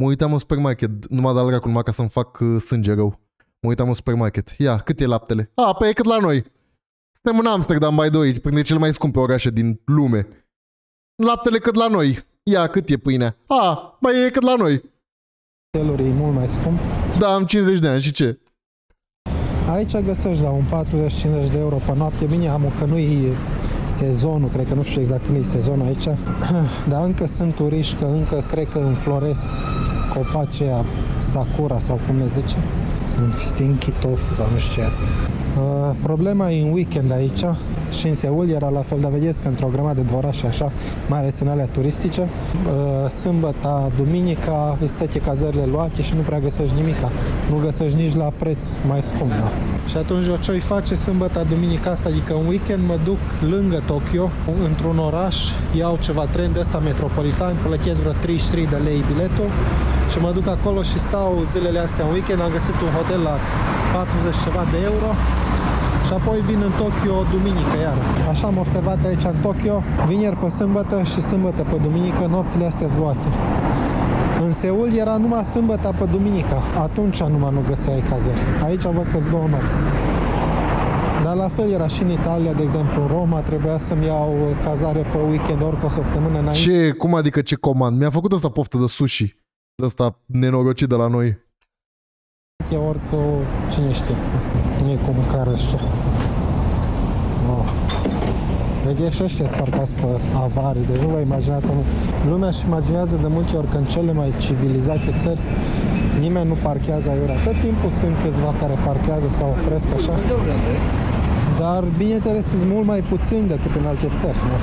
mă uitam în supermarket, numai de alea cu numai ca să-mi fac sânge rău. Mă uitam în supermarket. Ia, cât e laptele? A, pe e cât la noi. Suntem în Amsterdam, by the way, printre cele mai scumpe orașe din lume. Laptele cât la noi. Ia, cât e pâinea? A, mai e cât la noi. Hoteluri e mult mai scump. Da, am 50 de ani și ce? Aici găsești la un 40-50 de euro pe noapte. Bine, am că nu-i sezonul, cred că nu știu exact când e sezonul aici. Dar încă sunt turiști, că încă cred că înfloresc copacea Sakura sau cum le zice. Stinky tofu sau nu știu ce asta. Problema e în weekend aici și în Seul era la fel, dar vedeți că într-o grămadă de orașe așa, mai ales în alea turistice, sâmbăta, duminica, îți tăche cazările luate și nu prea găsești nimica. Nu găsești nici la preț mai scump. Da. Și atunci eu ce-i face sâmbăta, duminica asta, adică un weekend mă duc lângă Tokyo, într-un oraș, iau ceva tren de ăsta metropolitan, plătesc vreo 33 de lei biletul și mă duc acolo și stau zilele astea un weekend, am găsit un hotel la 40 ceva de euro. Și apoi vin în Tokyo duminică iară. Așa am observat aici în Tokyo, vineri pe sâmbătă și sâmbătă pe duminică, nopțile astea zvoache. În Seul era numai sâmbăta pe duminica, atunci numai nu găseai cazări. Aici văd că-s două nopți. Dar la fel era și în Italia, de exemplu în Roma, trebuia să-mi iau cazare pe weekend, ori pe o săptămână înainte. Ce, cum adică ce comand? Mi-a făcut asta poftă de sushi, de asta nenorocit de la noi. E orică, cine știe, nu e cu mâncare ăștia. Oh. Deci ăștia sparcați pe avarii, deci nu vă imaginați. Lumea își imaginează de multe ori că în cele mai civilizate țări nimeni nu parchează aiurea. Tot timpul sunt câțiva care parchează sau opresc așa. Dar bineînțeles sunt mult mai puțini decât în alte țări. Nu?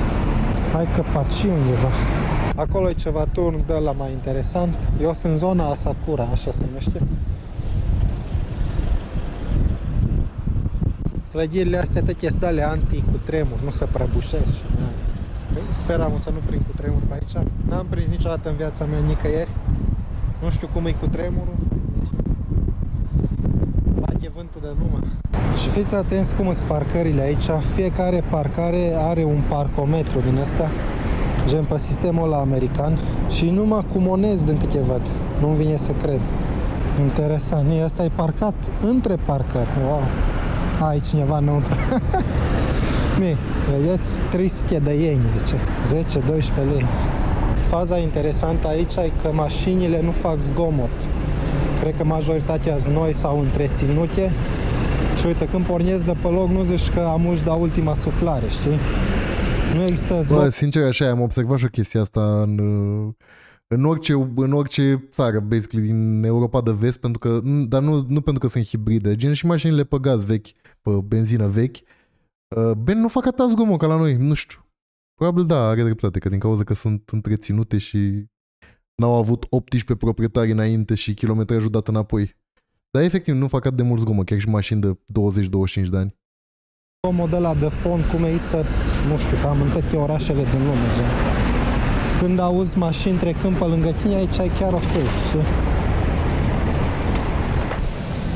Hai că paci undeva. Acolo e ceva turn de la mai interesant. Eu sunt în zona Asakura, așa se numește. Clădirile astea te chestiile anti-cutremur, nu se prăbușesc. Speram să nu prind cutremur pe aici. N-am prins niciodată în viața mea nicăieri. Nu știu cum e cutremurul. Bate vântul de număr. Și fiți atenți cum sunt parcările aici. Fiecare parcare are un parcometru din ăsta. Gen pe sistemul ăla american. Și numai cu monezi din câte văd. Nu-mi vine să cred. Interesant. Asta e parcat între parcări. Wow. Ai cineva înăuntru. Mie, vedeți? 300 de ieni, zice. 10-12 lei. Faza interesantă aici e că mașinile nu fac zgomot. Cred că majoritatea sunt noi sau întreținute. Și uite, când pornesc de pe loc, nu zici că am uși da ultima suflare, știi? Nu există zgomot. Bă, sincer, așa, am observat și o chestie asta în orice țară, basically, din Europa de vest, pentru că, dar nu pentru că sunt hibride, gen și mașinile pe gaz vechi, pe benzină vechi, ben nu fac atât zgomot ca la noi, nu știu. Probabil da, are dreptate, că din cauza că sunt întreținute și n-au avut 18 proprietari înainte și kilometrajul dat înapoi. Dar efectiv nu fac atât de mult zgomot, chiar și mașini de 20-25 de ani. Zgomot ăla de fond, cum există, nu știu, cam în toate orașele din lume, gen. Când auzi mașini trecând pe lângă tine, aici e chiar ok, știi?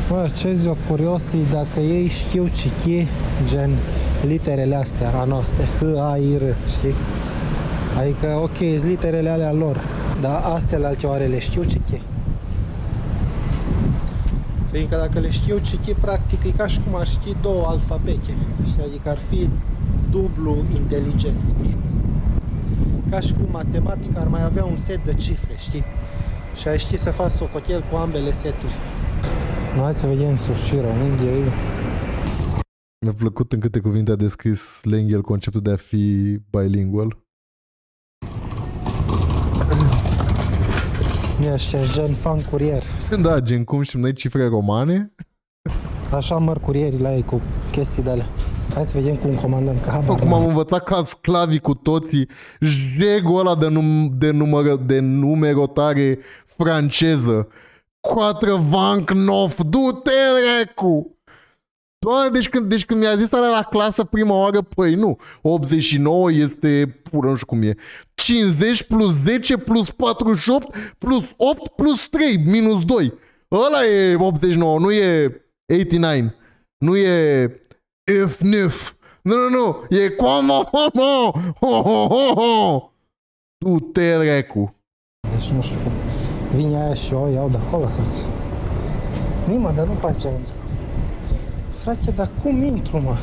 Bă, ce zi-o curios e dacă ei știu citi, gen, literele astea a noastre, H, A, I, R, știi? Adică, ok, sunt literele alea lor, dar astea la alte oare le știu citi? Fiindcă dacă le știu citi, practic, e ca și cum ar ști două alfabete. Adică ar fi dublu inteligență. Ca și cum matematica ar mai avea un set de cifre, știi? Și ai ști să faci socotel cu ambele seturi. Hai să vedem sușirea, nu e? Mi-a plăcut în câte cuvinte a descris Slengel conceptul de a fi bilingual. Ești gen fan curier. Da, gen cum știm noi cifre romane. Așa merg curierii la ei cu chestii de alea. Hai să vedem cum comandăm, că habar. Cum am învățat ca sclavii cu toții jegul ăla de numerotare franceză. Quatre vanc nof, du-te recu! Doamne, deci când mi-a zis alea la clasă prima oară, păi nu, 89 este pură, nu știu cum e, 50 plus 10 plus 48 plus 8 plus 3 minus 2. Ăla e 89, nu e 89, nu e F9. Nu, nu, nu, e como, como, ho, ho, ho, ho. Tu te recu. Deci nu știu cum, vine aia și o iau de acolo, să-ți. Nima, dar nu face aici. Frate, dar cum intru, mă?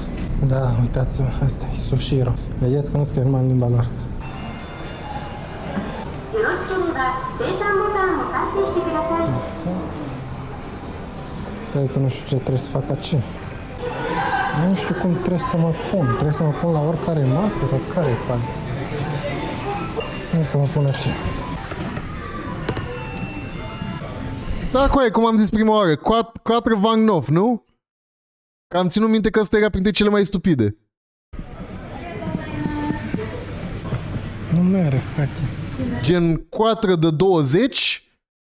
Da, uitați-vă, asta e sushiro. Vedeți că nu scrie numai în limba lor. Stai că nu știu ce trebuie să fac aici. Nu știu cum trebuie să mă pun. Trebuie să mă pun la oricare masă sau care fac. Nu că mă pun aici. Da, coaie, cum am zis prima oară, 4 Vang Nov, nu? Că am ținut minte că ăsta era printre cele mai stupide. Nu mere, frate. Gen 4 de 20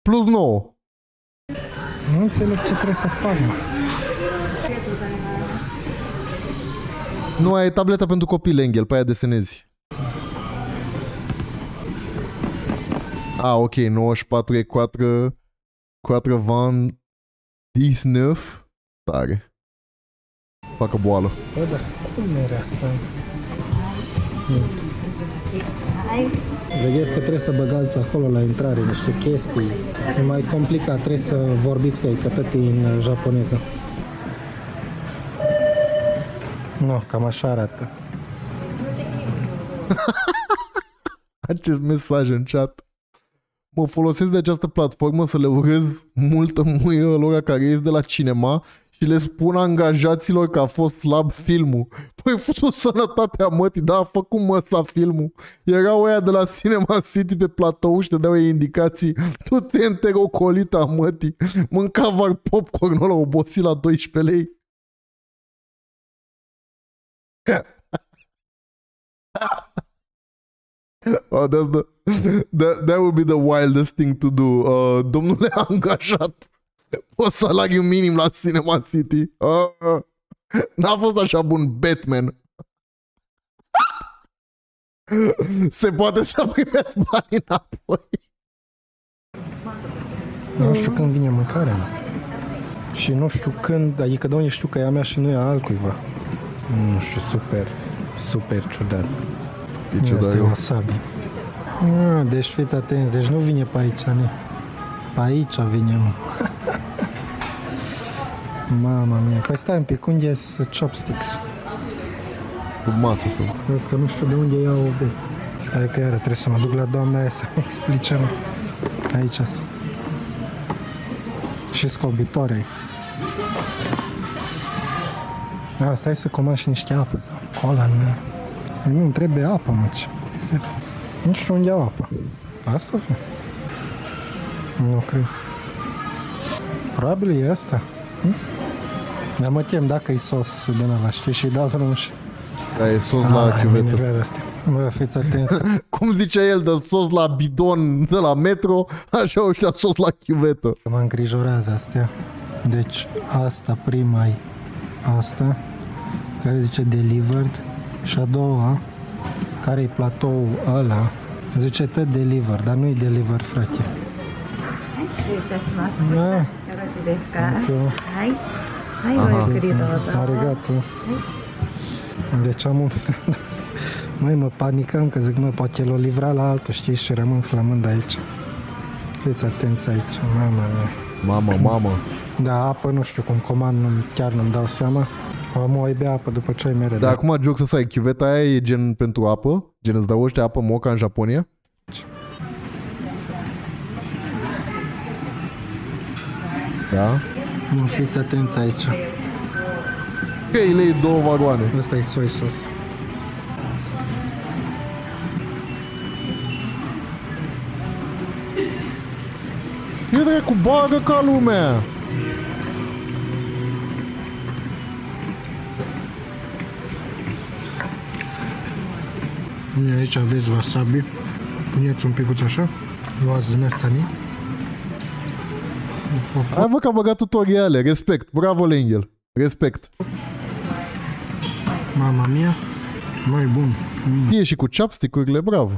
plus 9. Nu înțeleg ce trebuie să fac. Nu, ai tableta pentru copil, Engel, pe aia desenezi. A, ok, 94 e 4 van 19. Tare. Facă boală. Bă, dar cum era asta? Vedeți că trebuie să băgați acolo la intrare niște chestii. E mai complicat, trebuie să vorbiți cu ei, că tot e în japoneză. Nu, cam așa arată. Acest mesaj în chat. Mă folosesc de această platformă să le urez multă muie lor care ies de la cinema și le spun angajaților că a fost slab filmul. Păi făcut sănătatea mătii, da, a făcut măsa filmul. Erau aia de la Cinema City pe platou și te dau ei indicații. Tu te enterocolita mătii, mânca var popcorn ăla obosit la 12 lei. Oh, that's that would be the wildest thing to do. Domnule angajat, o salariu minim la Cinema City. N-a fost așa bun Batman. Se poate să primească bani înapoi. Nu știu când vine mâncarea. Și nu știu când, adică de unde știu că e a mea și nu e a altcuiva. Nu știu, super ciudat. E ciudat. E wasabi. Deci fiți atenți, deci nu vine pe aici, nu. Pe aici vine, mă. Mama mea, păi stai un pic, unde sunt chopsticks? Cu masă sunt. Vezi că nu știu de unde iau o beță. Hai că iară trebuie să mă duc la doamna aia să-mi explice, mă. Aici sunt. Și scobitoare. A, stai să comand și niște apă, sau cola, nu. Nu-mi trebuie apă, mă, ce. Nu știu unde iau apă. Asta o fi? Nu cred. Probabil e asta. Dar mă chem dacă e sos din ăla, știi, și-i dau drumul și... Da, e sos la chiuvetă. Bă, fiți atenți. Cum zicea el, de sos la bidon de la metro, așa o știa sos la chiuvetă. Mă îngrijorează astea. Deci, asta prima e asta, care zice delivered, și a doua, care e platou ăla, zice tă deliver, dar nu-i deliver, frate. Da. Arigato. Deci am... Măi, mă panicam că zic, mă, poate l-o livra la altul, știi, și rămân flamând aici. Fiți atenți aici, mama mea. Mamă, mamă. Da, apă nu știu cum comand, chiar nu-mi dau seama. Omul ai bea apă după ce ai mere. Dar acum joc să stai, chiuveta aia e gen pentru apă? Gen îți dau ăștia apă moca în Japonia? Da? Nu, fiți atenți aici. Căile e două vagoane. Ăsta e soy sos. Eu dracu, bagă ca lumea! Bine, aici aveți wasabi. Puneți un picuț așa. Luați din asta, ni? Hai mă că am băgat tutoriale, respect, bravo Lengel, respect. Mama mia, mai bun. E și cu chapstick-urile, bravo.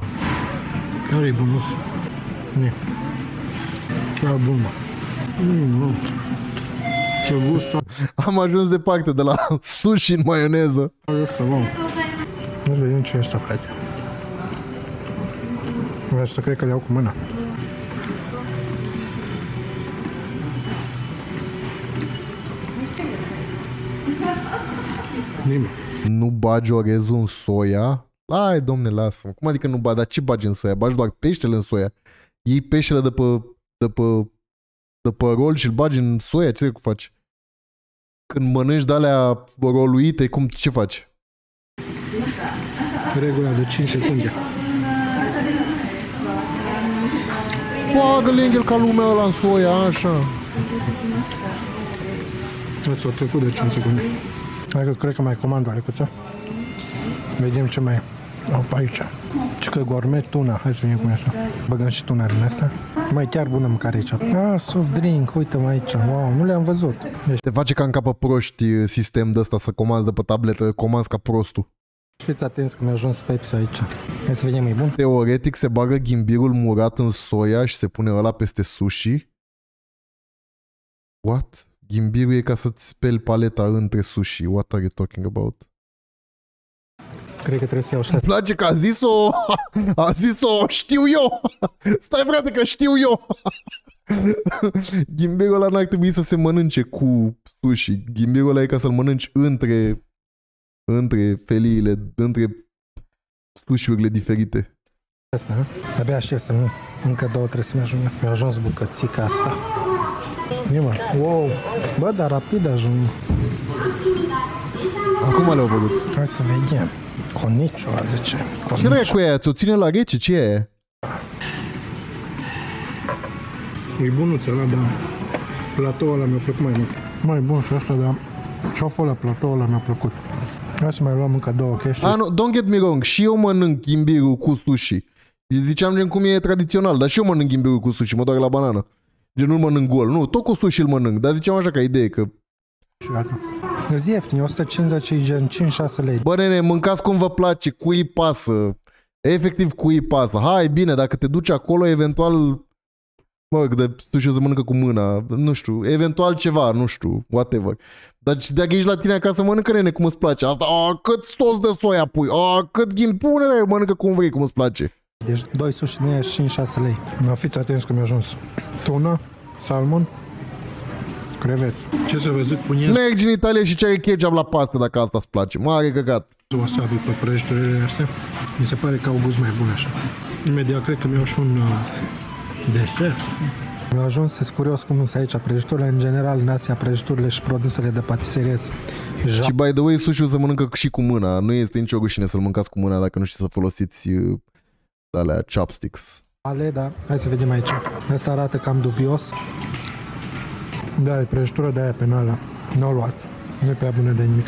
Care-i bunus? Ne. Chiar bun, mă. Ce gust. Am ajuns departe de la sushi în maioneză. Nu vedem ce e asta, frate. Asta cred că le iau cu mâna. Nimic. Nu bagi orezul în soia? Hai, domne, lasă-mă. Cum adică nu bagi? Dar ce bagi în soia? Bagi doar peștele în soia. Iei peștele de pe rol și îl bagi în soia? Ce trebuie că faci? Când mănânci de-alea roluite, cum, ce faci? Regula de 5 secunde. Bagă Lengel ca lumea ăla în soia, așa. Asta a trecut de 5 secunde. Hai că cred că mai comand o alicuță. Vedem ce mai au pe aici. Și că gourmet tuna. Hai să vedem cum e asta. Băgăm și tuna din asta. Mai chiar bună mâncare aici. Ah, soft drink. Uite-mă aici. Wow, nu le-am văzut. Deci... Te face ca în capă proști sistem de ăsta să comanzi de pe tabletă. Comanzi ca prostul. Fiți atenți că mi-a ajuns Pepsi aici. Hai să vedem, e bun? Teoretic se bagă ghimbirul murat în soia și se pune ăla peste sushi. What? Ghimbirul e ca să-ți speli paleta între sushi. What are you talking about? Cred că trebuie să iau. Îmi place că a zis-o... A zis-o... Știu eu! Stai, frate, că știu eu! Ghimbirul ăla n-ar trebui să se mănânce cu sushi. Ghimbirul ăla e ca să-l mănânci între feliile, între sushi-urile diferite. Asta, nu? Abia aștept să nu... Încă două trebuie să-mi ajungă. Mi-a ajuns bucățica asta. Nimă. Wow! Bă, dar rapid ajung. Acum le-au văzut. Hai să vedem. Conicioa, zice. Ce dracu cu aia? Ți-o ține la rece? Ce e aia? E bunuț ăla, dar platoul ăla mi-a plăcut mai mult. Mai bun și ăsta, dar cioful ăla, platoul ăla mi-a plăcut. Hai să mai luăm încă două chestii. Ah, nu, don't get me wrong. Și eu mănânc ghimbirul cu sushi. Ziceam gen cum e tradițional, dar și eu mănânc ghimbirul cu sushi. Mă doar la banană. Gen nu mănânc gol, nu, tot cu sushi îl mănânc, dar ziceam așa ca idee că... Și gata. Îți ieftin, 150 e gen 5-6 lei. Bă, nene, mâncați cum vă place, cui pasă. Efectiv, cui pasă. Hai, bine, dacă te duci acolo, eventual... Mă, că de sushi se mănâncă cu mâna, nu știu, eventual ceva, nu știu, whatever. Dar dacă ești la tine acasă, mănâncă, nene, cum îți place. Asta, a, cât sos de soia pui, a, cât ghimpune, mănâncă cum vrei, cum îți place. Deci 2 sushi din aia 5-6 lei. Nu fiți atenți că mi-a ajuns. Tuna, salmon, creveți. Ce să vă zic, pune... Mergi în Italia și cere ketchup la pastă dacă asta îți place. Mare căcat. Wasabi pe prăjiturile astea. Mi se pare că au gust mai bun așa. Imediat cred că mi-au și un desert. Mi-a ajuns, sunt curios cum sunt aici prăjiturile. În general, în Asia, prăjiturile și produsele de patiserie. Și by the way, sushi-ul se mănâncă și cu mâna. Nu este nicio rușine să-l mâncați cu mâna dacă nu știți să folosiți... alea chopsticks. Ale, da. Hai să vedem aici. Asta arată cam dubios. Da, e prăjitură de aia penală. Nu o luați. Nu e prea bună de nimic.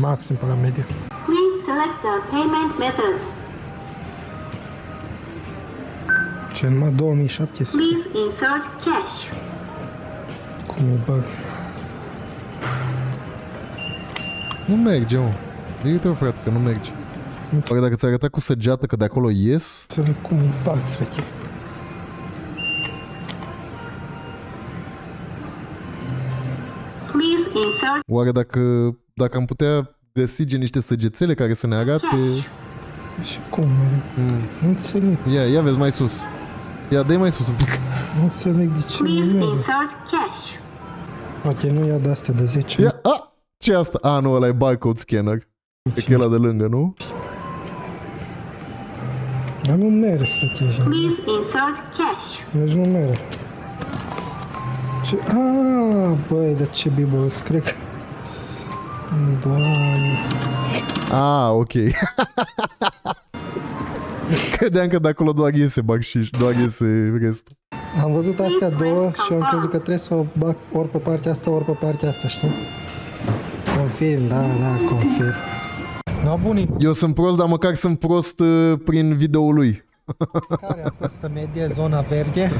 Maxim pe la medie. Please select the payment method. Ce numai 2700. Please insert cash. Cum o bag? Nu merge, mă. Dă-i-te-o, frate, că nu merge. Pare dacă ți-ai arătat cu săgeată că de acolo ies... Să le cum îi bag, frate. Oare dacă am putea găsi gen niște săgețele care să ne arate... Și cum, nu înțeleg. Ia vezi mai sus. Ia, dă-i mai sus un pic. Nu înțeleg de ce. Ok, nu ia de astea de 10. Ia, a, ce asta? A, nu, ăla e barcode scanner. E că ăla de lângă, nu? Dar nu mere să chești. Please insert cash. Deci nu mere. Ce? Aaa, băi, dar ce bibolos, cred că... Doamne... A, ok. Credeam că de acolo doar iese bagșiș, doar iese restul. Am văzut astea două și am crezut că trebuie să o bag ori pe partea asta, ori pe partea asta, știi? Confirm, da, da, confirm. No, bunii. Eu sunt prost, dar măcar sunt prost prin video-ul lui. Care a fost medie, zona verde?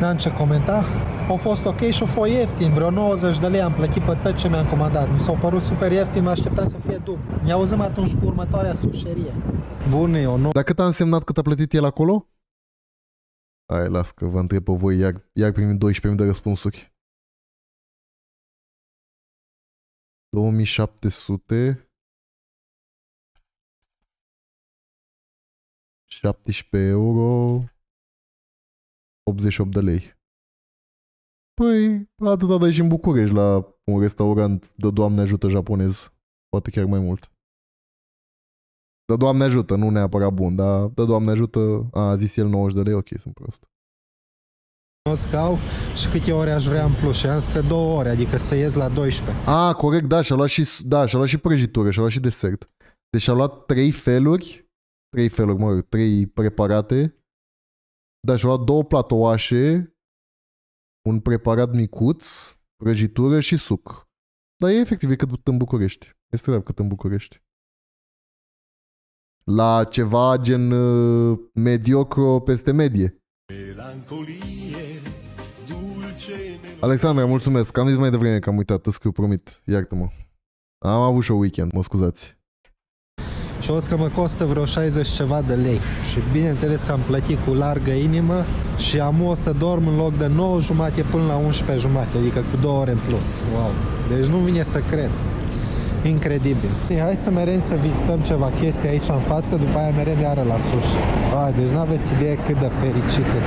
N-am ce comenta. A fost ok și a fost ieftin, vreo 90 de lei am plătit pe tot ce mi-am comandat. Mi s-au părut super ieftin, mă așteptam să fie dublu. Ne auzim atunci cu următoarea sușerie. Bun, eu nu... Dar cât a însemnat cât a plătit el acolo? Hai, las că vă întreb pe voi, iar primim 12.000 de răspunsuri. 2700... 17 euro... 88 de lei. Păi, atâta dai și în București la un restaurant de Doamne ajută japonez. Poate chiar mai mult. De Doamne ajută, nu neapărat bun, dar de Doamne ajută, a zis el 90 de lei, ok, sunt prost. Nu scau și câte ore aș vrea în plus și am zis că 2 ore, adică să ies la 12. A, corect, da, și-a luat, da, și-a luat și prăjitură, și-a luat și desert. Deci și-a luat 3 feluri, mă rog, 3 preparate. Da, și-a luat 2 platouașe, un preparat micuț, prăjitură și suc. Dar e efectiv, e cât în București. Este drept cât în București. La ceva gen mediocru peste medie. Alexandra, mulțumesc. Am zis mai devreme că am uitat, îți scriu, promit. Iartă-mă. Am avut și o weekend, mă scuzați. Și o să mă costă vreo 60 ceva de lei. Și bineînțeles că am plătit cu largă inimă și am o să dorm în loc de 9:30 până la 11:30, adică cu 2 ore în plus. Wow. Deci nu vine să cred. Incredibil. Hai să merem să vizităm ceva chestii aici în față, după aia merem iară la sushi. Ah, deci n-aveți idee cât de fericite-s.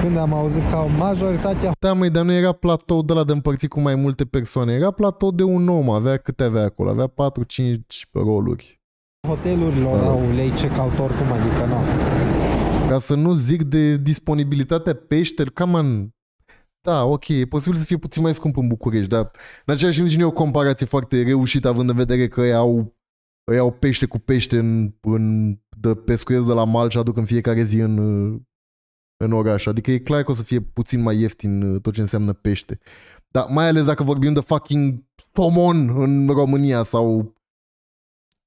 Când am auzit că au majoritatea... Da, măi, dar nu era platou de la de împărțit cu mai multe persoane, era platou de un om, avea câte avea acolo, avea 4-5 roluri. Hotelurilor au lei check-out oricum, adică nu. Ca să nu zic de disponibilitatea peșterilor, cam. Da, ok, e posibil să fie puțin mai scump în București, dar în același timp nici nu e o comparație foarte reușită, având în vedere că ei au pește cu pește de pescuiesc de la mal și aduc în fiecare zi în oraș. Adică e clar că o să fie puțin mai ieftin tot ce înseamnă pește. Dar mai ales dacă vorbim de fucking somon în România sau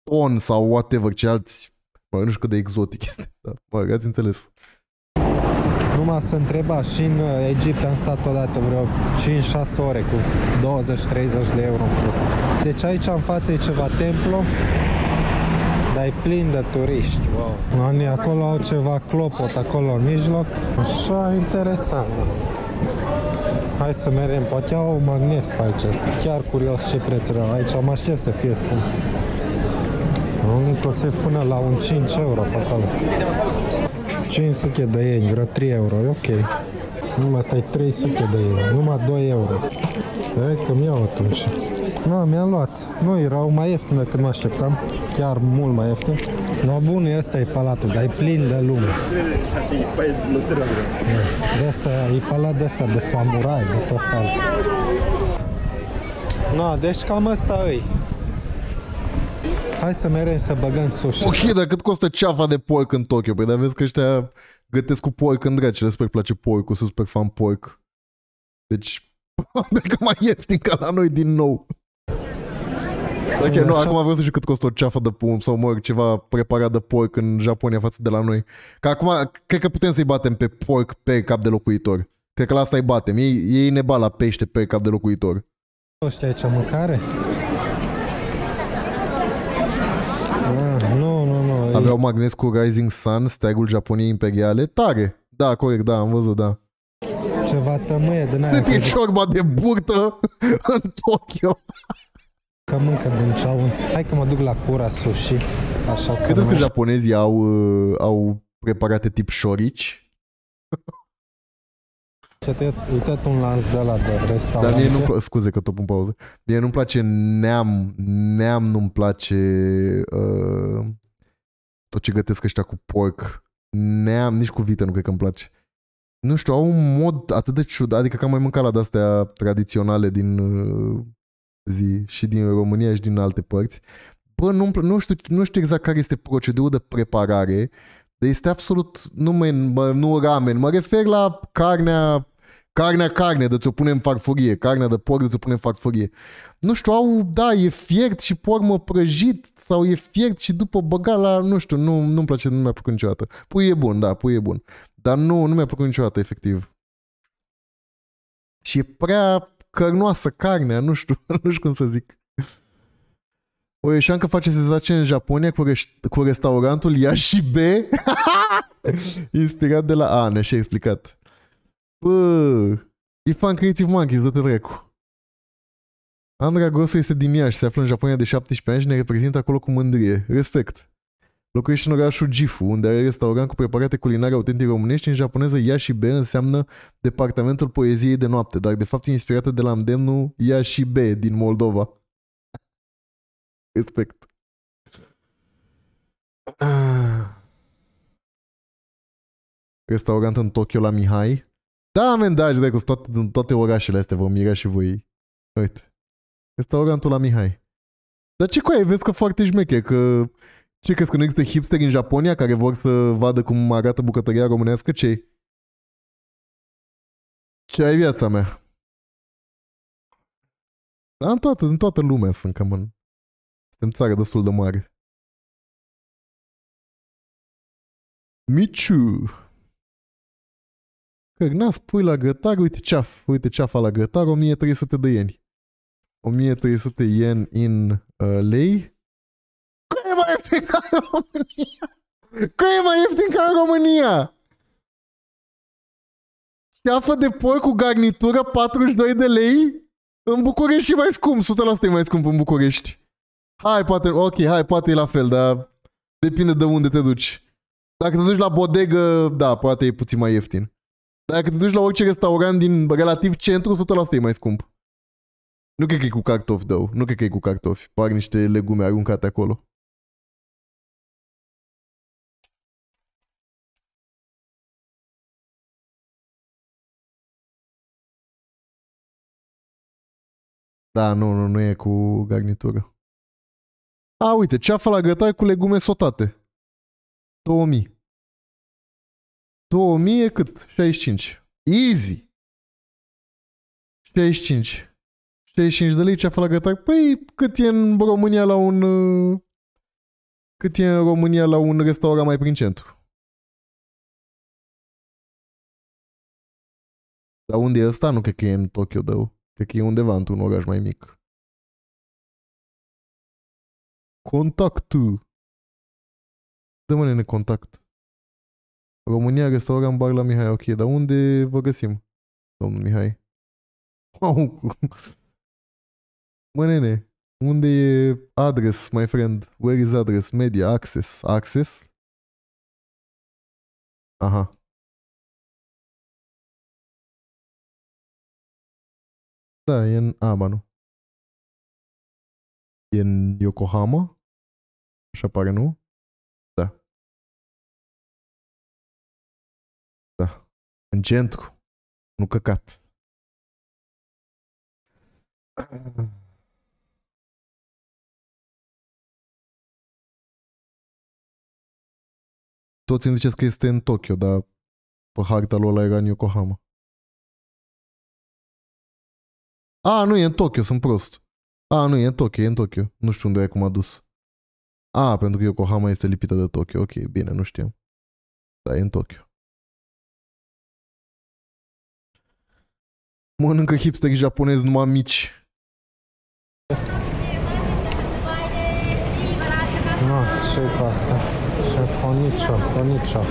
ton sau whatever, ce alți... Mă, nu știu cât de exotic este, dar mă, ați înțeles. Numai să întreba, și în Egipt am stat odată vreo 5-6 ore cu 20-30 de euro în plus. Deci aici în față e ceva templu, dar e plin de turiști. Wow. Acolo au ceva clopot, acolo în mijloc. Așa, interesant. Hai să merem, poate au magnes pe aici, sunt chiar curios ce prețuri au aici, mă aștept să fie scump. Inclusiv până la un 5 euro pe acolo. 500 de ieni, vreo 3 euro, e ok. Numai asta e 300 de ieni, numai 2 euro. Hai că mi-au atunci. Nu, mi-am luat. Nu, erau mai ieftin decât mă așteptam. Chiar mult mai ieftin. No, bun, ăsta e palatul, dar e plin de lume. De asta e palat de asta, de samurai, de tot fel. No, deci cam asta e. Hai să merem să băgăm sushi. Ok, dar cât costă ceafa de porc în Tokyo? Păi, dar vezi că ăștia gătesc cu porc în dracele. Sper că place porcul, sunt super fan porc. Deci, probabil că mai ieftin ca la noi din nou. Ok, nu, acum vreau să știu cât costă o ceafă de porc sau, mă rog, ceva preparat de porc în Japonia față de la noi. Că acum, cred că putem să-i batem pe porc pe cap de locuitor. Cred că la asta-i batem. Ei ne bat la pește pe cap de locuitor. Ăștia aici mâncare? Aveau magnes cu Rising Sun, steagul Japoniei imperiale. Tare! Da, corect, da, am văzut, da. Ceva tămâie din aia. Cât e ciorba de burtă în Tokyo? Că mâncă din ceaun. Hai că mă duc la Kura Sushi. Așa. Credeți că japonezii au preparate tip șorici? Și te uitat un lanț de ăla de restaurant. Dar mie nu-mi place, scuze că tot pun pauză. Mie nu-mi place neam nu-mi place tot ce gătesc ăștia cu porc. Neam, nici cu vită nu cred că îmi place. Nu știu, au un mod atât de ciudat, adică că am mai mâncat la de-astea tradiționale din zi și din România și din alte părți. Bă, nu știu exact care este procedura de preparare, dar este absolut, nu ramen, mă refer la carne de ți-o pune în farfurie, carnea de porc de ți-o pune în farfurie. Nu știu, da, e fiert și pormă prăjit sau e fiert și după băga la, nu știu, nu-mi place, nu mi-a plăcut niciodată. Pui e bun, da, pui e bun. Dar nu mi-a plăcut niciodată, efectiv. Și e prea cărnoasă carnea, nu știu cum să zic. O ieșeancă face senzație în Japonia cu restaurantul Yashibe, inspirat de la Ana și-a explicat. Bă, e fan Creative Monkeys, dă-te trecu. Andra Grosu este din Iași, se află în Japonia de 17 ani și ne reprezintă acolo cu mândrie. Respect. Locuiește în orașul Gifu, unde are restaurant cu preparate culinare autentic românești. În japoneză, Yashibe înseamnă departamentul poeziei de noapte, dar de fapt e inspirată de la îndemnul Yashibe din Moldova. Respect. Restaurant în Tokyo la Mihai. Da, men, da, dracu, în toate orașele astea vă mira și voi. Uite. Restaurantul la Mihai. Dar ce coaie, vezi că foarte șmeche, că... Ce crezi că nu există hipsteri în Japonia care vor să vadă cum arată bucătăria românească? Ce ai viața mea? Dar în toată lumea sunt cam în... Suntem țară destul de mare. Miciu! Cărnaț, pui la grătar, uite ceaf. Uite ceafa la grătar, 1300 de ieni. 1300 ieni în lei. Că e mai ieftin ca în România! Că e mai ieftin ca în România! Ceafă de porc cu garnitură, 42 de lei? În București e mai scump, 100% e mai scump în București. Hai, poate, ok, hai, poate e la fel, dar depinde de unde te duci. Dacă te duci la bodegă, da, poate e puțin mai ieftin. Dacă te duci la orice restaurant din relativ centru, 100% e mai scump. Nu cred că e cu cartofi, dău. Nu cred că e cu cartofi. Par niște legume aruncate acolo. Da, nu e cu garnitură. A, uite, ceafa la grătar cu legume sotate. 2000. 2000 e cât? 65. Easy! 65. 65 de lei ceafa la grătar. Păi, cât e în România la un... Cât e în România la un restaurant mai prin centru? Dar unde e ăsta? Nu cred că e în Tokyo, dău. Cred că e undeva într-un oraș mai mic. Contactul. Dă-mă nene contact. România, restaurant, bar la Mihai. Ok, dar unde vă găsim, domnul Mihai? Wow. Mă nene, unde e address, my friend? Where is address? Media, access. Access? Aha. Da, e în... A, ba nu. E în Yokohama? Așa pare, nu? Da. Da. În centru. Nu căcat. Toți îmi ziceți că este în Tokyo, dar pe harta lui ăla era în Yokohama. A, nu, e în Tokyo, sunt prost. A, nu, e în Tokyo, e în Tokyo. Nu știu unde ai cum a dus. A, pentru că Yokohama este lipită de Tokyo. Ok, bine, nu știam. Da, e în Tokyo. Mănâncă hipsteri japonezi numai mici. No, ce-i cu asta? Conicio.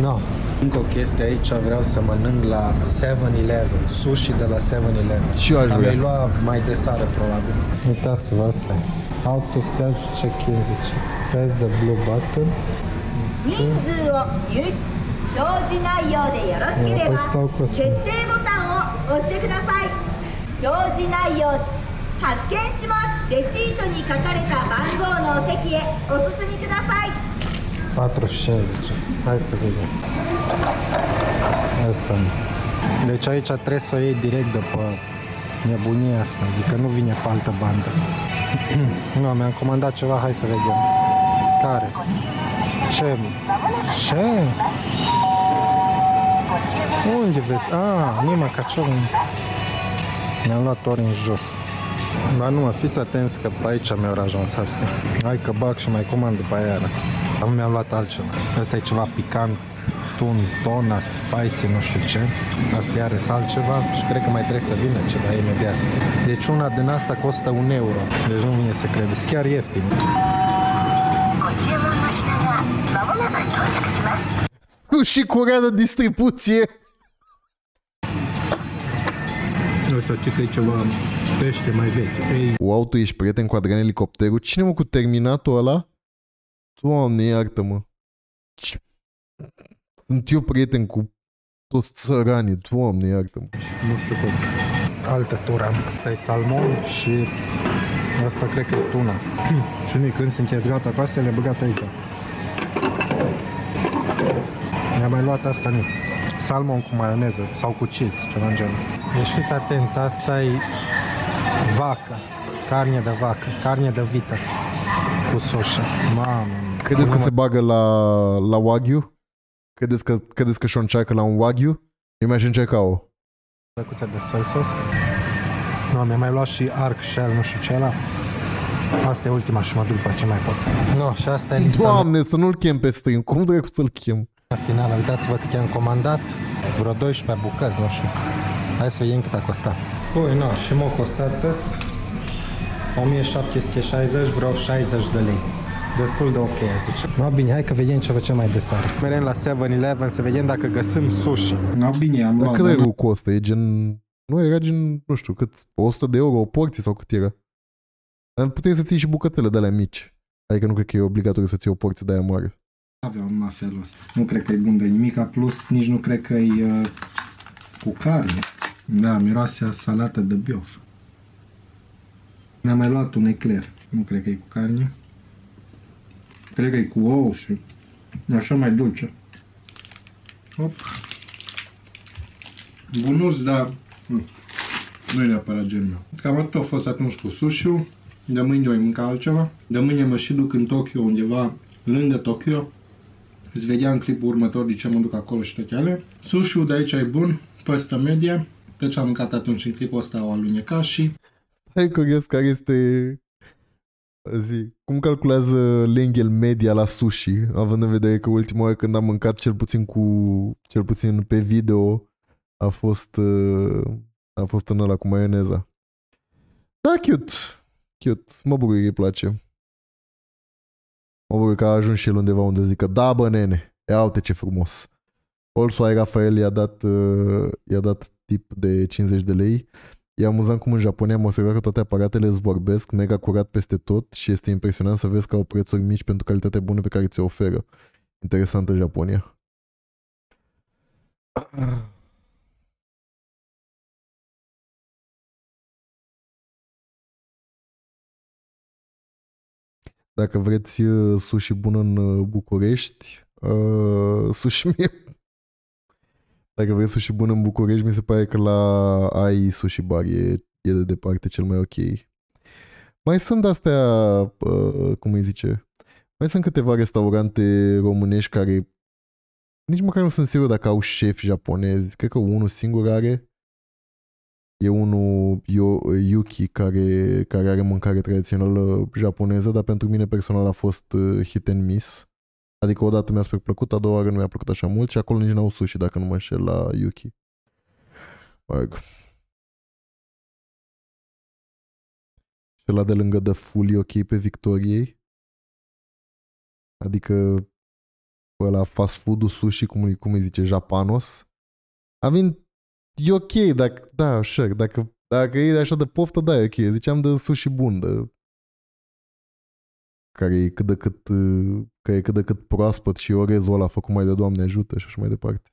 No. Încă o chestie aici, vreau să mănânc la 7-Eleven, sushi de la 7-Eleven. Și eu aș vrea. Am luat mai de seară, probabil. Uitați-vă asta. How to self-check-in, zice. Press the blue button. 同時内容でよろしければ決定ボタンを押してください。同時内容発見します。レシートに書かれた番号のお席へお進みください。450. Hai să vedem. Asta. Deci aici trebuie să o iei direct după nebunia asta, adică nu vine pe altă bandă. Nu, mi-am comandat ceva, hai să vedem. Care? Ce? Ce? Unde vezi? Ah, nima, ca ce un... Mi-am luat ori în jos. Dar nu mă, fiți atenți că pe aici mi-au ajuns astea. Hai că bag și mai comand după aia. Mi-am luat altceva. Asta e ceva picant, tun, tona, spicy, nu știu ce. Asta iară altceva și cred că mai trebuie să vină ceva imediat. Deci una din asta costă 1 euro. Deci nu vine să credeți, chiar ieftin. Și curea de distribuție. Asta ce că e ceva pește mai vechi. Wow, tu ești prieten cu Adrian Elicopterul? Cine mă, cu Terminatul ăla? Doamne, iartă-mă. Sunt eu prieten cu toți țăranii, Doamne, iartă-mă. Nu știu cum. Altă tură. Asta e salmon și asta cred că e tuna. Și noi când sunteți gata cu astea, le băgați aici. Mi-a mai luat asta, nu. Salmon cu maioneză sau cu cheese, ceva în genul. Deci fiți atenți, asta e vacă, carne de vacă, carne de vită cu soșă. Mamă. Credeți că se bagă la Wagyu? Credeți că și-o încearcă la un Wagyu? Eu mi-aș încerca-o. Lăcuța de soy sauce. Nu, mi-a mai luat și arc shell, nu știu ce ăla. Asta e ultima și mă duc pe ce mai pot. Nu, și asta e lista. Doamne, să nu-l chem pe stream. Cum dracu să-l chem? La final, uitați-vă cât i-am comandat. Vreo 12 bucăți, nu știu. Hai să vedem cât a costat. Păi, nu, și m-a costat tot 1760, vreo 60 de lei. Destul de ok, zice. No, bine, hai că vedem ce facem mai de seară. Merem la 7-Eleven să vedem dacă găsim sushi. No, bine, am luat. Cât e cu ăsta? E gen... Nu, era gen, nu știu, cât? 100 de euro o porție sau cât era? Dar puteai să ții și bucătele de alea mici. Adică nu cred că e obligatoriu să ții o porție de aia mare. Avea un felul ăsta. Nu cred că e bun de nimica, plus nici nu cred că e cu carne. Da, miroase salată de biof. Mi-am mai luat un ecler. Nu cred că e cu carne. Cred că e cu ou și așa mai dulce. Hop. Bunuț, dar nu e neapărat genul meu. Cam atât a fost atunci cu sushi-ul. De mâine voi mânca altceva. De mâine mă și duc în Tokyo, undeva lângă Tokyo. Îți vedea în clipul următor de ce mă duc acolo și toate alea. Sushi-ul de aici e bun, păstră medie. Pe ce am mâncat atunci în clipul ăsta o aluneca și... Stai curios care este... Cum calculează Lengel media la sushi? Având în vedere că ultima oară când am mâncat, cel puțin pe video, a fost în ăla cu maioneza. Da, cute! Cute, mă bucur că îi place. Mă bucur că a ajuns și el undeva unde zică, da bă nene, ia uite ce frumos. Also, ai Rafael i-a dat tip de 50 de lei. E amuzant cum în Japonia am observat că toate aparatele îți vorbesc, mega curat peste tot și este impresionant să vezi că au prețuri mici pentru calitatea bună pe care ți-o oferă. Interesantă Japonia. Dacă vreți sushi bun în București, sushi mie. Dacă vrei sushi bun în București, mi se pare că la AI Sushi Bar e de departe cel mai ok. Mai sunt astea, cum îi zice, mai sunt câteva restaurante românești care nici măcar nu sunt sigur dacă au șefi japonezi. Cred că unul singur are. E unul Yuki care are mâncare tradițională japoneză, dar pentru mine personal a fost hit and miss. Adică odată mi-a plăcut, a doua oară nu mi-a plăcut așa mult și acolo nici n-au sushi, dacă nu mă înșel, la Yuki. Și ăla de lângă The Full e ok pe Victoriei. Adică ăla fast food-ul sushi, cum îi zice, Japanos. E ok, dacă, da, sure, dacă e așa de poftă, da, e ok. Ziceam de sushi bun, de care e cât de cât, proaspăt și orezul ăla făcut mai de Doamne ajută și așa mai departe.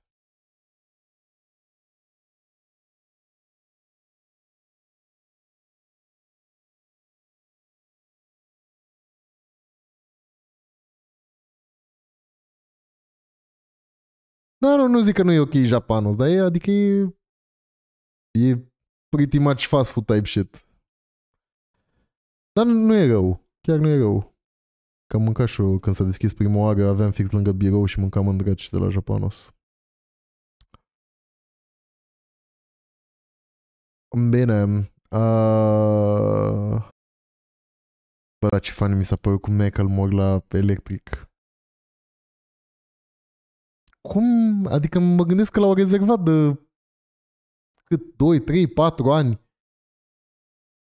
Da, nu zic că nu e ok japanul, dar e, adică e pretty much fast food type shit. Dar nu e rău, chiar nu e rău. Că am mâncat și eu, când s-a deschis prima oară, aveam fix lângă birou și mâncam îndrăci de la Japanos. Bine. Bă, dar ce fan mi s-a părut cu Mecal mor la electric. Cum? Adică mă gândesc că l-au rezervat de cât? 2, 3, 4 ani?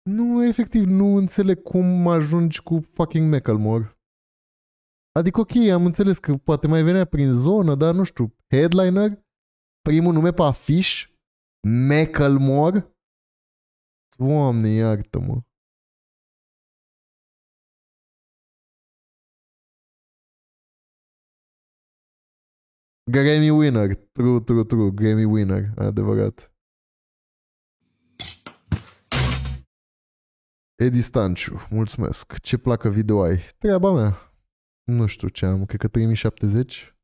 Nu, efectiv, nu înțeleg cum ajungi cu fucking Macklemore. Adică ok, am înțeles că poate mai venea prin zonă, dar nu știu, headliner, primul nume pe afiș, Macklemore? Doamne, iartă-mă. Grammy winner, true, Grammy winner, adevărat. Edi Stanciu, mulțumesc. Ce placă video ai? Treaba mea. Nu știu ce am, cred că 3070.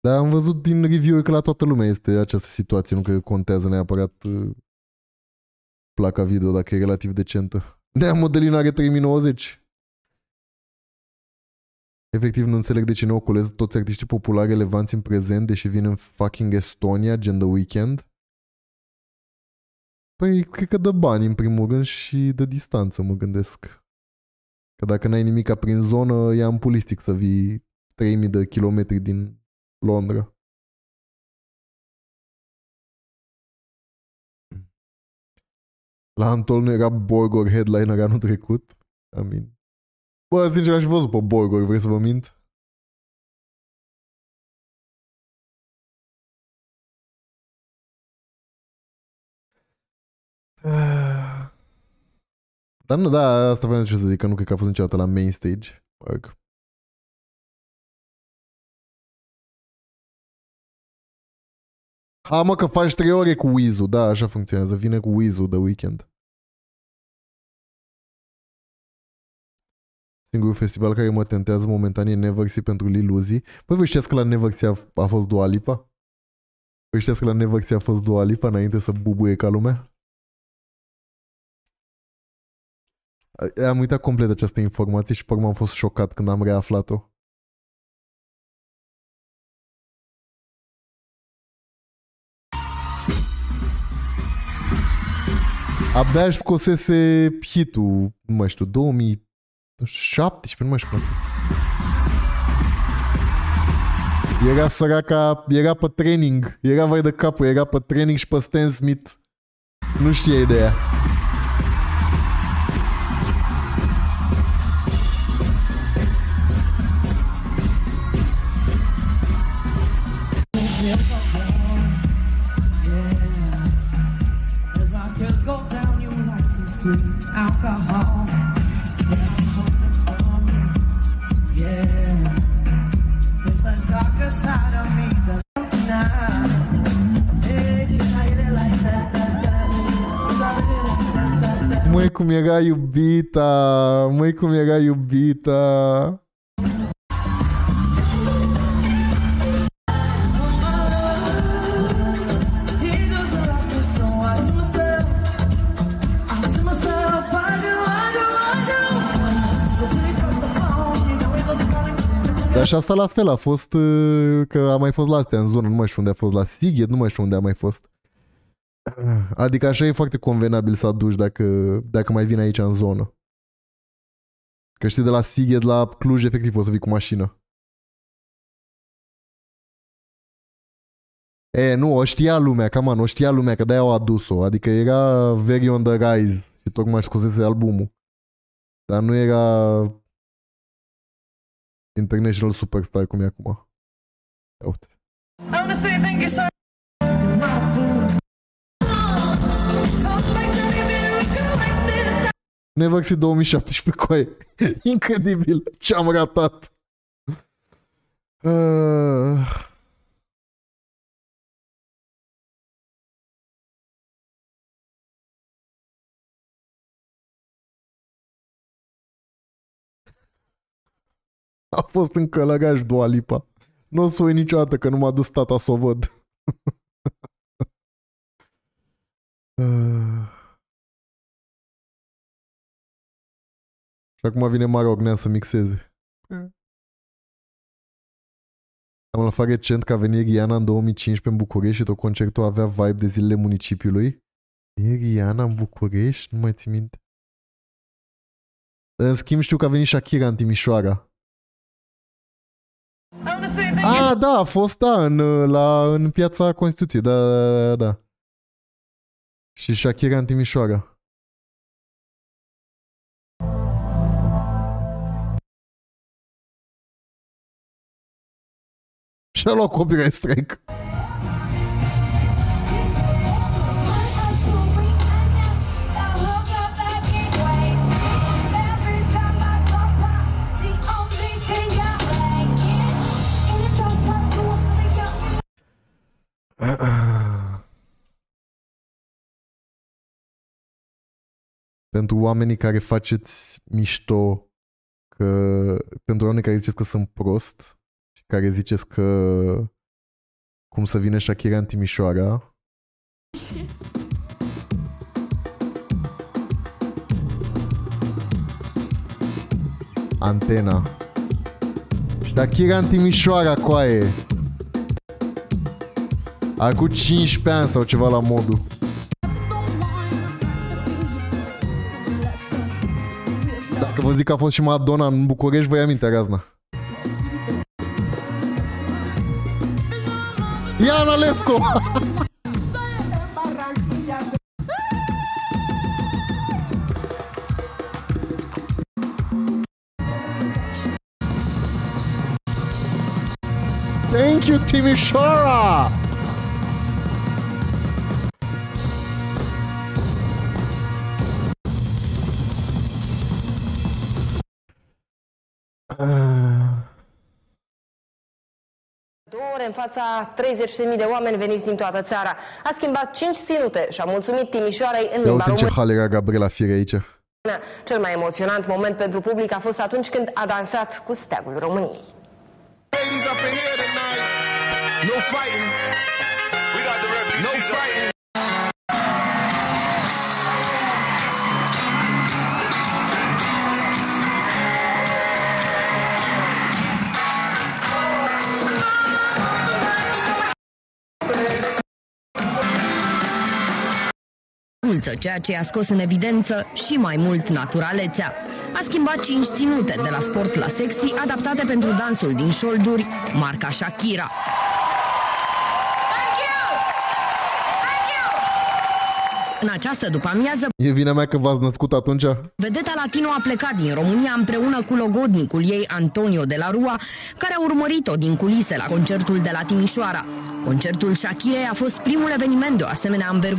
Dar am văzut din review că la toată lumea este această situație, nu cred că contează neapărat placa video dacă e relativ decentă. De-aia Modelina are 3090. Efectiv nu înțeleg de ce ne oculez toți artiștii populari relevanți în prezent, deși vin în fucking Estonia, gen The Weeknd. Păi, cred că dă bani în primul rând și dă distanță, mă gândesc. Că dacă n-ai nimica prin zonă, e ampulistic să vii 3000 de kilometri din Londra. La Antol nu era Borgor headliner anul trecut? Amin. Bă, sincer, aș fi văzut pe Borgor, vrei să vă mint? Dar nu, da, asta vreau ce să zic, că nu cred că a fost niciodată la main stage. Parc. Ha, mă, că faci 3 ore cu Wizu, da, așa funcționează, vine cu Wizu de Weeknd. Singurul festival care mă tentează momentan e Neversea pentru Lil Uzi. Păi voi știați că la Neversea a fost Dua Lipa? Voi știați că la Neversea a fost Dua Lipa înainte să bubuie ca lumea? Am uitat complet această informație și pe urmă am fost șocat când am reaflat-o. Abia își scosese hit-ul, nu mai știu, 2017, nu mai știu. Era săraca, era pe training, era vai de capul, era pe training și pe Stan Smith. Nu știa ideea. Alcohol. Yeah, it's the darker side of me that's now. Măi, cum era iubita, măi, cum era iubita. Dar și asta la fel a fost, că a mai fost la astea în zonă, nu mai știu unde a fost, la Sighet, nu mai știu unde a mai fost. Adică așa e foarte convenabil să aduci dacă mai vin aici în zonă. Că știi, de la Sighet la Cluj, efectiv, poți să vii cu mașină. E, nu, o știa lumea, caman, o știa lumea, că de-aia au adus-o. Adică era very on the rise și tocmai își scosese albumul. Dar nu era... International Superstar cum e acum. Uite. Nevaxi 2017 coaie. Incredibil ce am ratat. A fost în călăraș Dua Lipa. Nu o să o iei niciodată, că nu m-a dus tata să o văd. Și acum vine Mara Ognea să mixeze. Am lăsat recent că a venit Riana în 2015 în București și tot concertul avea vibe de zilele municipiului. E Riana în București? Nu mai țin minte. În schimb știu că a venit Shakira în Timișoara. Ah, da, a fost, da, în Piața Constituției, da. Și Shakira în Timișoara. Și-a luat copyright strike. Pentru oamenii care faceți mișto că... Pentru oamenii care ziceți că sunt prost și care ziceți că cum să vine Shakira în Timișoara. Antena Shakira în Timișoara, coaie. Acum 15 ani sau ceva la modul. Dacă vă zic că a fost și Madonna în București, vă ia mintea razna. Iana Lescu! Thank you, Timișoara! Două ore în fața 30.000 de oameni veniți din toată țara. A schimbat 5 ținute și a mulțumit Timișoarei în limba română. Ce hal era Gabriela Fire aici. Cel mai emoționant moment pentru public a fost atunci când a dansat cu steagul României. Ceea ce i-a scos în evidență și mai mult naturalețea. A schimbat 5 ținute de la sport la sexy, adaptate pentru dansul din șolduri, marca Shakira. Thank you! Thank you! În această după-amiază... E vina mea că v-ați născut atunci? Vedeta latino a plecat din România împreună cu logodnicul ei Antonio de la Rua, care a urmărit-o din culise la concertul de la Timișoara. Concertul Shakirei a fost primul eveniment de o asemenea amvergură.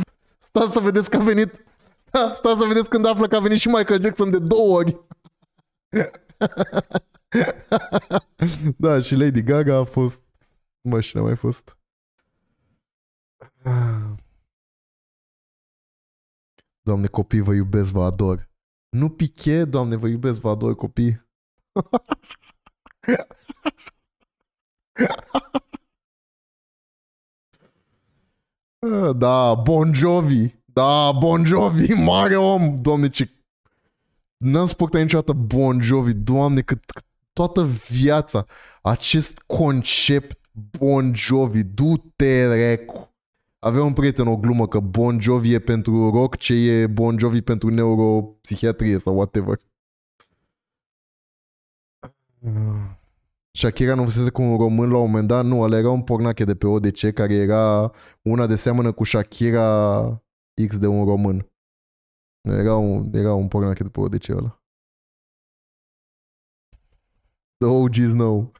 Stați să vedeți că a venit... Stați să vedeți când află că a venit și Michael Jackson de 2 ori. Da, și Lady Gaga a fost... Mă, și n-a mai fost. Doamne, copii, vă iubesc, vă ador. Nu piche, Doamne, vă iubesc, vă ador, copii. Da, Bon Jovi. Da, Bon Jovi, mare om. Doamne, ce... N-am spăctat niciodată Bon Jovi. Doamne, cât toată viața. Acest concept Bon Jovi, du-te recu. Avea un prieten o glumă că Bon Jovi e pentru rock, ce e Bon Jovi pentru neuropsihiatrie sau whatever. Shakira nu fusese cu un român la un moment dat, nu, ale era un pornache de pe ODC care era una de seamănă cu Shakira X de un român. Era un pornache de pe ODC ăla. The OGs know.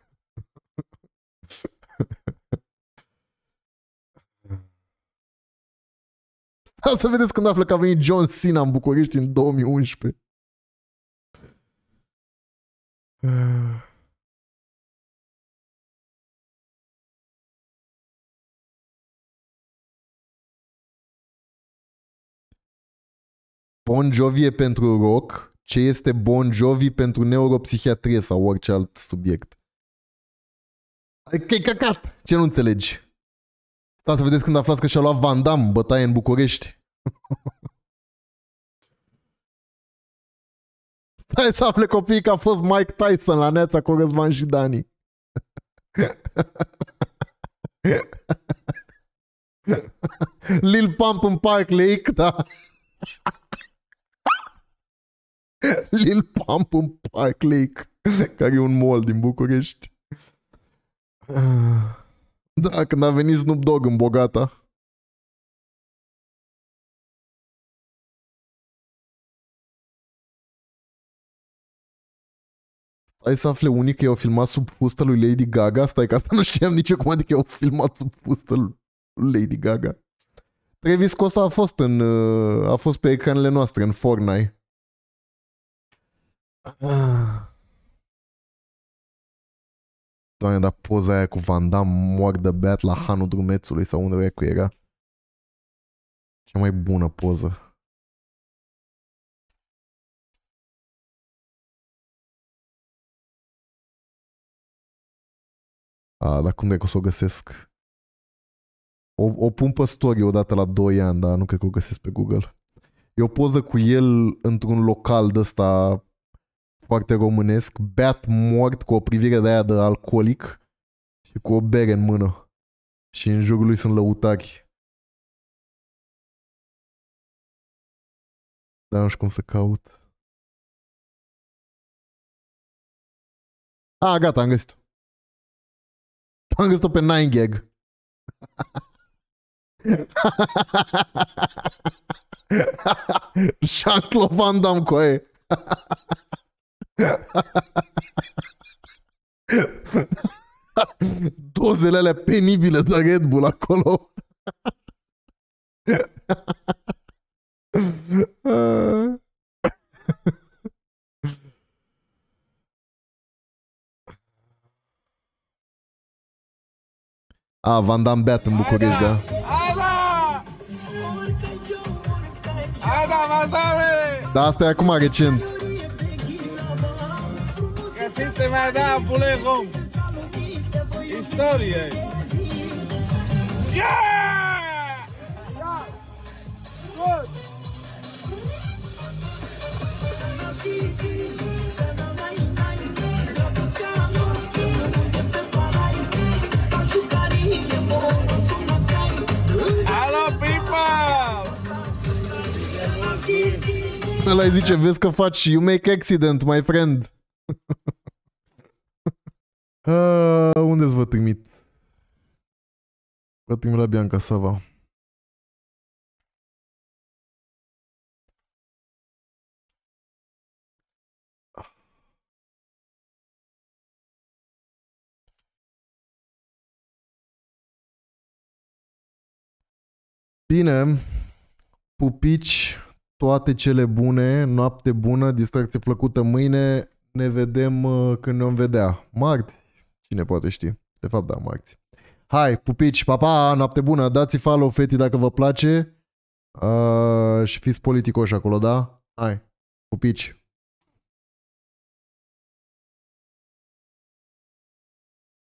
Stați să vedeți când află că a venit John Cena în București în 2011. Bon Jovi pentru rock. Ce este Bon Jovi pentru neuropsihiatrie sau orice alt subiect? Adică e căcat! Ce nu înțelegi? Stați să vedeți când aflați că și-a luat Van Damme bătaie în București. Stai să afle copiii că a fost Mike Tyson la Neața cu Răzvan și Dani. Lil Pump în Park Lake, da. Lil Pump în Park Lake, care e un mall din București. Da, când a venit Snoop Dogg în Bogata. Stai să afle unii că i-au filmat sub fustă lui Lady Gaga. Stai că asta nu știam nici eu, cum adică i-au filmat sub fustă lui Lady Gaga. Travis Scott a fost pe ecranele noastre în Fortnite. Doamne, dar poza aia cu Van Damme moar de beat la Hanul Drumețului sau unde recu era. Cea mai bună poză. A, dar cum cred că o să o găsesc? O pun pe story odată la 2 ani, dar nu cred că o găsesc pe Google. E o poză cu el într-un local de ăsta foarte românesc, beat mort, cu o privire de aia de alcoolic și cu o bere în mână. Și în jurul lui sunt lăutari. Dar nu știu cum să caut. A, gata, am găsit-o. Am găsit-o pe 9gag. Jean-Claude Van Damme cu aia. Dozele alea penibile de Red Bull acolo. A, Van Damme beat în București, da. Da, asta e acum recent. Te mai da, bulegom. Istorie. Yeah! Good. Hello people. Ăla îi zice, vezi că faci you make accident, my friend. Unde-ți vă trimit? Vă trimit la Bianca Sava. Bine, pupici, toate cele bune, noapte bună, distracție plăcută mâine, ne vedem când ne-om vedea. Marți. Cine poate ști? De fapt, da, marți. Hai, pupici, pa, pa, noapte bună, dați-i follow, fetii, dacă vă place. Și fiți politicoși acolo, da? Hai, pupici!